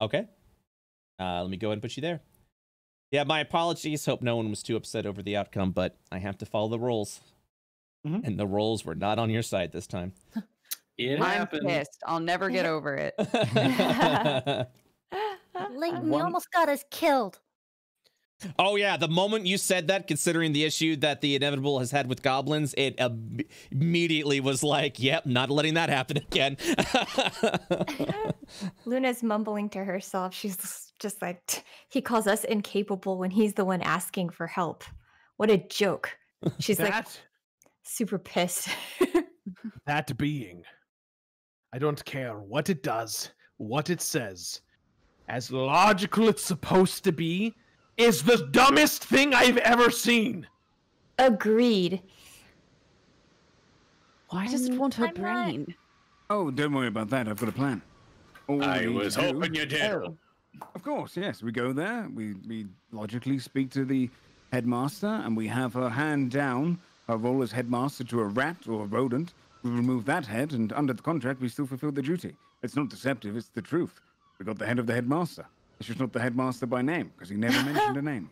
Okay. Uh, let me go ahead and put you there. Yeah, my apologies. Hope no one was too upset over the outcome, but I have to follow the rules. Mm-hmm. And the rules were not on your side this time. It I'm happened. pissed. I'll never get over it. Layton, you almost got us killed. Oh, yeah. The moment you said that, considering the issue that the Inevitable has had with goblins, it ab- immediately was like, yep, not letting that happen again. Luna's mumbling to herself. She's just like, he calls us incapable when he's the one asking for help. What a joke. She's that, like, super pissed. That being, I don't care what it does, what it says, as logical it's supposed to be, is the dumbest thing I've ever seen. Agreed. Why does it want her I'm brain? Not... Oh, don't worry about that. I've got a plan. All I was do... hoping you did. Oh. Of course, yes. We go there. We, we logically speak to the headmaster, and we have her hand down her role as headmaster to a rat or a rodent. We remove that head, and under the contract, we still fulfill the duty. It's not deceptive. It's the truth. We got the head of the headmaster. It's just not the headmaster by name, because he never mentioned a name.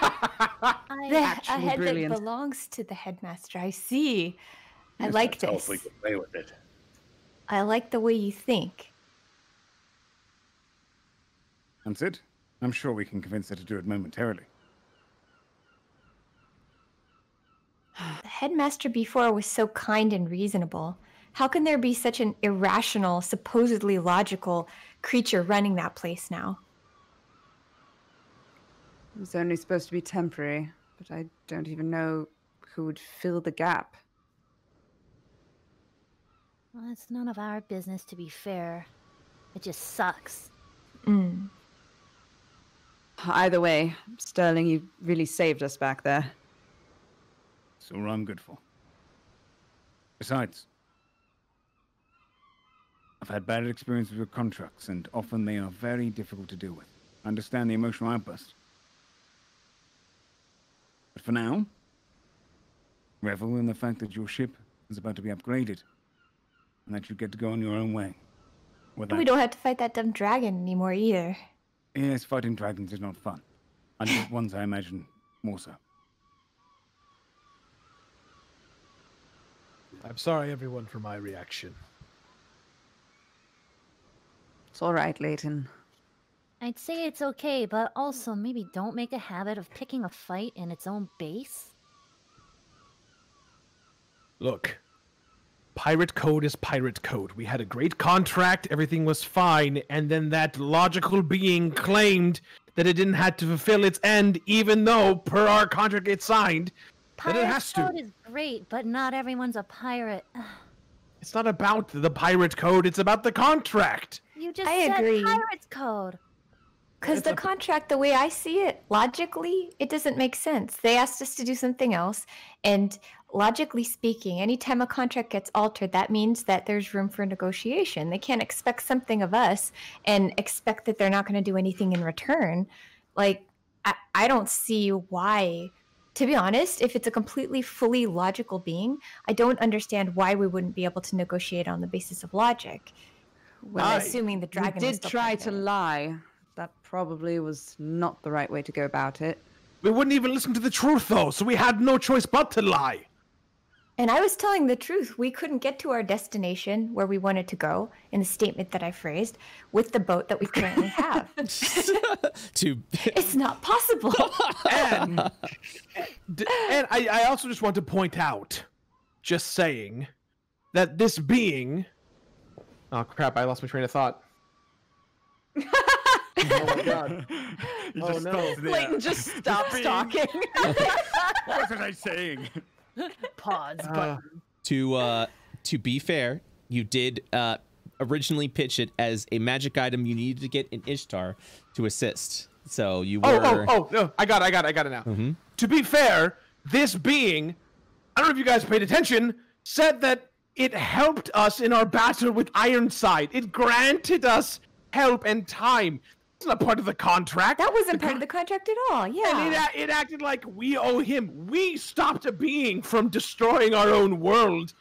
The a head brilliant. that belongs to the headmaster. I see. Yes, I like this. I hope we can play with it. I like the way you think. That's it. I'm sure we can convince her to do it momentarily. The headmaster before was so kind and reasonable. How can there be such an irrational, supposedly logical creature running that place now? It was only supposed to be temporary, but I don't even know who would fill the gap. Well, it's none of our business, to be fair. It just sucks. Mm. Either way, Sterling, you really saved us back there. That's all I'm good for. Besides, I've had bad experiences with contracts, and often they are very difficult to deal with. I understand the emotional outburst. But for now, revel in the fact that your ship is about to be upgraded and that you get to go in your own way. Without... We don't have to fight that dumb dragon anymore either. Yes, fighting dragons is not fun. Unlike ones, I imagine, more so. I'm sorry, everyone, for my reaction. It's all right, Layton. I'd say it's okay, but also maybe don't make a habit of picking a fight in its own base. Look, pirate code is pirate code. We had a great contract, everything was fine, and then that logical being claimed that it didn't have to fulfill its end, even though, per our contract it signed, pirate that it has to. Pirate code is great, but not everyone's a pirate. It's not about the pirate code, it's about the contract. You just I said agree. Pirate's code. Because the contract, the way I see it, logically, it doesn't make sense. They asked us to do something else, and logically speaking, anytime a contract gets altered, that means that there's room for negotiation. They can't expect something of us and expect that they're not going to do anything in return. Like, I, I don't see why. To be honest, if it's a completely, fully logical being, I don't understand why we wouldn't be able to negotiate on the basis of logic. Well, I, assuming the dragon did try to lie. That probably was not the right way to go about it. We wouldn't even listen to the truth, though, so we had no choice but to lie. And I was telling the truth. We couldn't get to our destination where we wanted to go, in the statement that I phrased, with the boat that we currently have. to... It's not possible. and and I, I also just want to point out, just saying, that this being... Oh, crap, I lost my train of thought. Oh my god. You oh just no. Layton just stops talking. What was I saying? Pause uh, button. To, uh, to be fair, you did uh, originally pitch it as a magic item you needed to get in Ishtar to assist. So you were... Oh, oh, oh, no, I got it, I got it, I got it now. Mm-hmm. To be fair, this being, I don't know if you guys paid attention, said that it helped us in our battle with Ironside. It granted us help and time. It's not part of the contract. That wasn't the part of the contract at all. Yeah. And it, it acted like we owe him. We stopped a being from destroying our own world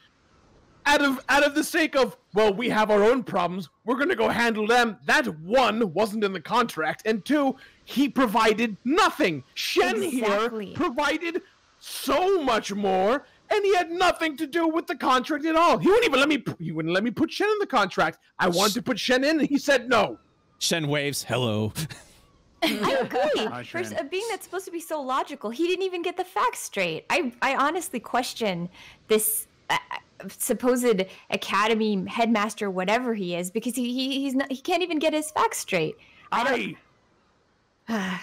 out of out of the sake of, well, we have our own problems. We're going to go handle them. That, one, wasn't in the contract. And two, he provided nothing. Shen exactly. here provided so much more, and he had nothing to do with the contract at all. He wouldn't even let me. He wouldn't let me put Shen in the contract. I wanted to put Shen in, and he said no. Shen waves hello. I agree. Hi, for a being that's supposed to be so logical, he didn't even get the facts straight. I, I honestly question this uh, supposed academy headmaster, whatever he is, because he, he he's not. He can't even get his facts straight. I. I...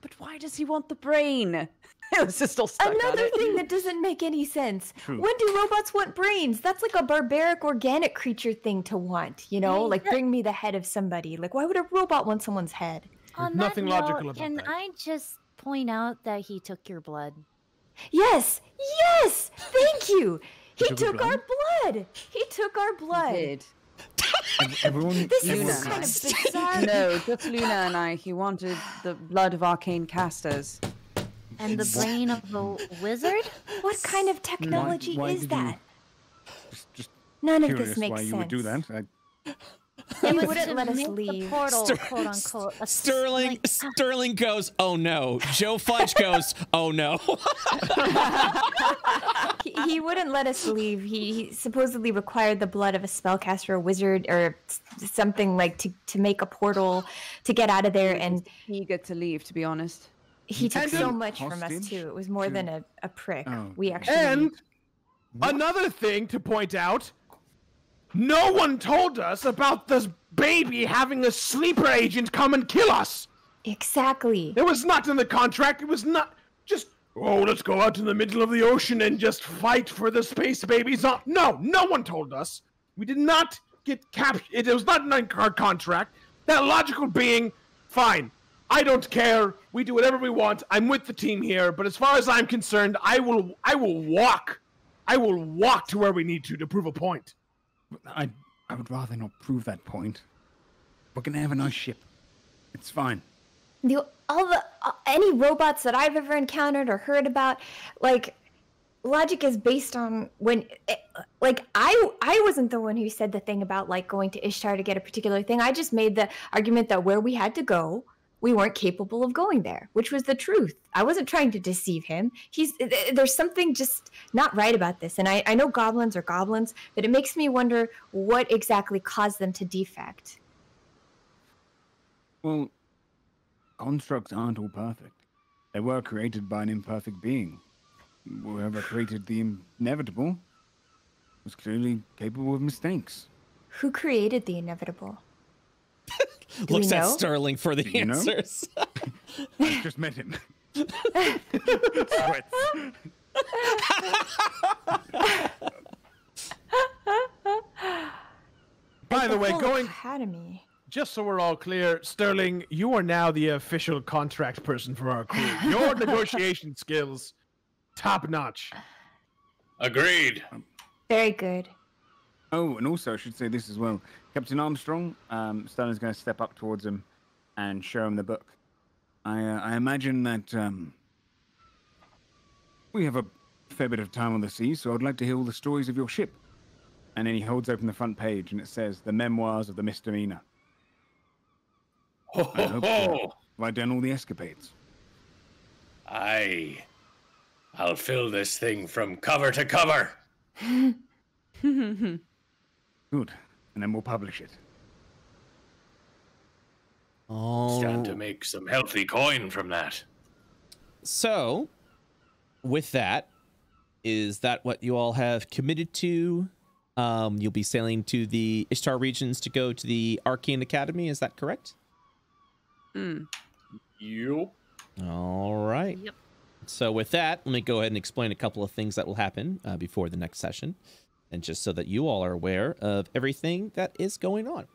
But why does he want the brain? It was just all stuck Another thing that doesn't make any sense. True. When do robots want brains? That's like a barbaric organic creature thing to want, you know? Like, bring me the head of somebody. Like, why would a robot want someone's head? On Nothing that logical note, about can that. I just point out that he took your blood? Yes! Yes! Thank you! He took, took blood? our blood! He took our blood! He did. Everyone, this everyone is kind of bizarre. No, just Luna and I. He wanted the blood of arcane casters. And the brain of the wizard? What kind of technology why, why is that? You... Just, just None of this makes why sense. You would do that. I... It wouldn't let us leave. The portal, Ster quote unquote. Sterling, like... Sterling goes, oh no. JoeFudge goes, oh no. he, he wouldn't let us leave. He, he supposedly required the blood of a spellcaster, a wizard, or something like to, to make a portal to get out of there. And he got to leave, to be honest. He took and so much from us, too. It was more to... than a, a prick. Oh. We actually... And what? Another thing to point out, no one told us about this baby having a sleeper agent come and kill us. Exactly. It was not in the contract. It was not just, oh, let's go out in the middle of the ocean and just fight for the space babies. No, no one told us. We did not get captured. It was not in our contract. That logical being, fine. I don't care. We do whatever we want. I'm with the team here, but as far as I'm concerned, I will I will walk. I will walk to where we need to to prove a point. I I would rather not prove that point. We're gonna have a nice ship. It's fine. The all the uh, any robots that I've ever encountered or heard about, like logic is based on when, it, like, I I wasn't the one who said the thing about, like, going to Ishtar to get a particular thing. I just made the argument that where we had to go, we weren't capable of going there, which was the truth. I wasn't trying to deceive him. He's there's something just not right about this. And I, I know goblins are goblins, but it makes me wonder what exactly caused them to defect. Well, constructs aren't all perfect. They were created by an imperfect being. Whoever created the Inevitable was clearly capable of mistakes. Who created the Inevitable? Looks at Sterling for the answers. I just met him. By the way, going Academy. Just so we're all clear, Sterling, you are now the official contract person for our crew. Your negotiation skills, top notch. Agreed. Very good. Oh, and also I should say this as well. Captain Armstrong, um, Sterling's going to step up towards him and show him the book. I, uh, I imagine that um, we have a fair bit of time on the sea, so I'd like to hear all the stories of your ship. And then he holds open the front page, and it says, The Memoirs of the Miss Demeanor. Ho, ho, I hope ho. So. Have I done all the escapades? Aye. I'll fill this thing from cover to cover. Good. And then we'll publish it. Oh. Stand to make some healthy coin from that. So, with that, is that what you all have committed to? Um, you'll be sailing to the Ishtar regions to go to the Arcane Academy. Is that correct? Mm. Yep. All right. Yep. So with that, let me go ahead and explain a couple of things that will happen uh, before the next session. And just so that you all are aware of everything that is going on.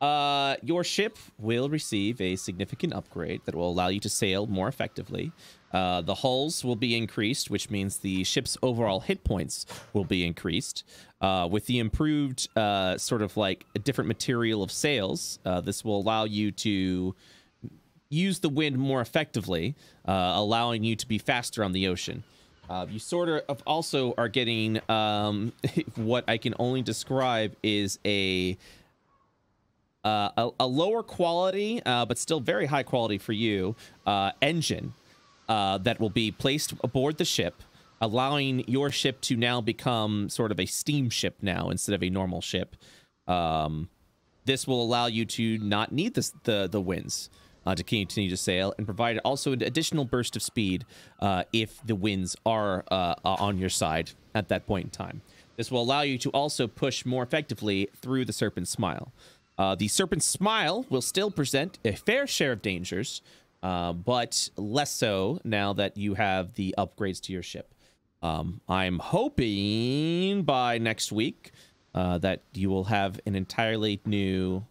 Uh, your ship will receive a significant upgrade that will allow you to sail more effectively. Uh, the hulls will be increased, which means the ship's overall hit points will be increased. Uh, with the improved uh, sort of like a different material of sails, uh, this will allow you to use the wind more effectively, uh, allowing you to be faster on the ocean. Uh, you sort of also are getting um, what I can only describe is a uh, a, a lower quality, uh, but still very high quality for you, uh, engine uh, that will be placed aboard the ship, allowing your ship to now become sort of a steamship now instead of a normal ship. Um, this will allow you to not need this, the, the winds. Uh, to continue to sail and provide also an additional burst of speed uh, if the winds are uh, on your side at that point in time. This will allow you to also push more effectively through the Serpent Smile. Uh, the Serpent Smile will still present a fair share of dangers, uh, but less so now that you have the upgrades to your ship. Um, I'm hoping by next week uh, that you will have an entirely new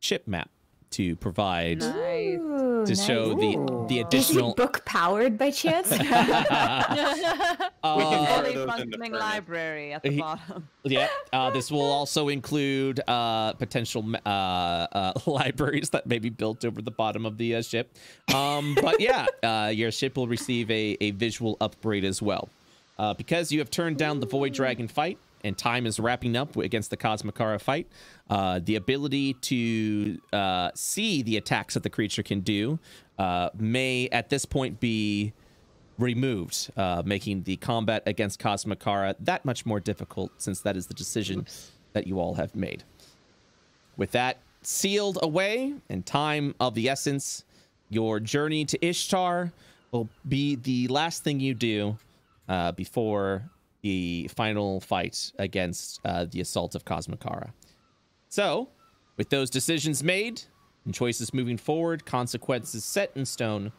ship map to provide nice. to nice. show the the additional. Is the book powered by chance? uh, fully functioning library at the he, bottom. Yeah, uh, this will also include uh, potential uh, uh, libraries that may be built over the bottom of the uh, ship. Um, but yeah, uh, your ship will receive a a visual upgrade as well, uh, because you have turned down the Void Dragon fight. And time is wrapping up against the Cosmicara fight. Uh, the ability to uh, see the attacks that the creature can do uh, may, at this point, be removed, uh, making the combat against Cosmicara that much more difficult, since that is the decision Oops. that you all have made. With that sealed away and time of the essence, your journey to Ishtar will be the last thing you do uh, before the final fight against uh, the assault of Cosmicara. So, with those decisions made and choices moving forward, consequences set in stone,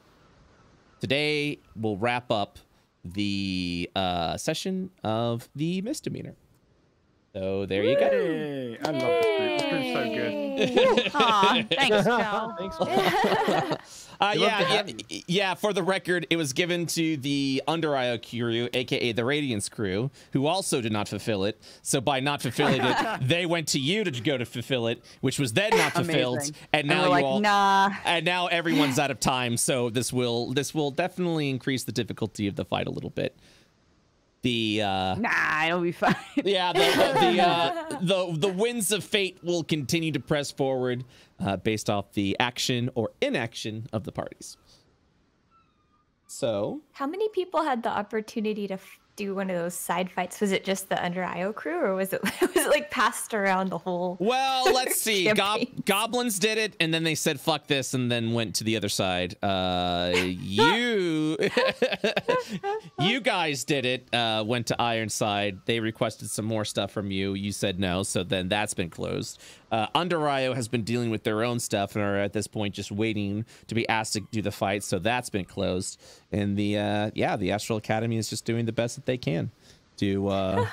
today we'll wrap up the uh, session of the Misdemeanor. So there Woo! you go. Yay! I love this group. This group's so good. Aww, thanks, Joe. Thanks, Joe. uh, yeah, yeah, yeah, for the record, it was given to the Under Io crew, a k a the Radiance crew, who also did not fulfill it. So by not fulfilling it, they went to you to go to fulfill it, which was then not fulfilled. Amazing. And now and we're you like, all, nah. And now everyone's out of time. So this will, this will definitely increase the difficulty of the fight a little bit. the uh, nah, it'll be fine. Yeah, the the, the, uh, the the winds of fate will continue to press forward, uh, based off the action or inaction of the parties. So, how many people had the opportunity to f do one of those side fights? Was it just the Under I O crew, or was it was it like passed around the whole? Well, let's see. Gob goblins did it, and then they said "fuck this," and then went to the other side. Uh, you. You guys did it, uh, went to Ironside. They requested some more stuff from you. You said no, so then that's been closed. Uh, Under I O has been dealing with their own stuff and are at this point just waiting to be asked to do the fight, so that's been closed. And the, uh, yeah, the Astral Academy is just doing the best that they can to... Uh,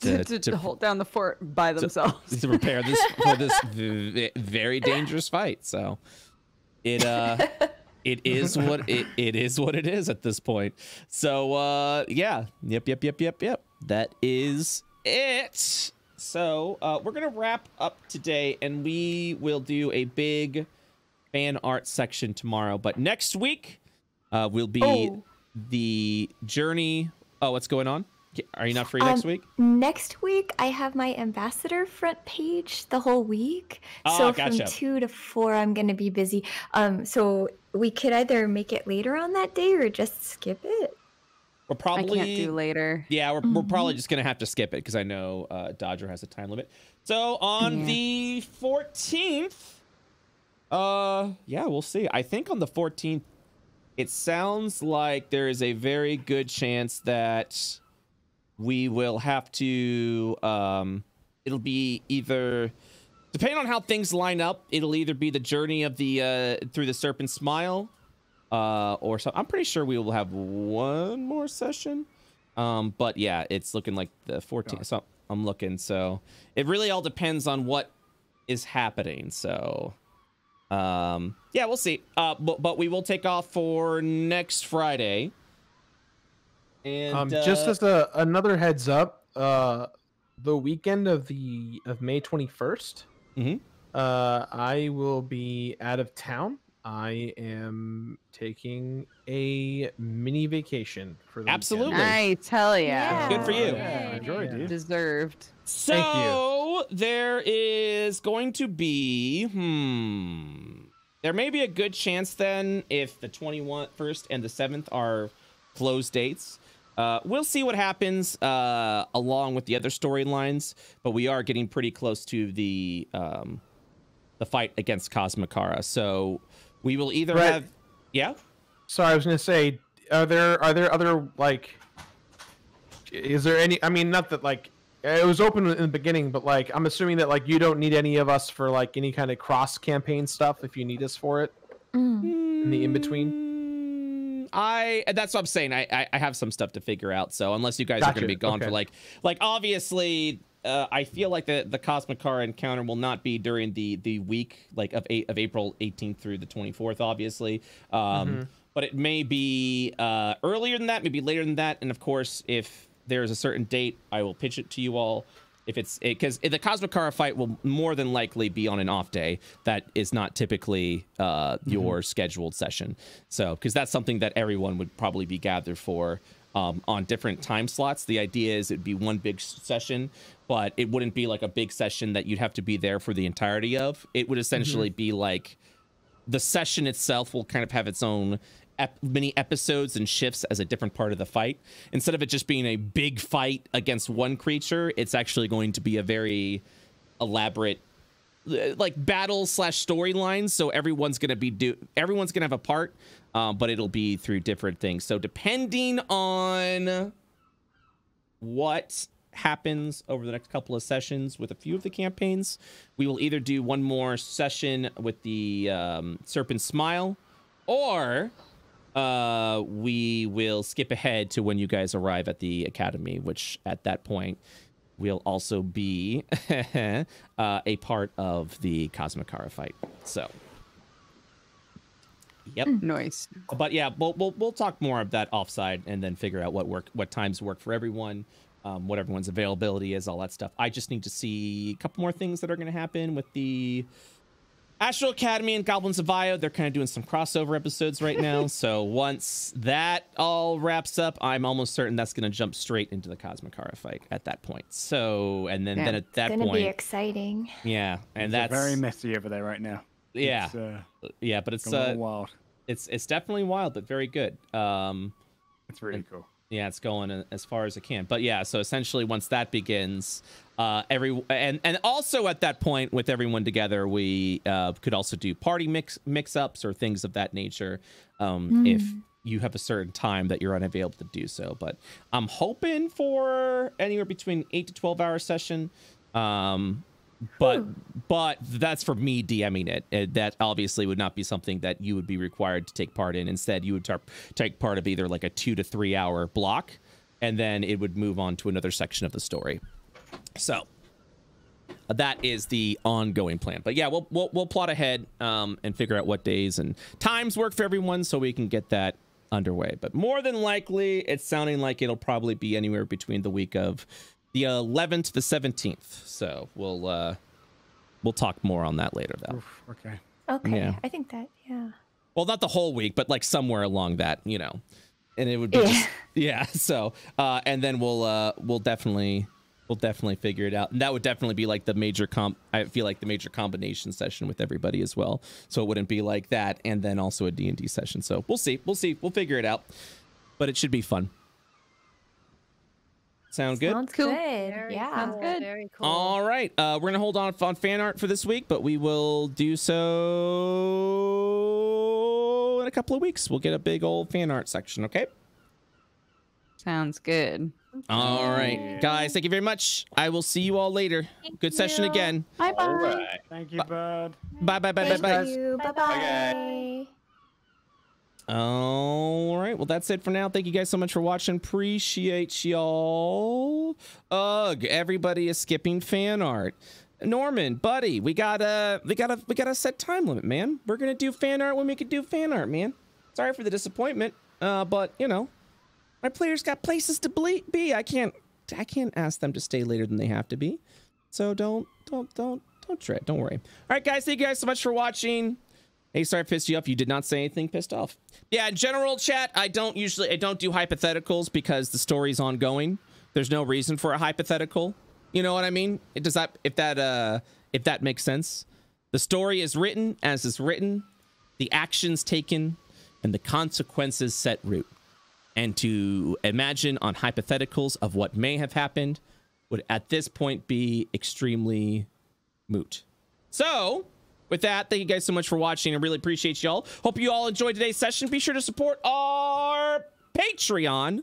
to, to, to hold down the fort by themselves. To, to prepare this for this v very dangerous fight, so... It, uh... It is what it, it is what it is at this point. So, uh, yeah. Yep, yep, yep, yep, yep. That is it. So, uh, we're going to wrap up today, and we will do a big fan art section tomorrow. But next week uh, will be oh. the journey. Oh, what's going on? Are you not free next um, week? Next week, I have my ambassador front page the whole week. Oh, so gotcha. From two to four, I'm going to be busy. Um, so we could either make it later on that day or just skip it. We're probably I can't do later. Yeah, we're, mm-hmm. we're probably just going to have to skip it because I know uh, Dodger has a time limit. So on yeah. the fourteenth, uh, yeah, we'll see. I think on the fourteenth, it sounds like there is a very good chance that we will have to, um, it'll be either, depending on how things line up, it'll either be the journey of the, uh, through the Serpent Smile, uh, or so. I'm pretty sure we will have one more session. Um, but yeah, it's looking like the fourteenth. So I'm looking, so it really all depends on what is happening. So, um, yeah, we'll see. Uh, but, but we will take off for next Friday. And, um, uh, just as a, another heads up, uh, the weekend of the of May twenty-first, mm-hmm. uh, I will be out of town. I am taking a mini vacation for the absolutely. Weekend. Nice, hell yeah! yeah. Good for you. Yeah, enjoy, dude. Deserved. So Thank you. There is going to be hmm. There may be a good chance then if the twenty-first and the seventh are closed dates. Uh, we'll see what happens uh, along with the other storylines, but we are getting pretty close to the um, the fight against Cosmicara. So we will either Brett, have, yeah. Sorry, I was going to say, are there are there other like, is there any? I mean, not that like it was open in the beginning, but like I'm assuming that like you don't need any of us for like any kind of cross campaign stuff if you need us for it mm. in the in between. I that's what I'm saying. I, I I have some stuff to figure out. So unless you guys gotcha. Are going to be gone okay. for like like obviously, uh, I feel like the the Cosmicara encounter will not be during the the week like of eight, of April eighteenth through the twenty-fourth. Obviously, um, mm-hmm. but it may be uh, earlier than that, maybe later than that. And of course, if there is a certain date, I will pitch it to you all. If it's because it, the Cosmicara fight will more than likely be on an off day that is not typically uh, your mm-hmm. scheduled session. So because that's something that everyone would probably be gathered for um, on different time slots. The idea is it'd be one big session, but it wouldn't be like a big session that you'd have to be there for the entirety of. It would essentially mm-hmm. be like the session itself will kind of have its own Ep mini episodes and shifts as a different part of the fight. Instead of it just being a big fight against one creature, it's actually going to be a very elaborate like battle slash storyline. So everyone's going to be do everyone's going to have a part, um, but it'll be through different things. So depending on what happens over the next couple of sessions with a few of the campaigns, we will either do one more session with the um, Serpent Smile, or uh we will skip ahead to when you guys arrive at the academy, which at that point will also be uh, a part of the Cosmicara fight. So yep, nice. But yeah, we'll, we'll we'll talk more of that offside and then figure out what work what times work for everyone, um what everyone's availability is, all that stuff. I just need to see a couple more things that are going to happen with the Astral Academy and Goblins of Io, they're kind of doing some crossover episodes right now. So once that all wraps up, I'm almost certain that's going to jump straight into the Cosmicara fight at that point. So, and then, yeah, then at that point... It's going to be exciting. Yeah. And it's that's... very messy over there right now. Yeah. It's, uh, yeah, but it's... Uh, wild. It's it's definitely wild, but very good. Um, it's really and, cool. Yeah, it's going as far as it can. But yeah, so essentially once that begins... Uh, every and and also at that point with everyone together, we uh, could also do party mix mix ups or things of that nature, um, mm. if you have a certain time that you're unavailable to do so. But I'm hoping for anywhere between eight to twelve hour session. Um, but Ooh. but that's for me DMing it. it. That obviously would not be something that you would be required to take part in. Instead, you would tar take part of either like a two to three hour block, and then it would move on to another section of the story. So uh, that is the ongoing plan. But yeah, we'll, we'll, we'll plot ahead um, and figure out what days and times work for everyone so we can get that underway. But more than likely, it's sounding like it'll probably be anywhere between the week of the eleventh to the seventeenth. So we'll uh, we'll talk more on that later, though. Oof, okay. Okay. Yeah. I think that, yeah. Well, not the whole week, but like somewhere along that, you know, and it would be. Yeah. Just, yeah so uh, and then we'll uh, we'll definitely. We'll definitely figure it out. And that would definitely be like the major comp. I feel like the major combination session with everybody as well. So it wouldn't be like that. And then also a D and D session. So we'll see. We'll see. We'll figure it out. But it should be fun. Sound good? Sounds cool. Good. Yeah. Sounds good. Very cool. All right. Uh, we're going to hold on on fan art for this week, but we will do so in a couple of weeks. We'll get a big old fan art section. Okay. Sounds good. All right, guys, thank you very much. I will see you all later. Thank good you. Session again. Bye bye. Right. Thank you, bud. Bye bye bye thank bye you. Bye. Bye bye. Bye. All right, well that's it for now. Thank you guys so much for watching. Appreciate y'all. Ugh, everybody is skipping fan art. Norman, buddy, we gotta, we gotta, we gotta set time limit, man. We're gonna do fan art when we can do fan art, man. Sorry for the disappointment, uh, but you know. My players got places to be. I can't. I can't ask them to stay later than they have to be. So don't, don't, don't, don't trip. Don't worry. All right, guys. Thank you guys so much for watching. Hey, sorry I pissed you off. You did not say anything pissed off. Yeah, in general chat. I don't usually. I don't do hypotheticals because the story's ongoing. There's no reason for a hypothetical. You know what I mean? It does that. If that. Uh, if that makes sense. The story is written as is written. The actions taken, and the consequences set root. And to imagine on hypotheticals of what may have happened would at this point be extremely moot. So with that, thank you guys so much for watching. I really appreciate y'all. Hope you all enjoyed today's session. Be sure to support our Patreon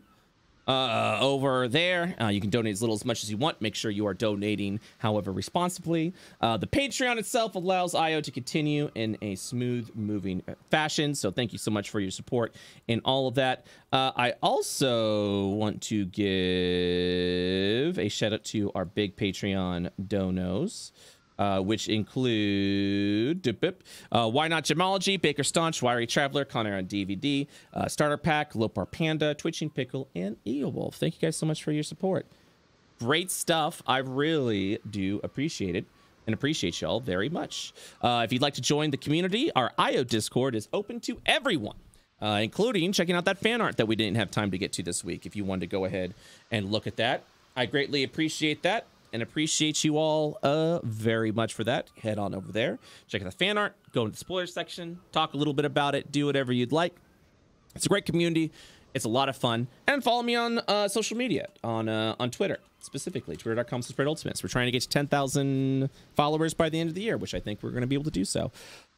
uh, over there. Uh, you can donate as little as much as you want. Make sure you are donating, however, responsibly. Uh, the Patreon itself allows I O to continue in a smooth moving fashion. So thank you so much for your support in all of that. Uh, I also want to give a shout out to our big Patreon donos. Uh, which include uh, Why Not Gemology, Baker Staunch, Wiry Traveler, Connor on D V D, uh, Starter Pack, Lopar Panda, Twitching Pickle, and Io Wolf. Thank you guys so much for your support. Great stuff. I really do appreciate it and appreciate y'all very much. Uh, if you'd like to join the community, our I O Discord is open to everyone, uh, including checking out that fan art that we didn't have time to get to this week. If you wanted to go ahead and look at that, I greatly appreciate that. And appreciate you all uh, very much for that. Head on over there. Check out the fan art. Go into the spoiler section. Talk a little bit about it. Do whatever you'd like. It's a great community. It's a lot of fun. And follow me on uh, social media. On uh, on Twitter. Specifically. Twitter dot com slash Brett Ultimates. We're trying to get to ten thousand followers by the end of the year. Which I think we're going to be able to do so.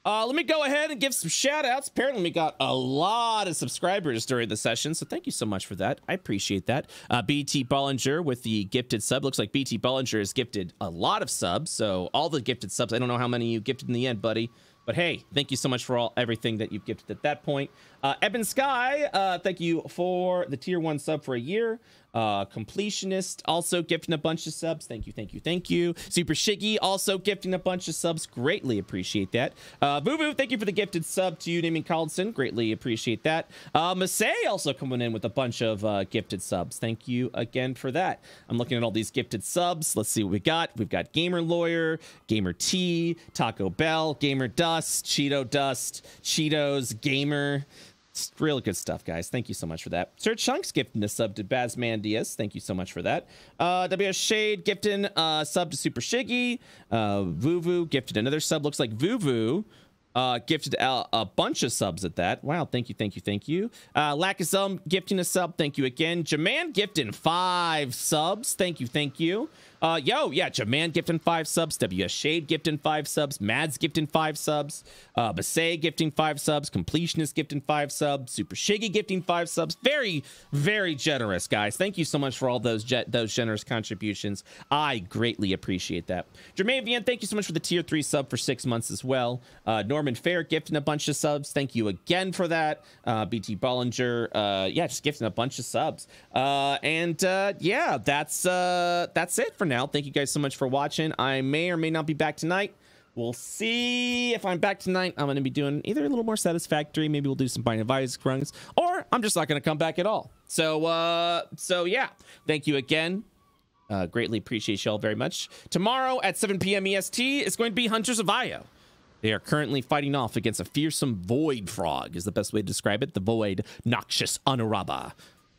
Uh, let me go ahead and give some shout outs. Apparently we got a lot of subscribers during the session. So thank you so much for that. I appreciate that. Uh, B T Bollinger with the gifted sub. Looks like B T Bollinger has gifted a lot of subs. So all the gifted subs. I don't know how many you gifted in the end, buddy. But hey, thank you so much for all everything that you've gifted at that point. Uh, Eben Sky, uh, thank you for the tier one sub for a year. Uh, completionist also gifting a bunch of subs. Thank you, thank you, thank you. Super Shiggy also gifting a bunch of subs. Greatly appreciate that. Uh, Boo Boo, thank you for the gifted sub to you, Naming Carlson. Greatly appreciate that. Uh, Masei also coming in with a bunch of uh, gifted subs. Thank you again for that. I'm looking at all these gifted subs. Let's see what we got. We've got Gamer Lawyer, Gamer T, Taco Bell, Gamer Dust, Cheeto Dust, Cheetos, Gamer. It's real good stuff, guys. Thank you so much for that. Sir Chunks gifting a sub to Bazmandias. Thank you so much for that. Uh, W S Shade gifting a sub to Super Shiggy. Uh, Vuvu gifted another sub. Looks like Vuvu uh, gifted a, a bunch of subs at that. Wow. Thank you. Thank you. Thank you. Uh, Lakazum gifting a sub. Thank you again. Jaman gifting five subs. Thank you. Thank you. Uh, yo, yeah, Jaman gifting five subs, W S Shade gifting five subs, Mads gifting five subs, uh, Basay gifting five subs, Completionist gifting five subs, Super Shiggy gifting five subs. Very, very generous, guys. Thank you so much for all those ge those generous contributions. I greatly appreciate that. Jermaine Vian, thank you so much for the tier three sub for six months as well. Uh, Norman Fair gifting a bunch of subs. Thank you again for that. Uh, B T Bollinger, uh, yeah, just gifting a bunch of subs. Uh, and uh, yeah, that's uh, that's it for now. Now, thank you guys so much for watching. I may or may not be back tonight. We'll see. If I'm back tonight, I'm going to be doing either a little more Satisfactory, maybe we'll do some Binding of Isaac runs, or I'm just not going to come back at all. So, uh, so yeah, thank you again. Uh, greatly appreciate y'all very much. Tomorrow at seven P M E S T, it's going to be Hunters of Io. They are currently fighting off against a fearsome void frog, is the best way to describe it. The void noxious Anuraba.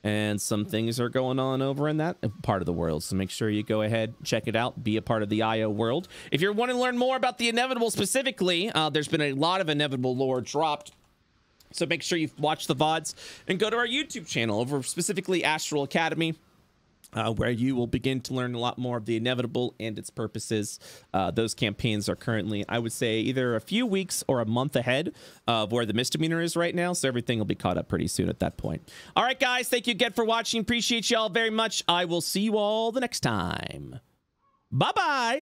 And some things are going on over in that part of the world. So make sure you go ahead, check it out, be a part of the I O world. If you're wanting to learn more about the Inevitable specifically, uh, there's been a lot of Inevitable lore dropped. So make sure you watch the V O Ds and go to our YouTube channel over specifically Astral Academy, uh, where you will begin to learn a lot more of the Inevitable and its purposes. Uh, those campaigns are currently, I would say, either a few weeks or a month ahead of where the Misdemeanor is right now. So everything will be caught up pretty soon at that point. All right, guys, thank you again for watching. Appreciate y'all very much. I will see you all the next time. Bye-bye.